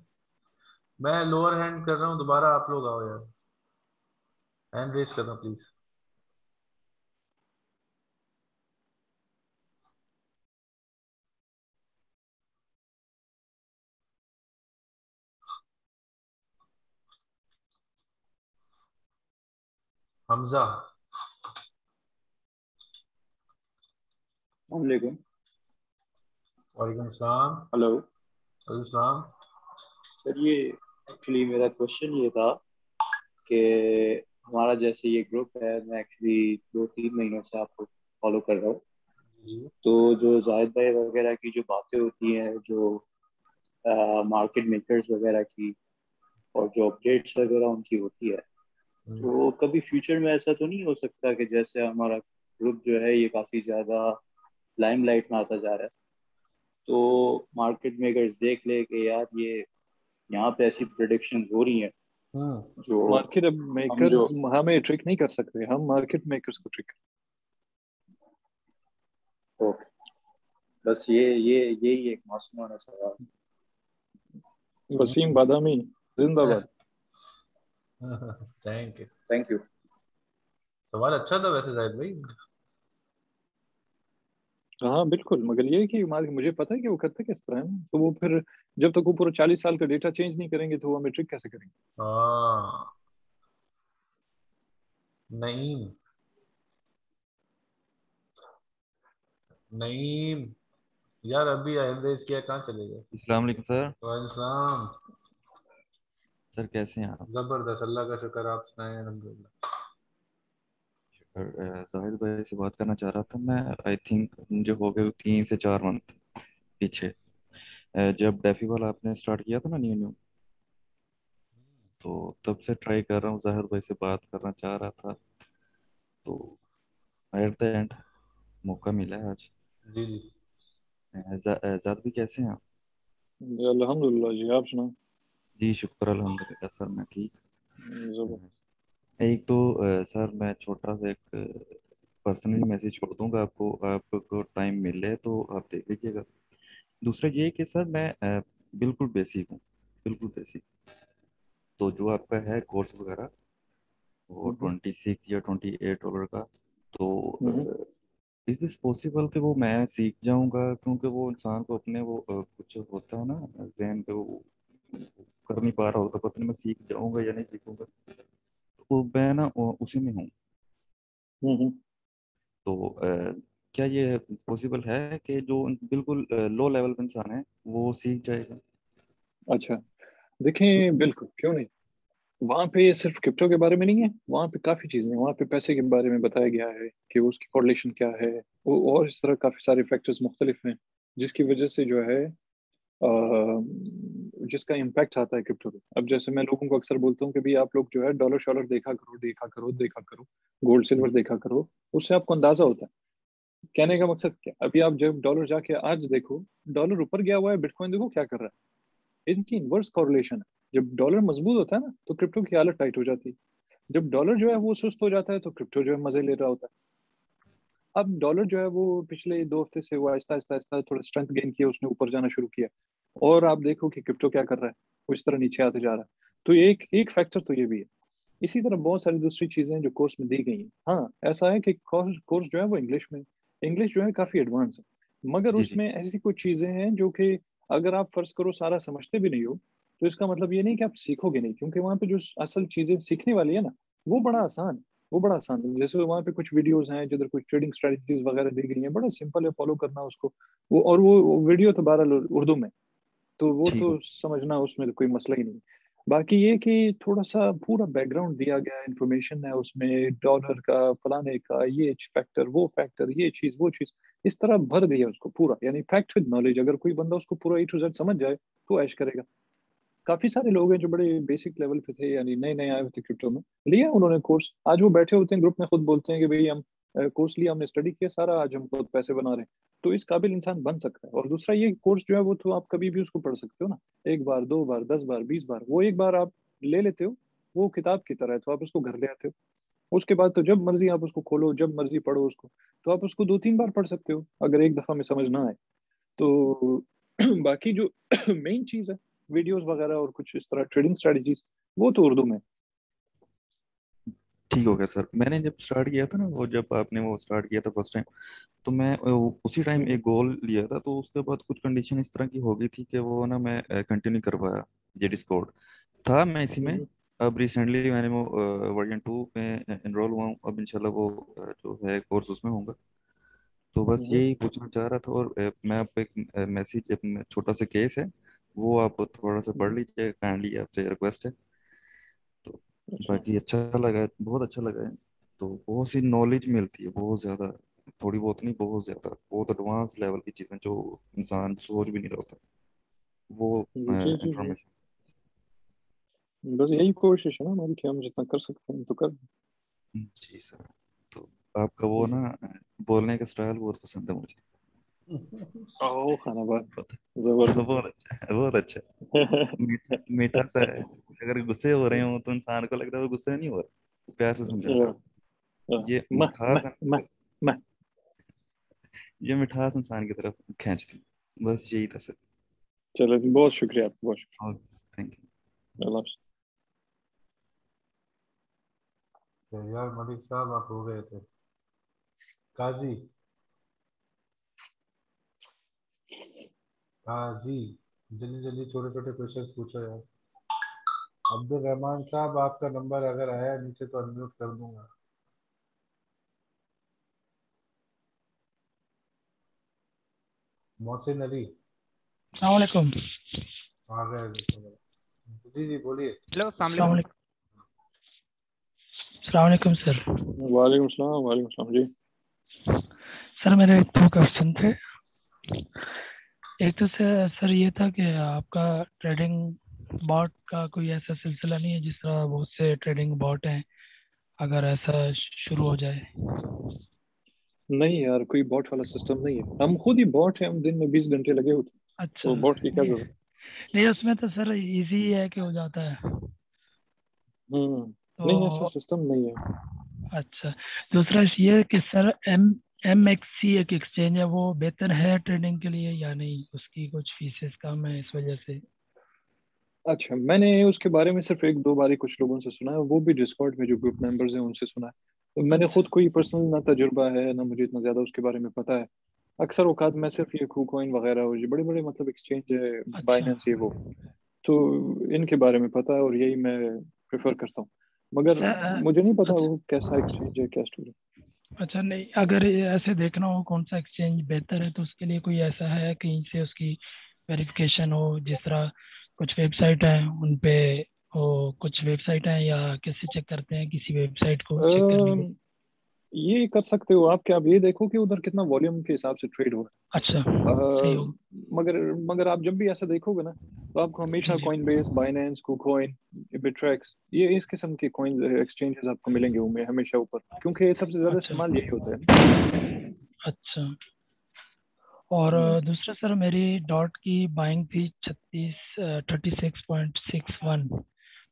मैं लोअर हैंड कर रहा हूँ, दोबारा आप लोग आओ यार, हैंड रेस करना प्लीज। हमजा, वालेकुम सलाम। हेलो वालेकुम सलाम। सर ये एक्चुअली मेरा क्वेश्चन ये था कि हमारा जैसे ये ग्रुप है, मैं एक्चुअली 2-3 महीनों से आपको फॉलो कर रहा हूँ, तो जो जाहिद भाई वगैरह की जो बातें होती हैं, जो मार्केट मेकर्स वगैरह की और जो अपडेट्स वगैरह उनकी होती है, तो कभी फ्यूचर में ऐसा तो नहीं हो सकता कि जैसे हमारा ग्रुप जो है ये काफ़ी ज़्यादा लाइमलाइट में आता जा रहा है, तो मार्केट मेकर्स देख ले कि यार ये यहाँ पे ऐसी प्रेडिक्शन हो रही है। जो मार्केट मेकर्स हमें ट्रिक नहीं कर सकते, हम मार्केट मेकर्स को ट्रिक। ओके, बस यही एक मासूमाना सवाल। वसीम बादामी जिंदाबाद। Thank you. सवाल अच्छा था वैसे जाहिद भाई। हाँ बिल्कुल, मगर ये कि मुझे पता है कि वो करते किस तरह है, तो वो फिर जब तक वो पूरा 40 साल का डेटा चेंज नहीं करेंगे तो वो हमें ट्रिक कैसे करेंगे। नहीं नहीं यार, अभी आयरदेश किया, कहाँ चले गए? अस्सलाम वालेकुम सर। वालेकुम सलाम सर, कैसे हैं आप? जबरदस्त, अल्लाह का शुक्र, आप सुनाएं? अल्हम्दुलिल्लाह। जाहिद भाई से बात करना चाह रहा था मैं। आई थिंक जो हो गए 3 से 4 मंथ पीछे, जब डेफी वाला आपने स्टार्ट किया था ना न्यू, तो तब से ट्राई कर रहा हूँ, जाहिद भाई से बात करना चाह रहा था, तो एट द एंड मौका मिला है आज। जी आजाद भी, कैसे हैं आप? अल्हम्दुलिल्लाह जी, आप सुना? जी शुक्र अल्हम्दुलिल्लाह सर, मैं ठीक। एक तो सर मैं छोटा सा एक पर्सनली मैसेज छोड़ दूंगा आपको, आपको टाइम मिले तो आप देख लीजिएगा। दूसरा ये कि सर मैं बिल्कुल बेसिक हूँ, बिल्कुल बेसिक, तो जो आपका है कोर्स वगैरह वो 26 या 28 डॉलर का, तो इज दिस पॉसिबल कि वो मैं सीख जाऊँगा? क्योंकि वो इंसान को अपने वो कुछ होता है ना जहन पे, वो कर नहीं पा रहा होता, पता नहीं मैं सीख जाऊँगा या नहीं सीखूँगा, तो मैं ना उसी में हूँ। तो क्या ये पॉसिबल है कि जो बिल्कुल लो लेवल पे इंसान है वो सीख जाएगा? अच्छा देखें, बिल्कुल क्यों नहीं। वहाँ पे सिर्फ क्रिप्टो के बारे में नहीं है, वहाँ पे काफ़ी चीज़ें हैं। वहाँ पे पैसे के बारे में बताया गया है कि उसकी कोरिलेशन क्या है, और इस तरह काफ़ी सारे फैक्टर्स मुख्तलिफ हैं जिसकी वजह से जो है जिसका इम्पैक्ट आता है क्रिप्टो पे। अब जैसे मैं लोगों को अक्सर बोलता हूँ कि भाई आप लोग जो है डॉलर शॉलर देखा करो, गोल्ड सिल्वर देखा करो, उससे आपको अंदाज़ा होता है कहने का मकसद क्या, अभी आप जब डॉलर जाके आज देखो डॉलर ऊपर गया हुआ है, बिटकॉइन देखो क्या कर रहा है, इनकी इन्वर्स कॉरिलेशन है। जब डॉलर मजबूत होता है ना तो क्रिप्टो की हालत टाइट हो जाती है, जब डॉलर जो है वो सुस्त हो जाता है तो क्रिप्टो जो है मजे ले रहा होता है। अब डॉलर जो है वो पिछले 2 हफ्ते से वो आहिस्ता आहिस्ता आहिस्ता थोड़ा स्ट्रेंथ गेन किया, उसने ऊपर जाना शुरू किया और आप देखो कि क्रिप्टो क्या कर रहा है, वो इस तरह नीचे आते जा रहा है। तो एक फैक्टर तो ये भी है। इसी तरह बहुत सारी दूसरी चीजें जो कोर्स में दी गई हैं। हाँ, ऐसा है कि कोर्स जो है वो इंग्लिश जो है काफी एडवांस है, मगर उसमें ऐसी कुछ चीजें हैं जो कि अगर आप फर्ज करो सारा समझते भी नहीं हो तो इसका मतलब ये नहीं कि आप सीखोगे नहीं, क्योंकि वहाँ पे जो असल चीजें सीखने वाली है ना वो बड़ा आसान है। जैसे वहाँ पे कुछ वीडियोस हैं जिधर कुछ ट्रेडिंग स्ट्रेटजीज वगैरह दी गई हैं, बड़ा सिंपल है फॉलो करना उसको, वो और वो वीडियो तो बहरहाल उर्दू में, तो वो तो समझना उसमें कोई मसला ही नहीं। बाकी ये कि थोड़ा सा पूरा बैकग्राउंड दिया गया इन्फॉर्मेशन है उसमें, डॉलर का फलाने का ये फैक्टर वो फैक्टर ये चीज वो चीज, इस तरह भर दिया उसको पूरा, यानी फैक्ट विद नॉलेज। अगर कोई बंदा उसको पूरा A to Z समझ जाए तो ऐश करेगा। काफी सारे लोग हैं जो बड़े बेसिक लेवल पे थे, यानी नए नए आए हुए थे क्रिप्टो में, लिया उन्होंने कोर्स, आज वो बैठे होते हैं ग्रुप में खुद बोलते हैं कि भाई हम कोर्स लिया, हमने स्टडी किया सारा, आज हम खुद पैसे बना रहे हैं। तो इस काबिल इंसान बन सकता है। और दूसरा ये कोर्स जो है वो तो आप कभी भी उसको पढ़ सकते हो ना, 1 बार 2 बार 10 बार 20 बार, वो एक बार आप ले लेते हो, वो किताब की तरह है, तो आप उसको घर ले आते हो, उसके बाद तो जब मर्जी आप उसको खोलो, जब मर्जी पढ़ो उसको, तो आप उसको 2-3 बार पढ़ सकते हो अगर एक दफा में समझ ना आए तो। बाकी जो मेन चीज है वीडियोस वगैरह और कुछ इस तरह ट्रेडिंग स्ट्रेटजीज, वो तो उर्दू में। ठीक हो गया सर। मैंने जब स्टार्ट किया था ना, वो जब आपने वो स्टार्ट किया था फर्स्ट टाइम, तो मैं उसी टाइम एक गोल लिया था, तो उसके बाद कुछ कंडीशन इस तरह की हो गई थी कि वो ना मैं कंटिन्यू कर पाया। ये डिस्कॉर्ड था मैं इसी में, अब रिसेंटली मैंने वो वर्जन 2 में एनरोल हुआ हूँ, अब इंशाल्लाह वो जो है कोर्स उसमें होगा। तो बस यही पूछना चाह रहा था। और मैं आपको एक मैसेज, छोटा सा केस है वो आप थोड़ा सा पढ़ लीजिए काइंडली, आपसे रिक्वेस्ट है। तो बाकी अच्छा लगा, बहुत अच्छा लगा है। तो बहुत सी नॉलेज मिलती है, बहुत ज़्यादा, थोड़ी बहुत नहीं बहुत ज़्यादा, बहुत एडवांस लेवल की चीज़ें जो इंसान सोच भी नहीं रहा होता, वो इंफॉर्मेशन। बस यही कोशिश है ना हमारी कि हम जितना कर सकते हैं तो कर। जी सर, तो आपका वो ना बोलने का स्टाइल बहुत पसंद है मुझे। ओह खाना बहुत अच्छा मीठा सा है। अगर गुस्से हो रहे हो तो इंसान को लगता है वो गुस्से नहीं हो रहा, प्यार से समझा। ये मिठास इंसान की तरफ खींचती, बस यही था सर। चलो बहुत शुक्रिया आपका, बहुत शुक्रिया, थैंक यू। यार मलिक साहब आप हो गए थे काजी। हाँ जी, जल्दी जल्दी छोटे छोटे क्वेश्चंस पूछो यार। अब्दुल रहमान साहब आपका नंबर अगर आया नीचे तो अनम्यूट कर दूंगा। मोहसिन अली अस्सलाम वालेकुम। आ गए जी, जी बोलिए। हेलो अस्सलाम वालेकुम। अस्सलाम वालेकुम सर। वालेकुम अस्सलाम। वालेकुम अस्सलाम जी। सर मेरे एक दो क्वेश्चन थे। एक तो सर ये था कि आपका ट्रेडिंग बॉट का कोई ऐसा सिलसिला नहीं है जिस तरह बहुत से ट्रेडिंग बॉट हैं, अगर ऐसा शुरू हो जाए। नहीं यार, कोई बॉट वाला सिस्टम नहीं है, हम खुद ही बॉट हैं, हम दिन में 20 घंटे लगे होते हैं। अच्छा, तो बॉट की क्या जरूरत? नहीं उसमें तो सर इजी है कि हो जाता है। तो नहीं ऐसा सिस्टम नहीं है। अच्छा, दूसरा ये कि सर MXC एक एक्सचेंज है, वो बेहतर है ट्रेडिंग के लिए या नहीं? उसकी कुछ फीसेस कम है इस वजह से। अच्छा, मैंने उसके बारे में सिर्फ 1-2 बार ही कुछ लोगों से सुना है, वो भी डिस्कॉर्ड में जो ग्रुप मेंबर्स हैं उनसे सुना है। तो मैंने खुद कोई पर्सनल ना तजुर्बा है ना मुझे इतना ज़्यादा उसके बारे में पता है। अक्सर औकात मैं सिर्फ ये KuCoin वगैरह हो, ये बड़े बड़े मतलब एक्सचेंज है, Binance ये वो, तो इनके बारे में पता है और यही मैं प्रेफर करता हूँ, मगर मुझे नहीं पता वो कैसा एक्सचेंज है क्या स्टोरी। अच्छा, नहीं अगर ऐसे देखना हो कौन सा एक्सचेंज बेहतर है तो उसके लिए कोई ऐसा है कहीं से उसकी वेरिफिकेशन हो, जिस तरह कुछ वेबसाइट हैं उन पे हो, कुछ वेबसाइट हैं या कैसे चेक करते हैं किसी वेबसाइट को चेक करने में? ये कर सकते हो आप, क्या आप ये देखो कि उधर कितना वॉल्यूम के हिसाब से ट्रेड हो रहा है। अच्छा, मगर आप जब भी ऐसा देखोगे ना तो आपको हमेशा Coinbase, Binance, KuCoin, Bittrex, ये इस किस्म के coins एक्सचेंजेस आपको मिलेंगे उनमें हमेशा ऊपर, क्योंकि सबसे ज्यादा इस्तेमाल यही होता है। अच्छा। और दूसरा सर मेरी डॉट की बाइंग थी 36.61,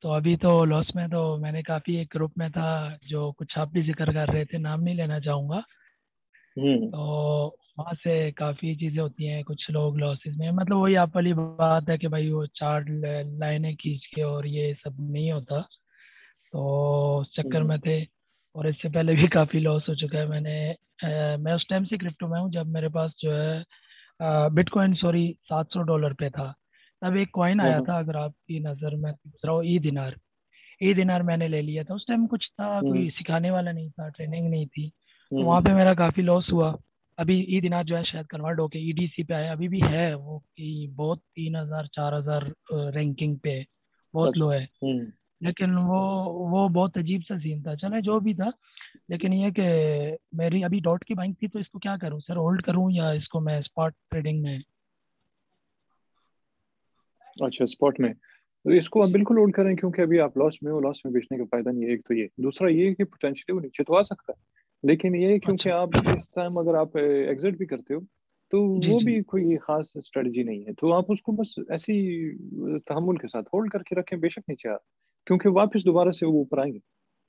तो अभी तो लॉस में, तो मैंने काफ़ी एक ग्रुप में था जो कुछ आप भी जिक्र कर रहे थे, नाम नहीं लेना चाहूँगा, तो वहाँ से काफ़ी चीज़ें होती हैं, कुछ लोग लॉसेस में, मतलब वही आप वाली बात है कि भाई वो चार लाइनें खींच के और ये सब नहीं होता, तो उस चक्कर में थे। और इससे पहले भी काफ़ी लॉस हो चुका है। मैं उस टाइम से क्रिप्टो में हूँ जब मेरे पास जो है बिटकॉइन $700 पे था, तब एक कॉइन आया था, अगर आपकी नज़र में ई दिनार मैंने ले लिया था। उस टाइम कुछ था, कोई सिखाने वाला नहीं था, ट्रेनिंग नहीं थी, तो वहाँ पे मेरा काफ़ी लॉस हुआ। अभी ई दिनार जो है शायद कन्वर्ट होके EDC पे आया, अभी भी है वो कि बहुत 3,000-4,000 रैंकिंग पे है, बहुत लो है, लेकिन वो बहुत अजीब सा सीन था। चले जो भी था, लेकिन ये कि मेरी अभी डॉट की बाइंग थी, तो इसको क्या करूं सर, होल्ड करूं या इसको मैं स्पॉट ट्रेडिंग में? अच्छा, स्पॉट में तो इसको आप बिल्कुल होल्ड करें, क्योंकि अभी आप लॉस में हो, लॉस में बेचने का फायदा नहीं है। एक तो ये, दूसरा ये कि पोटेंशियली वो नीचे तो आ सकता है, लेकिन ये क्योंकि आप इस टाइम अगर आप एग्जिट भी करते हो तो वो भी कोई खास स्ट्रेटजी नहीं है, तो आप उसको बस ऐसी तहमुल के साथ होल्ड करके रखें, बेशक नीचे आ, क्योंकि वापस दोबारा से वो ऊपर आएंगे,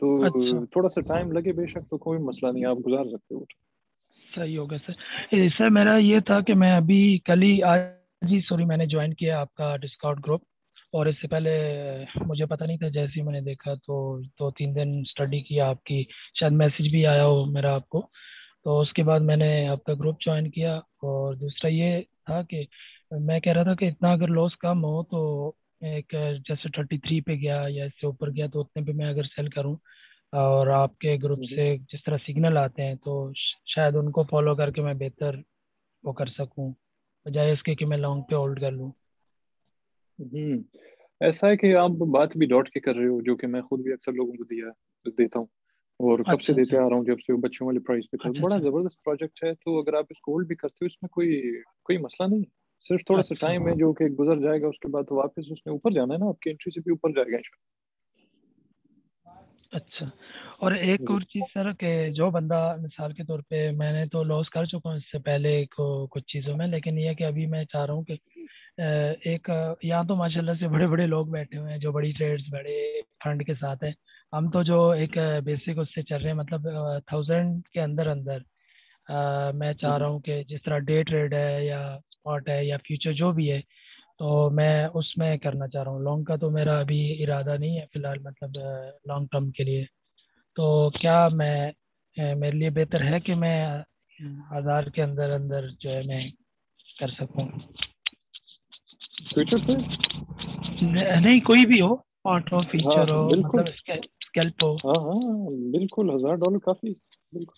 तो अच्छा। थोड़ा सा टाइम लगे बेशक, तो कोई मसला नहीं, आप गुजार सकते हो। सही होगा सर। सर मेरा ये था कि मैं अभी आज ही मैंने ज्वाइन किया आपका डिस्कॉर्ड ग्रुप, और इससे पहले मुझे पता नहीं था, जैसे ही मैंने देखा तो 2-3 दिन स्टडी किया आपकी, शायद मैसेज भी आया हो मेरा आपको, तो उसके बाद मैंने आपका ग्रुप ज्वाइन किया। और दूसरा ये था कि मैं कह रहा था कि इतना अगर लॉस कम हो तो एक जैसे 33 पे गया या इससे ऊपर गया, तो उतने पे मैं अगर सेल करूं, और आपके ग्रुप से जिस तरह सिग्नल आते हैं तो शायद उनको फॉलो करके मैं बेहतर वो कर सकूं, बजाय इसके कि मैं लॉन्ग पे होल्ड कर लूं। ऐसा है कि आप बात भी डॉट के कर रहे हो, जो कि मैं खुद भी अक्सर लोगों को देता हूं, और कब से देते आ रहा हूँ, जब से बच्चों वाले प्राइस पे था। बड़ा जबरदस्त प्रोजेक्ट है, तो अगर आप इसको होल्ड भी करते हो इसमें कोई मसला नहीं, सिर्फ थोड़ा सा टाइम है जो कि गुजर जाएगा, उसके बाद तो वापस उसने ऊपर जाना है ना, आपकी एंट्री से भी ऊपर जाएगा। अच्छा। और एक और चीज़ सर के जो बंदा, मिसाल के तौर पे मैंने तो लॉस कर चुका हूँ इससे पहले कुछ चीज़ों में, लेकिन यह कि अभी मैं चाह रहा हूँ कि एक, यहाँ तो माशाल्लाह से बड़े बड़े लोग बैठे हुए हैं जो बड़ी ट्रेड्स बड़े फंड के साथ हैं, हम तो जो एक बेसिक उससे चल रहे हैं, मतलब 1000 के अंदर अंदर। मैं चाह रहा हूँ कि जिस तरह डे ट्रेड है या स्पॉट है या फ्यूचर जो भी है, तो मैं उसमें करना चाह रहा हूँ। लॉन्ग का तो मेरा अभी इरादा नहीं है फिलहाल, मतलब लॉन्ग टर्म के लिए। तो क्या मैं, मेरे लिए बेहतर है कि मैं 1000 के अंदर अंदर जो है मैं कर सकूँ फ्यूचर से? नहीं, कोई भी हो, स्पॉट हो, फ्यूचर हो, मतलब स्कैल्प हो। हाँ, बिल्कुल, $1000 काफ़ी, बिल्कुल।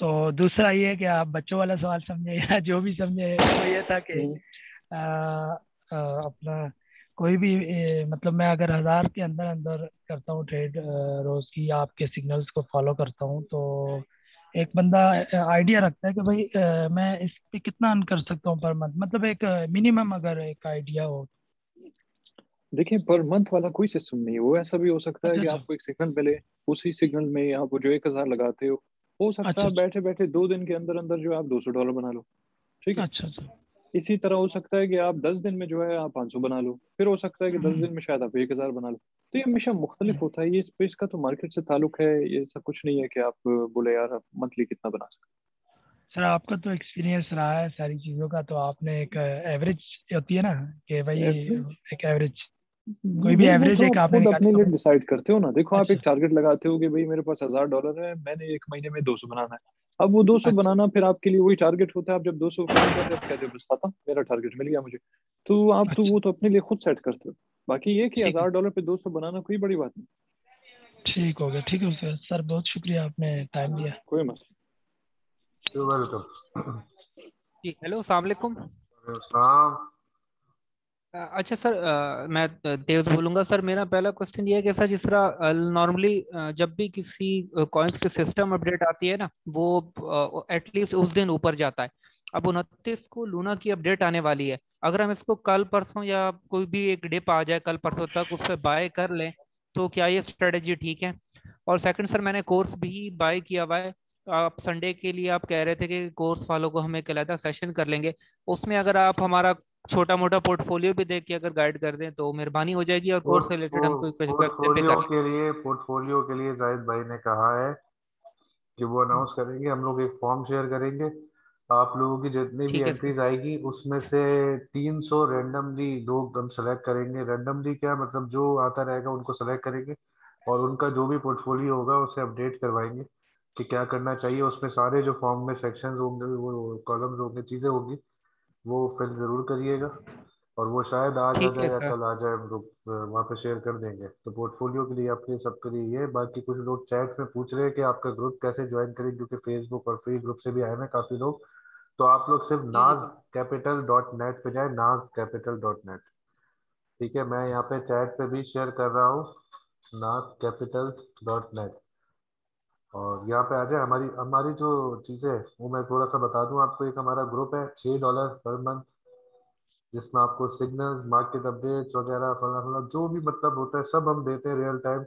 तो दूसरा ये है कि आप बच्चों वाला सवाल समझे या जो भी समझे, तो ये था कि अपना कोई भी मतलब मैं अगर 1000 के अंदर अंदर करता हूँ ट्रेड रोज की, आपके सिग्नल्स को फॉलो करता हूँ, तो एक बंदा आइडिया रखता है कि भाई मैं इस पे कितना अर्न कर सकता हूँ पर मंथ, मतलब एक मिनिमम अगर एक आइडिया हो। देखिए, पर मंथ वाला कोई सिस्टम नहीं है, वो ऐसा भी हो सकता है कि आपको एक सिग्नल मिले, उसी सिग्नल में आप जो 1000 लगाते हो सकता है बैठे बैठे 2 दिन के अंदर अंदर जो आप $200 बना लो, ठीक है। अच्छा। इसी तरह हो सकता है कि आप 10 दिन में जो है आप 500 बना लो, फिर हो सकता है कि 10 दिन में शायद आप 1000 बना लो। तो ये हमेशा मुख्तलिफ होता है, ये स्पेस का तो मार्केट से ताल्लुक है, ये ऐसा कुछ नहीं है कि आप बोले यार आप मंथली कितना बना सकते। सर आपका तो एक्सपीरियंस रहा है सारी चीज़ों का, तो आपने एक एवरेज होती है ना कि भाई एक एवरेज, कोई भी एवरेज एक आप अपने लिए डिसाइड करते हो ना। देखो, आप एक टारगेट लगाते हो कि भाई मेरे पास $1000 है, मैंने एक महीने में 200 बनाना है। अब वो 200 बनाना फिर आपके लिए वही टारगेट होता है। आप जब 200 कहते हो मेरा टारगेट मिल गया मुझे, तो आप तो वो तो अपने लिए खुद सेट करते हो। बाकी ये कि $1000 पे 200 बनाना कोई बड़ी बात नहीं। ठीक हो गया, ठीक है सर, बहुत शुक्रिया, आपने टाइम दिया। कोई मसला। हेलो, अस्सलाम वालेकुम। अच्छा सर, मैं तेज बोलूँगा। सर मेरा पहला क्वेश्चन ये है कि सर जिस तरह नॉर्मली जब भी किसी कॉइन्स की सिस्टम अपडेट आती है ना, वो एटलीस्ट उस दिन ऊपर जाता है। अब 29 को लूना की अपडेट आने वाली है, अगर हम इसको कल परसों या कोई भी एक डिप आ जाए कल परसों तक उस पर बाय कर लें, तो क्या ये स्ट्रेटजी ठीक है? और सेकंड सर, मैंने कोर्स भी बाय किया हुआ है, आप संडे के लिए आप कह रहे थे कि कोर्स वालों को हम एक अलग सेशन कर लेंगे, उसमें अगर आप हमारा छोटा मोटा पोर्टफोलियो भी देख के अगर गाइड कर दें तो मेहरबानी हो जाएगी। और कोर्स से रिलेटेड हम कोई पोर्टफोलियो के लिए जाहिद भाई ने कहा है कि वो अनाउंस करेंगे, हम लोग एक फॉर्म शेयर करेंगे, आप लोगों की जितनी भी एंट्रीज आएगी उसमें से 300 रैंडमली लोग हम सेलेक्ट करेंगे। रैंडमली क्या मतलब जो आता रहेगा उनको सेलेक्ट करेंगे और उनका जो भी पोर्टफोलियो होगा उसे अपडेट करवाएंगे कि क्या करना चाहिए। उसमें सारे जो फॉर्म में सेक्शंस होंगे, वो कॉलम्स होंगे, चीज़ें होंगी, वो फिल ज़रूर करिएगा और वो शायद आज आ जाए या कल आ जाए, हम लोग वहाँ पे शेयर कर देंगे। तो पोर्टफोलियो के लिए आपके सबके लिए ये। बाकी कुछ लोग चैट में पूछ रहे हैं कि आपका ग्रुप कैसे ज्वाइन करें, क्योंकि फेसबुक और फ्री ग्रुप से भी आए हैं काफ़ी लोग। तो आप लोग सिर्फ nazcapital.net पे जाए, nazcapital.net, ठीक है। मैं यहाँ पे चैट पे भी शेयर कर रहा हूँ nazcapital.net, और यहाँ पे आ जाए। हमारी जो चीज़ें वो मैं थोड़ा सा बता दूँ आपको। एक हमारा ग्रुप है $6 per month, जिसमें आपको सिग्नल्स, मार्केट अपडेट्स वगैरह फला जो भी मतलब होता है सब हम देते हैं रियल टाइम,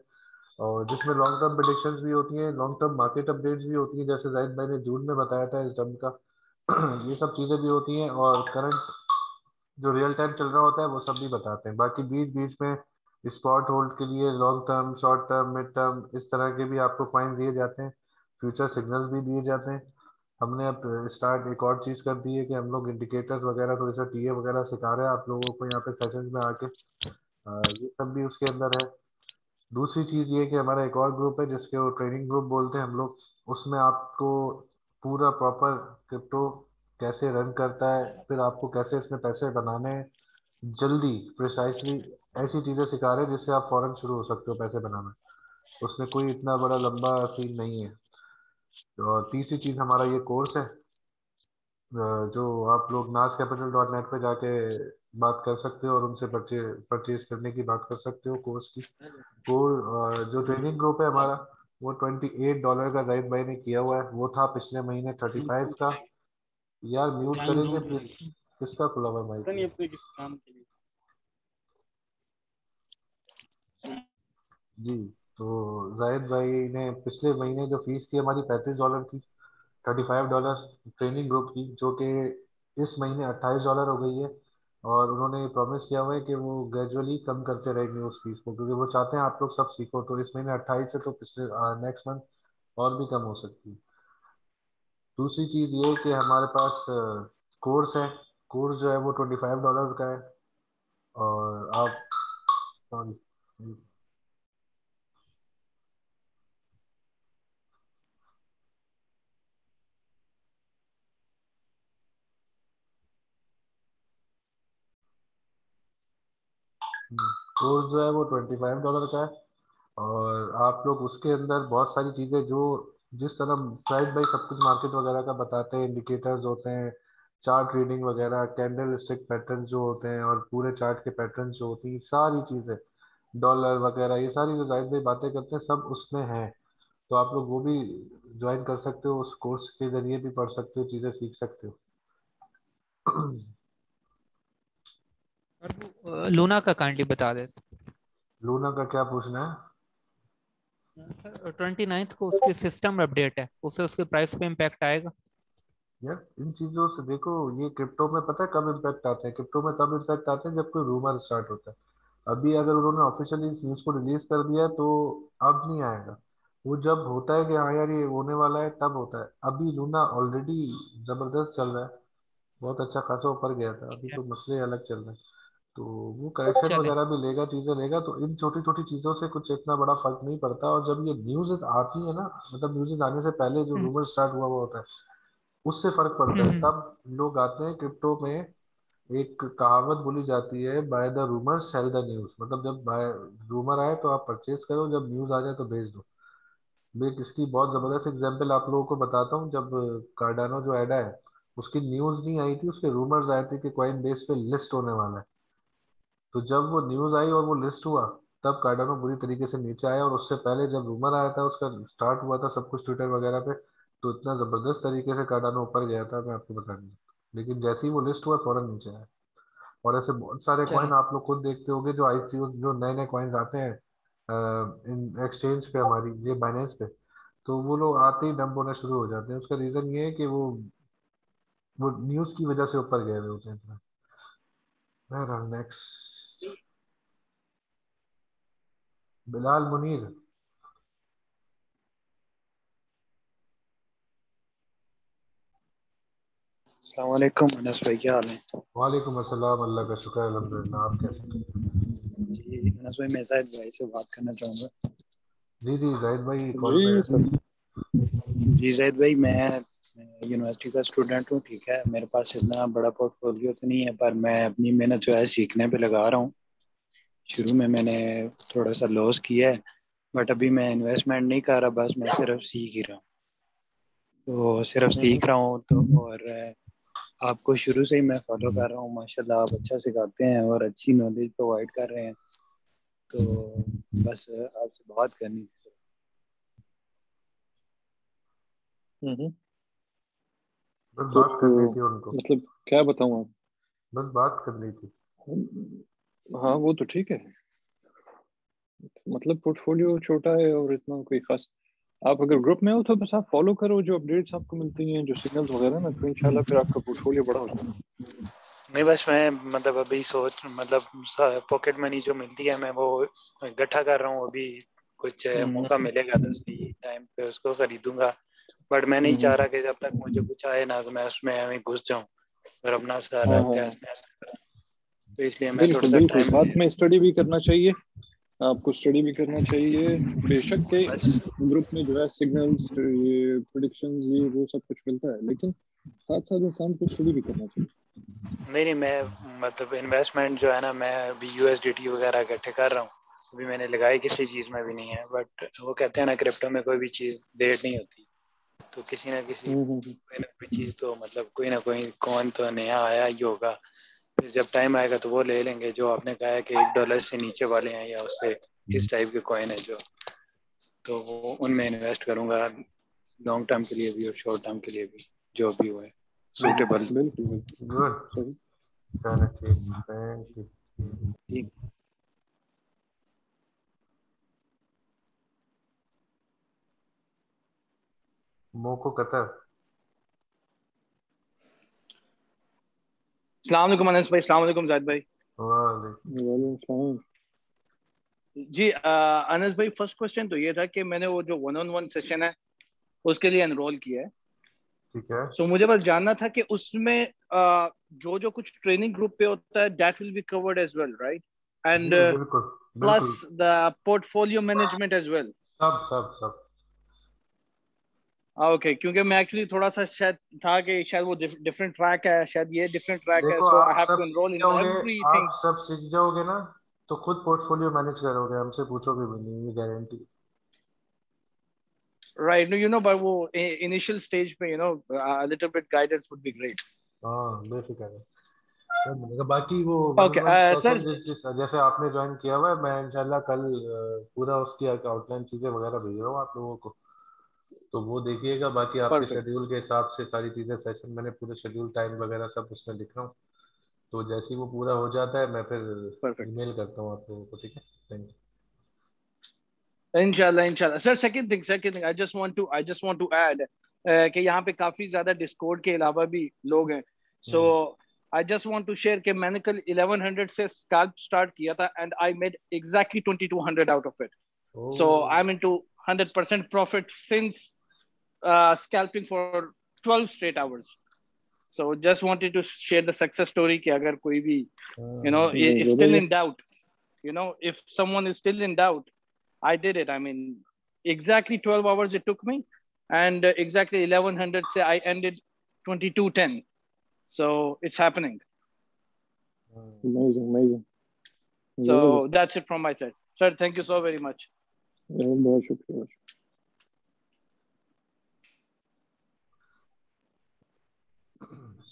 और जिसमें लॉन्ग टर्म प्रेडिक्शंस भी होती हैं, लॉन्ग टर्म मार्केट अपडेट्स भी होती हैं, जैसे जाहिद भाई ने जून में बताया था इस टर्म का, ये सब चीज़ें भी होती हैं। और करंट जो रियल टाइम चल रहा होता है वो सब भी बताते हैं। बाकी बीच बीच में स्पॉट होल्ड के लिए long term, short term, mid term, इस तरह के भी आपको कॉइन्स दिए जाते हैं, फ्यूचर सिग्नल्स भी दिए जाते हैं। हमने अब स्टार्ट एक और चीज़ कर दी है कि हम लोग इंडिकेटर्स वगैरह थोड़े सा टीए वगैरह सिखा रहे हैं आप लोगों को यहाँ पे सेशंस में आके, ये सब भी उसके अंदर है। दूसरी चीज़ ये कि हमारा एक और ग्रुप है जिसके वो ट्रेनिंग ग्रुप बोलते हैं हम लोग। उसमें आपको पूरा प्रॉपर क्रिप्टो कैसे रन करता है, फिर आपको कैसे इसमें पैसे बनाने हैं जल्दी, प्रिसाइसली, ऐसी चीज़ें सिखा रहे हैं जिससे आप फ़ौरन शुरू हो सकते हो पैसे बनाना। उसमें कोई इतना बड़ा लंबा सीन नहीं है। और तीसरी चीज़ हमारा ये कोर्स है जो आप लोग nazcapital.net पे जाके बात कर सकते हो और उनसे परचेज करने की बात कर सकते हो कोर्स की। जो ट्रेनिंग ग्रुप है हमारा वो $28 का जाहिद भाई ने किया हुआ है, वो था पिछले महीने 35 का। यार म्यूट करेंगे प्लीज, किसका खुला हुआ है माइक? जी, तो जाहिद भाई ने पिछले महीने जो फीस थी हमारी $35 थी, $35 ट्रेनिंग ग्रुप की, जो कि इस महीने $28 हो गई है। और उन्होंने प्रॉमिस किया हुआ है कि वो ग्रेजुअली कम करते रहेंगे उस फीस को, क्योंकि वो चाहते हैं आप लोग सब सीखो। तो इस महीने 28 है, तो पिछले नेक्स्ट मंथ और भी कम हो सकती है। दूसरी चीज़ ये कि हमारे पास कोर्स है। कोर्स जो है वो $25 का है, और आप कोर्स जो है वो $25 का है, और आप लोग उसके अंदर बहुत सारी चीज़ें जो जिस तरह साइड बाई सब कुछ मार्केट वगैरह का बताते हैं, इंडिकेटर्स होते हैं, चार्ट रीडिंग वगैरह, कैंडल स्टिक पैटर्न जो होते हैं और पूरे चार्ट के पैटर्न जो होती हैं, सारी चीज़ें, डॉलर वगैरह, ये सारी जो जाहिद भाई बातें करते हैं सब उसमें हैं। तो आप लोग वो भी ज्वाइन कर सकते हो, उस कोर्स के ज़रिए भी पढ़ सकते हो, चीज़ें सीख सकते हो। लूना का काइंडली बता दे। लूना का क्या पूछना है? 29 को उसके सिस्टम अपडेट है, उससे उसके प्राइस पे इम्पैक्ट आएगा। यार इन चीजों से देखो, ये क्रिप्टो में पता है कब इम्पैक्ट आते हैं? क्रिप्टो में तब इम्पैक्ट आते हैं जब कोई रूमर स्टार्ट होता है। अभी अगर उन्होंने ऑफिशियली इस न्यूज को रिलीज कर दिया तो अब नहीं आएगा। वो जब होता है कि हाँ यार ये होने वाला है तब होता है। अभी लूना ऑलरेडी जबरदस्त चल रहा है, बहुत अच्छा खासा ऊपर गया था, अभी तो मसले अलग चल रहे हैं, तो वो करेक्शन वगैरह भी लेगा, चीज़ें लेगा। तो इन छोटी छोटी चीज़ों से कुछ इतना बड़ा फर्क नहीं पड़ता। और जब ये न्यूज़ आती है ना, मतलब न्यूज़ आने से पहले जो रूमर स्टार्ट हुआ हुआ होता है उससे फर्क पड़ता है, तब लोग आते हैं। क्रिप्टो में एक कहावत बोली जाती है, buy the rumour sell the news, मतलब जब रूमर आए तो आप परचेज करो, जब न्यूज़ आ जाए तो बेच दो। मैं इसकी बहुत ज़बरदस्त एग्जाम्पल आप लोगों को बताता हूँ। जब कार्डानो जो एडा है उसकी न्यूज़ नहीं आई थी, उसके रूमर्स आए थे कि कॉइनबेस पे लिस्ट होने वाला है। तो जब वो न्यूज़ आई और वो लिस्ट हुआ तब कार्डानो बुरी तरीके से नीचे आया, और उससे पहले जब रूमर आया था उसका स्टार्ट हुआ था सब कुछ ट्विटर वगैरह पे, तो इतना ज़बरदस्त तरीके से कार्डानो ऊपर गया था, मैं आपको बता दूँ। लेकिन जैसे ही वो लिस्ट हुआ फ़ौरन नीचे आया। और ऐसे बहुत सारे कॉइन आप लोग खुद देखते होंगे जो ICO, जो नए नए कॉइन्स आते हैं एक्सचेंज पे हमारी, ये बाइनेंस पे, तो वो लोग आते ही डंप होना शुरू हो जाते हैं। उसका रीज़न ये है कि वो न्यूज़ की वजह से ऊपर गए हुए होते हैं। नेक्स्ट बिलाल मुनीर, अस्सलाम वालेकुम अनस भाई, क्या हाल है? वालेकुम अस्सलाम, अल्लाह का शुक्र अल्हम्दुलिल्लाह। आप कैसे जी? अनस भाई मैं जाहिद भाई से बात करना चाहूँगा। जी जी जाहिद भाई जी जाहिद भाई मैं यूनिवर्सिटी का स्टूडेंट हूँ, ठीक है। मेरे पास इतना बड़ा पोर्टफोलियो तो नहीं है, पर मैं अपनी मेहनत जो है सीखने पे लगा रहा हूँ। शुरू में मैंने थोड़ा सा लॉस किया है, बट अभी मैं इन्वेस्टमेंट नहीं कर रहा, बस मैं सिर्फ सीख ही रहा हूँ, तो सिर्फ सीख रहा हूँ। तो और आपको शुरू से ही मैं फॉलो कर रहा हूँ, माशाल्लाह आप अच्छा सिखाते हैं और अच्छी नॉलेज प्रोवाइड कर रहे हैं, तो बस आपसे बात करनी थी। बस बात करनी थी उनको, मतलब क्या बताऊं, बस बात करनी थी। हाँ वो तो ठीक है, मतलब पोर्टफोलियो छोटा है और इतना कोई खास। आप अगर ग्रुप में हो तो बस आप फॉलो करो, जो अपडेट्स आपको मिलती हैं, जो सिग्नल्स वगैरह ना, तो इंशाल्लाह फिर आपका पोर्टफोलियो बड़ा हो जाएगा। नहीं बस मैं मतलब अभी मतलब पॉकेट मनी जो मिलती है मैं वो इकट्ठा कर रहा हूँ। अभी कुछ मौका मिलेगा तो सही टाइम पे उसको खरीदूंगा, बट मैं नहीं चाह रहा कि जब तक मुझे कुछ आए ना तो मैं उसमें घुस जाऊं और अपना सारा कैश नष्ट, तो इसलिए मैं थोड़ा सा टाइम साथ में स्टडी भी करना चाहिए, आपको स्टडी भी करना चाहिए। बेशक के ग्रुप में जो है सिग्नल्स, ये प्रेडिक्शंस, ये वो सब कुछ मिलता है, लेकिन साथ साथ इंसान को स्टडी भी करना चाहिए। नहीं मैं मतलब इन्वेस्टमेंट जो है ना, मैं अभी यूएसडीटी वगैरह इकट्ठे कर रहा हूँ, अभी मैंने लगाई किसी चीज में भी नहीं है, बट वो कहते हैं ना क्रिप्टो में कोई भी चीज देर नहीं होती, तो किसी ना किसी कोई चीज तो मतलब कोई ना कोई कौन तो नया आया ही होगा, फिर जब टाइम आएगा तो वो ले लेंगे। जो आपने कहा है कि $1 से नीचे वाले हैं या उससे इस टाइप के कॉइन है जो, तो वो उनमें इन्वेस्ट करूंगा लॉन्ग टर्म के लिए भी और शॉर्ट टर्म के लिए भी, जो भी हुए सूटेबल। ठीक मोको कतर, अस्सलाम वालेकुम अनस भाई, अस्सलाम वालेकुम जाहिद भाई। वालेकुम सलाम जी। अनस भाई फर्स्ट क्वेश्चन तो ये था कि मैंने वो जो 1-on-1 सेशन है उसके लिए एनरोल किया है, ठीक है। सो मुझे बस जानना था कि उसमें जो जो कुछ ट्रेनिंग ग्रुप पे होता है that will be covered as well, right? And plus the portfolio management as well, सब सब सब। ओके, क्योंकि मैं एक्चुअली थोड़ा सा शायद था कि शायद वो डिफरेंट ट्रैक है, शायद ये डिफरेंट ट्रैक है, so I have to enrol in everything. आप सब सीख जाओगे ना तो खुद पोर्टफोलियो मैनेज करोगे, हमसे पूछोगे भी नहीं, ये guarantee. Right, no you know, but वो इनिशियल स्टेज पे you know a little bit guidance would be great. हां बेफिक्र है, बाकी वो ओके सर, जैसे आपने ज्वाइन किया हुआ है, मैं इंशाल्लाह कल पूरा उसकी आउटलाइन चीजें वगैरह भेज रहा हूं आप लोगों को, तो वो देखिएगा। बाकी आपके शेड्यूल के हिसाब से सारी चीजें, सेशन मैंने पूरे शेड्यूल टाइम वगैरह सब उसमें लिख रहा हूँ, तो जैसे ही वो पूरा हो जाता है मैं फिर ईमेल करता हूँ आप लोगों को, ठीक है? Thank you. इंशाल्लाह इंशाल्लाह sir. Second thing I just want to add कि यहाँ पे काफी ज्यादा डिस्कॉर्ड के अलावा भी लोग हैं, so I just want to share कि मैंने कल 1100 से स्कैल्प स्टार्ट किया था and I made exactly 2200 out of it, so I am into 100% profit since scalping for 12 straight hours. So just wanted to share the success story कि अगर कोई भी you know is still in doubt, you know if someone is still in doubt, I did it. I mean exactly 12 hours it took me, and exactly 1100 से I ended 2210. So it's happening. Amazing. So that's it from my side, sir. Thank you so very much. बहुत शुक्रिया।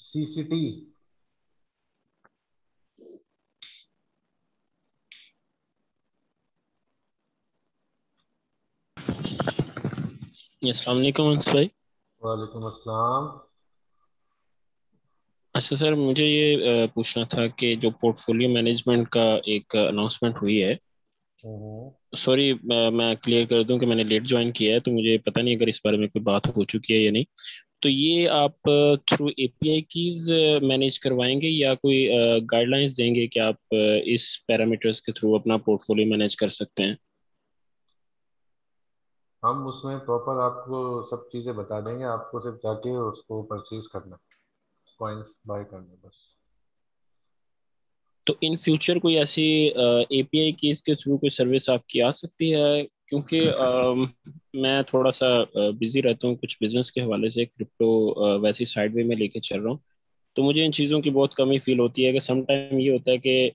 सीसीटी अस्सलाम वालेकुम अनस भाई। वालेकुम अस्सलाम। अच्छा सर, मुझे ये पूछना था कि जो पोर्टफोलियो मैनेजमेंट का एक अनाउंसमेंट हुई है सॉरी मैं क्लियर कर दूं कि मैंने लेट ज्वाइन किया है, तो मुझे पता नहीं अगर इस बारे में कोई बात हो चुकी है या नहीं। तो ये आप थ्रू एपीआई कीज मैनेज करवाएंगे या कोई गाइडलाइंस देंगे कि आप इस पैरामीटर्स के थ्रू अपना पोर्टफोलियो मैनेज कर सकते हैं? हम उसमें प्रॉपर आपको सब चीज़ें बता देंगे, आपको सिर्फ जाके उसको परचेज करना, कॉइन्स बाय करना बस। तो इन फ्यूचर कोई ऐसी एपीआई कीज के थ्रू कोई सर्विस आपकी आ सकती है? क्योंकि मैं थोड़ा सा बिजी रहता हूँ कुछ बिजनेस के हवाले से, क्रिप्टो वैसी साइड वे में लेके चल रहा हूँ, तो मुझे इन चीज़ों की बहुत कमी फील होती है कि समटाइम ये होता है कि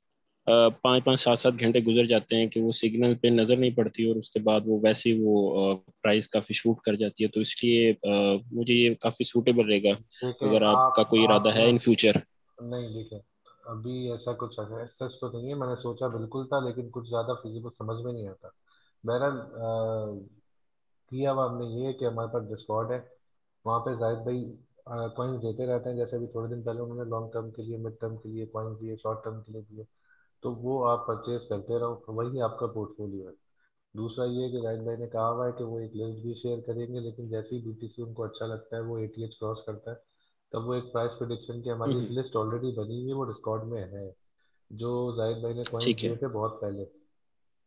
5-7 घंटे गुजर जाते हैं कि वो सिग्नल पे नज़र नहीं पड़ती और उसके बाद वो वैसे ही वो प्राइस काफ़ी शूट कर जाती है। तो इसलिए मुझे ये काफ़ी सूटेबल रहेगा अगर आपका कोई इरादा है इन फ्यूचर। नहीं, अभी ऐसा कुछ है सच तो नहीं है, मैंने सोचा बिल्कुल था लेकिन कुछ ज़्यादा फिजिबल समझ में नहीं आता। बहरहाल किया हुआ हमने ये कि हमारे पास डिस्कॉर्ड है, वहाँ पे जाहिद भाई कॉइन्स देते रहते हैं। जैसे अभी थोड़े दिन पहले उन्होंने लॉन्ग टर्म के लिए, मिड टर्म के लिए कॉइन्स दिए, शॉर्ट टर्म के लिए दिए, तो वो आप परचेज करते रहो, वही आपका पोर्टफोलियो है। दूसरा ये कि जाहिद भाई ने कहा हुआ है कि वो एक लिस्ट भी शेयर करेंगे, लेकिन जैसे ही BTC उनको अच्छा लगता है, वो ATH क्रॉस करता है, तब वो एक प्राइस प्रेडिक्शन की हमारी लिस्ट ऑलरेडी बनी हुई है, वो डिस्कॉर्ड में है, जो जाहिद भाई ने कॉइन दिए थे बहुत पहले।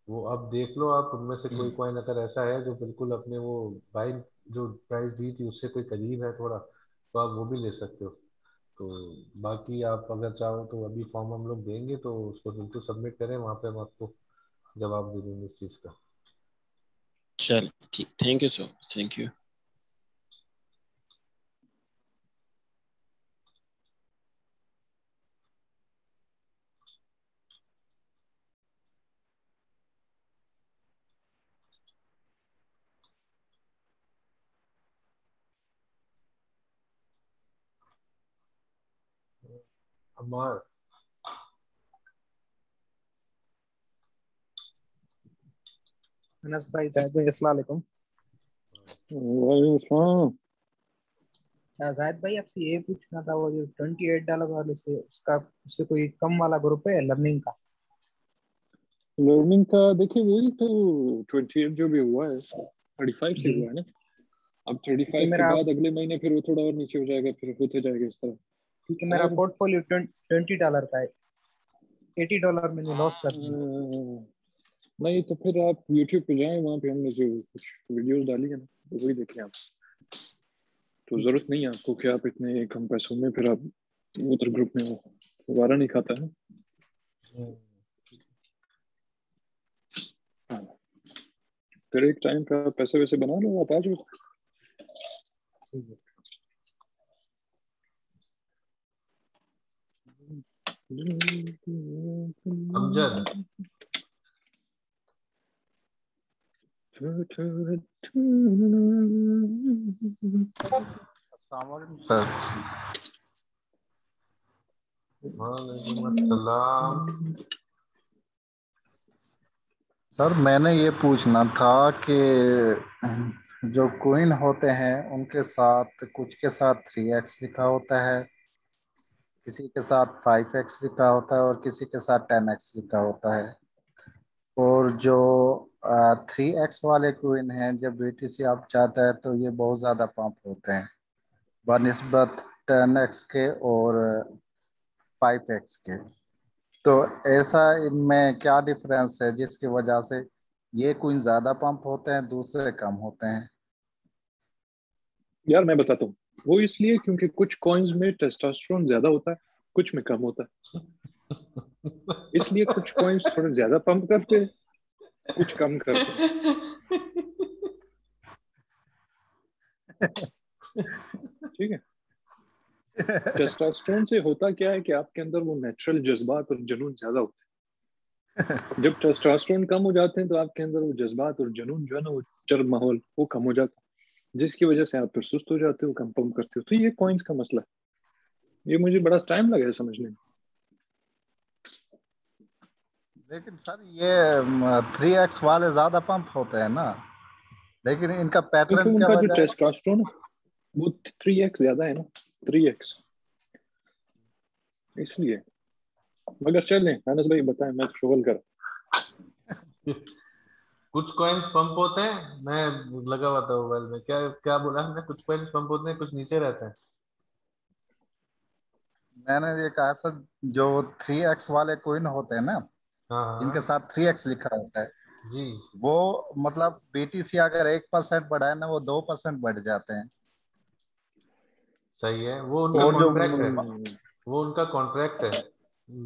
वो अब देख लो आप, उनमें से कोई कॉइन अगर ऐसा है जो बिल्कुल अपने वो बाइंग जो प्राइस दी थी उससे कोई करीब है थोड़ा, तो आप वो भी ले सकते हो। तो बाकी आप अगर चाहो तो अभी फॉर्म हम लोग देंगे, तो उसको बिल्कुल सबमिट करें, वहाँ पे हम आपको जवाब दे देंगे इस चीज़ का। चल ठीक, thank you so much, thank you. Anas भाई, जाहिद भाई अस्सलाम वालेकुम। वालेकुम अस्सलाम। जाहिद भाई आपसे ये पूछना था, वो जो $28 वाले से उससे कोई कम वाला ग्रुप है लर्निंग का? देखिए वही तो 28 जो भी हुआ है 35 से हुआ है ना, अब 35 के बाद अगले महीने फिर वो थोड़ा और नीचे हो जाएगा, फिर होते जाएगा इस तरह। क्योंकि मेरा पोर्टफोलियो $20 का है, $80 मैंने लॉस कर दिया। नहीं तो फिर आप YouTube पे जाएं, वहाँ पे हमने जो कुछ वीडियोस डाली है ना वही देखें आप, तो जरूरत नहीं है आपको कि आप इतने कम पैसों में फिर आप उधर ग्रुप में हो, दोबारा नहीं खाता है। फिर एक टाइम पे आप पैसे वैसे बना लो, आप आ जाओ। अमजद सर, सर मैंने ये पूछना था कि जो कॉइन होते हैं उनके साथ कुछ के साथ 3x लिखा होता है, किसी के साथ 5x लिखा होता है और किसी के साथ 10x लिखा होता है। और जो 3x वाले कॉइन हैं, जब BTC आप जाता है तो ये बहुत ज़्यादा पंप होते हैं बनिस्बत 10x के और 5x के। तो ऐसा इनमें क्या डिफरेंस है जिसकी वजह से ये कॉइन ज़्यादा पंप होते हैं दूसरे कम होते हैं? यार मैं बताता हूँ, वो इसलिए क्योंकि कुछ कॉइन्स में टेस्टोस्टेरोन ज्यादा होता है, कुछ में कम होता है, इसलिए कुछ कॉइन्स थोड़े ज्यादा पंप करते हैं, कुछ कम करते हैं। ठीक है, टेस्टोस्टेरोन से होता क्या है कि आपके अंदर वो नेचुरल जज्बात और जुनून ज्यादा होते हैं। जब टेस्टोस्टेरोन कम हो जाते हैं तो आपके अंदर वो जज्बात और जुनून जो है ना, वो चर माहौल वो कम हो जाता है, जिसकी वजह से आप फिर सुस्त हो जाते हो, कम पंप करते हो। तो ये कॉइन्स का मसला है, ये मुझे बड़ा टाइम लगा है समझने में। लेकिन सर ये 3x वाले ज्यादा पंप होते हैं ना, लेकिन इनका पैटर्न क्या है? टेस्टोस्टेरोन वो 3x ज्यादा है ना, 3x इसलिए। मगर चलें अनस भाई बताएं, मैं स्क्रॉल कर कुछ कॉइन्स पंप होते हैं, मैं लगा हुआ था मोबाइल में, क्या क्या बोला हमने, कुछ कॉइन्स पंप होते हैं कुछ नीचे रहते हैं। मैंने ये कहा सर जो 3x वाले कॉइन होते हैं ना, जिनके साथ 3x लिखा होता है जी, वो मतलब BTC अगर 1% बढ़ाए ना वो 2% बढ़ जाते हैं। सही है, वो उनका कॉन्ट्रैक्ट है, वो उनका कॉन्ट्रैक्ट है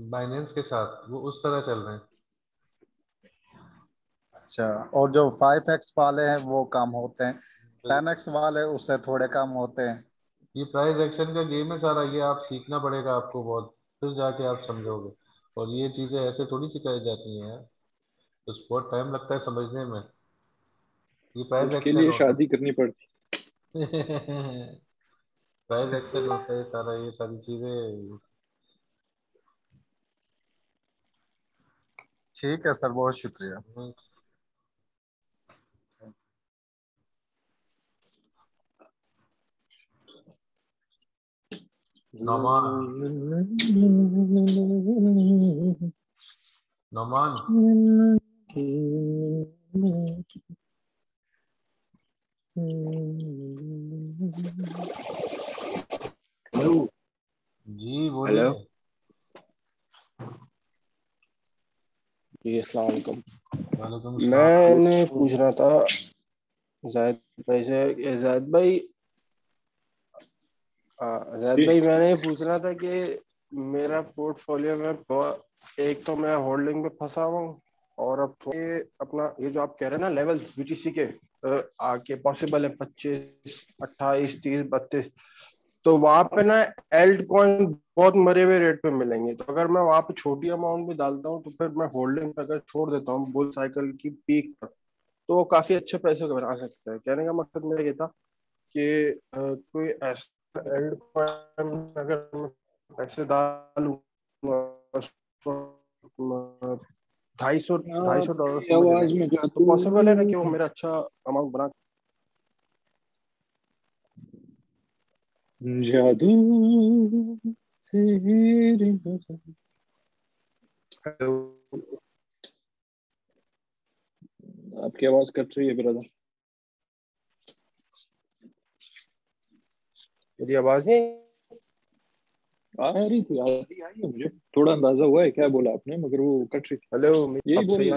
बाइनेंस के साथ, वो उस तरह चल रहे हैं। अच्छा, और जो 5x वाले हैं वो कम होते हैं, 10x वाले उससे थोड़े कम होते हैं। ये प्राइस एक्शन का गेम है सारा, ये आप सीखना पड़ेगा आपको बहुत, फिर जाके आप समझोगे। और ये चीजें ऐसे थोड़ी सिखाई जाती हैं, तो बहुत टाइम लगता है समझने में। ये प्राइस एक्शन के लिए शादी करनी पड़ती प्राइस एक्शन होता है सारा, ये सारी चीजें। ठीक है सर, बहुत शुक्रिया। नोमान जी बोलिए। हेलो जी, अस्सलाम वालेकुम। मैंने पूछ रहा था जाहिद भाई से, जाहिद भाई मैंने पूछना था कि मेरा पोर्टफोलियो में एक तो मैं होल्डिंग में फंसा हुआ हूँ, और अब ये अपना ये जो आप कह रहे हैं ना लेवल्स BTC के आके पॉसिबल है 25, 28, 30, 32, तो वहां पे ना एल्ट कॉइन बहुत मरे हुए रेट पे मिलेंगे। तो अगर मैं वहां पे छोटी अमाउंट भी डालता हूँ तो फिर मैं होल्डिंग पे अगर छोड़ देता हूँ बुल साइकिल की पीक पर, तो वो काफी अच्छे पैसे कमा सकता है। कहने का मकसद मेरा ये था कि कोई अगर पैसे डालूंगा 250 $250 तो पॉसिबल है ना कि वो मेरा अच्छा अमाउंट बना। जादू आपकी आवाज कट रही है ब्रदर, मेरी आवाज नहीं आ रही थी। आई है मुझे थोड़ा अंदाजा हुआ है क्या बोला आपने, मगर वो कट रही थी। हेलो, यही बोला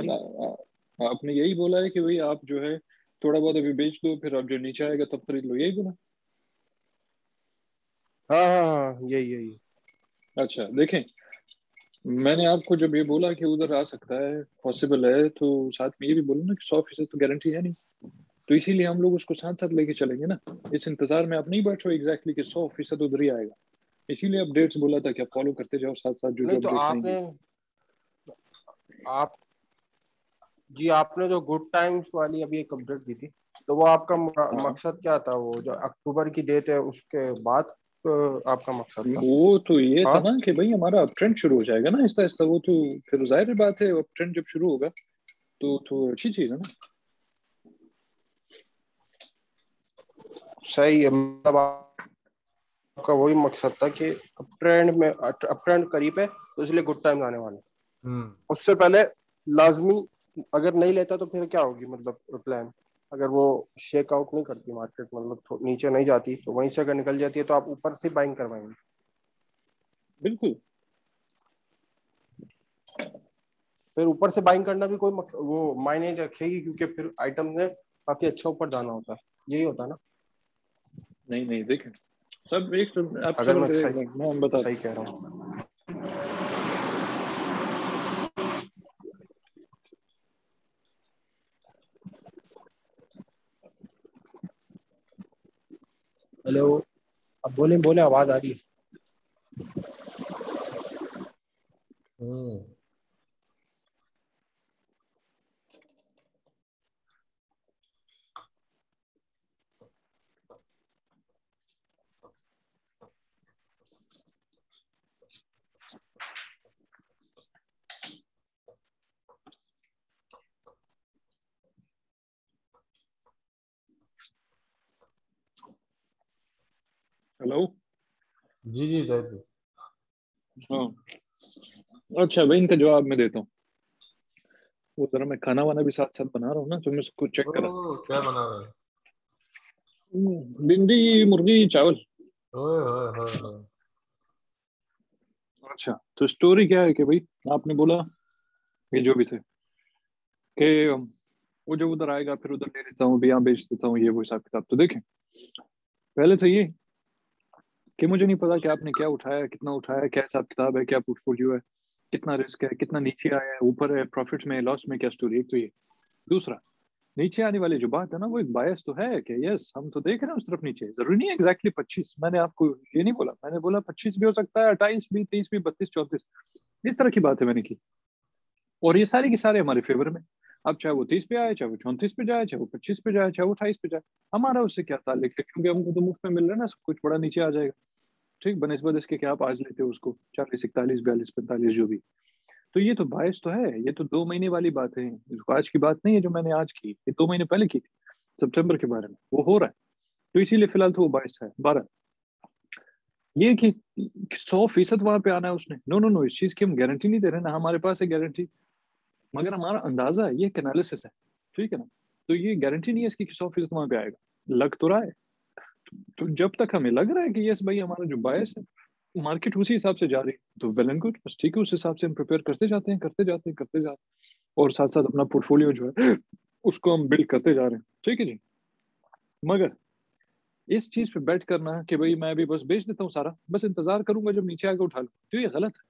आपने, यही बोला है कि भाई आप जो है थोड़ा बहुत अभी बेच दो, फिर आप जो नीचे आएगा तब खरीद लो, यही बोला? हाँ, यही। अच्छा देखें, मैंने आपको जब ये बोला कि उधर आ सकता है, पॉसिबल है, तो साथ में ये भी बोला ना कि 100% तो गारंटी है नहीं, तो इसीलिए हम लोग उसको साथ साथ लेके चलेंगे ना। इस इंतजार में आप नहीं बैठो एग्जैक्टली कि 100% उधर ही आएगा, इसीलिए अपडेट्स बोला था कि आप फॉलो करते जाओ साथ साथ जो तो आपने जो गुड टाइम्स वाली अभी एक अपडेट दी थी, तो वो आपका मकसद क्या था? वो जो अक्टूबर की डेट है उसके बाद तो आपका मकसद था। वो तो ये था ना कि भाई हमारा अप ट्रेंड शुरू हो जाएगा ना आहिस्ता आहिस्ता, वो तो फिर जाहिर बात है अप ट्रेंड जब शुरू होगा तो अच्छी चीज है ना। सही है, मतलब आपका वही मकसद था कि अपट्रेंड करीब है तो इसलिए गुड टाइम आने वाले। उससे पहले लाजमी अगर नहीं लेता तो फिर क्या होगी, मतलब प्लान अगर वो शेक आउट नहीं करती मार्केट, मतलब नीचे नहीं जाती तो वहीं से अगर निकल जाती है तो आप ऊपर से बाइंग करवाएंगे। बिल्कुल, फिर ऊपर से बाइंग करना भी कोई वो मायने रखेगी, क्योंकि फिर आइटम ने काफी अच्छा ऊपर जाना होता है, यही होता है ना। नहीं देखें सब एक आप अगर मैं बता सही कह रहा हूँ। हेलो, अब बोले आवाज आ रही है? हेलो जी हाँ, अच्छा भाई इनका जवाब मैं देता हूँ। वो जरा मैं खाना वाना भी साथ साथ बना रहा हूँ ना, तो मैं उसको चेक कर रहा हूँ। क्या बना रहा है? भिंडी, मुर्गी, चावल। अच्छा, तो स्टोरी क्या है कि भाई आपने बोला ये जो भी थे कि वो जब उधर आएगा फिर उधर ले लेता हूँ, यहाँ बेच देता हूँ, ये वो हिसाब किताब। तो देखें, पहले तो ये कि मुझे नहीं पता कि आपने क्या उठाया, कितना उठाया, क्या हिसाब किताब है, क्या पोर्टफोलियो है, कितना रिस्क है, कितना नीचे आया है, ऊपर है, प्रॉफिट में, लॉस में, क्या स्टोरी। एक तो ये, दूसरा नीचे आने वाली जो बात है ना, वो एक बायस तो है कि यस हम तो देख रहे हैं उस तरफ नीचे। जरूरी नहीं एग्जैक्टली 25, मैंने आपको ये नहीं बोला, मैंने बोला 25 भी हो सकता है, 28 भी, 30 भी, 32, 34, इस तरह की बात है मैंने की। और ये सारे के सारे हमारे फेवर में। अब चाहे वो 30 पे आए, चाहे वो 34 पे जाए, चाहे वो 25 पे जाए, चाहे वो 28 पे जाए, हमारा उससे क्या ताल्लुक है, क्योंकि हमको तो मुफ्त में मिल रहा है ना सब कुछ। बड़ा नीचे आ जाएगा ठीक, बनस्बत इसके कि आप आज लेते हो उसको 40, 41, 42, 45 जो भी। तो ये तो बायस तो है, ये तो 2 महीने वाली बात है, आज की बात नहीं है जो मैंने आज की, ये 2 महीने पहले की थी सितंबर के बारे में, वो हो रहा है। तो इसीलिए फिलहाल तो वो बायस है। 12 ये कि 100% वहां पे आना है उसने, नो, इस चीज की हम गारंटी नहीं दे रहे ना, हमारे पास है गारंटी, मगर हमारा अंदाजा है, ये एक एनालिसिस है, ठीक है ना। तो ये गारंटी नहीं है इसकी 100% वहां पे आएगा, लग तो रहा है। तो जब तक हमें लग रहा है कि यस भाई हमारा जो बायस है, मार्केट उसी हिसाब से जा रही है, तो वेल एंड गुड, बस ठीक है, उस हिसाब से हम प्रिपेयर करते जाते हैं और साथ साथ अपना पोर्टफोलियो जो है उसको हम बिल्ड करते जा रहे हैं, ठीक है जी। मगर इस चीज पे बैट करना कि भाई मैं भी बस बेच देता हूँ सारा, बस इंतजार करूंगा जब नीचे आकर उठा लूँ, तो ये गलत है।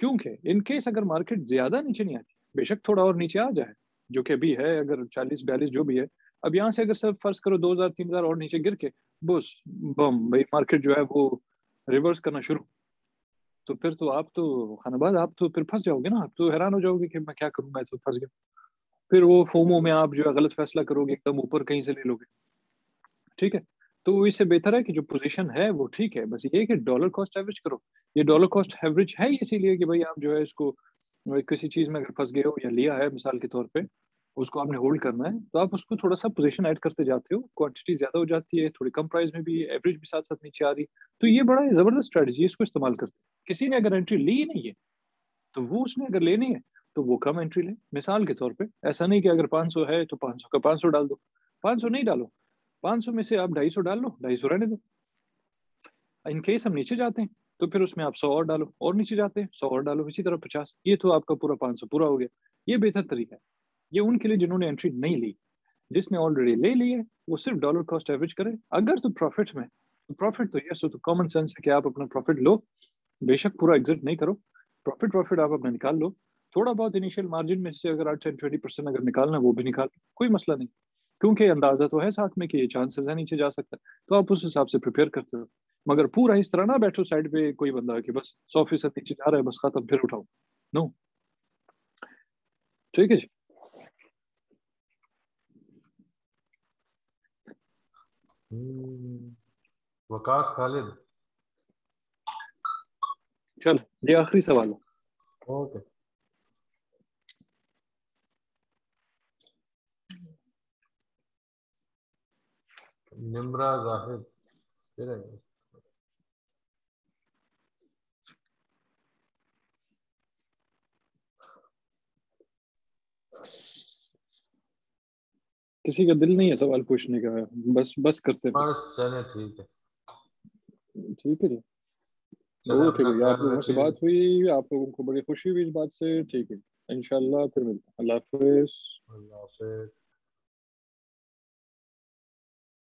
क्योंकि इनकेस अगर मार्केट ज्यादा नीचे नहीं आती, बेशक थोड़ा और नीचे आ जाए जो कि अभी है, अगर 40, 42 जो भी है, अब यहाँ से अगर सब फर्ज करो 2000, 3000 और नीचे गिर के बस बम भाई मार्केट जो है वो रिवर्स करना शुरू, तो फिर तो आप तो खानाबाद, आप तो फिर फंस जाओगे ना, आप तो हैरान हो जाओगे कि मैं क्या करूँ, मैं तो फंस गया। फिर वो फोमो में आप जो है गलत फैसला करोगे, एकदम ऊपर कहीं से ले लोगे, ठीक है। तो इससे बेहतर है कि जो पोजीशन है वो ठीक है, बस ये कि डॉलर कॉस्ट एवरेज करो। ये डॉलर कॉस्ट एवरेज है इसीलिए कि भाई आप जो है इसको किसी चीज में अगर फंस गए हो या लिया है मिसाल के तौर पे, उसको आपने होल्ड करना है, तो आप उसको थोड़ा सा पोजीशन ऐड करते जाते हो, क्वांटिटी ज्यादा हो जाती है, थोड़ी कम प्राइस में भी, एवरेज भी साथ साथ नीचे आ रही, तो ये बड़ा जबरदस्त स्ट्रेटजी है, इसको इस्तेमाल करते हैं। किसी ने अगर एंट्री ली नहीं है तो वो, उसने अगर लेनी है तो वो कम एंट्री ले, मिसाल के तौर पर। ऐसा नहीं कि अगर 500 है तो 500 का 500 डाल दो, 500 नहीं डालो, 500 में से आप 250 डाल लो, 250 रहने दो। इनकेस हम नीचे जाते हैं तो फिर उसमें आप 100 और डालो, और नीचे जाते हैं 100 और डालो, इसी तरह 50, ये तो आपका पूरा 500 पूरा हो गया। ये बेहतर तरीका है, ये उनके लिए जिन्होंने एंट्री नहीं ली, जिसने ऑलरेडी ले ली है वो सिर्फ डॉलर कॉस्ट एवरेज करे। अगर तो प्रॉफिट में तो प्रॉफिट तो यस, तो कॉमन सेंस है कि आप अपना प्रॉफिट लो, बेशक पूरा एग्जिट नहीं करो, प्रॉफिट आप अपना निकाल लो, थोड़ा बहुत इनिशियल मार्जिन में से अगर 8-20% अगर निकालना वो भी निकाल, कोई मसला नहीं, क्योंकि अंदाजा तो है साथ में कि ये चांसेस है नीचे जा सकता है, तो आप उस हिसाब से प्रिपेयर करते हो। मगर पूरा इस तरह ना बैठो साइड पे कोई बंदा कि बस 100% नीचे जा रहा है बस खत्म फिर उठाओ, नो, ठीक है जी। वकास खालिद, चल ये आखिरी सवाल है। ओके, निम्रा जाहिद, किसी का दिल नहीं है सवाल पूछने का, बस करते हैं, चले ठीक है जी। आप लोगों से बात हुई, आप लोगों को बड़ी खुशी हुई इस बात से, ठीक है इंशाल्लाह फिर मिलते हैं, अल्लाह हाफिज।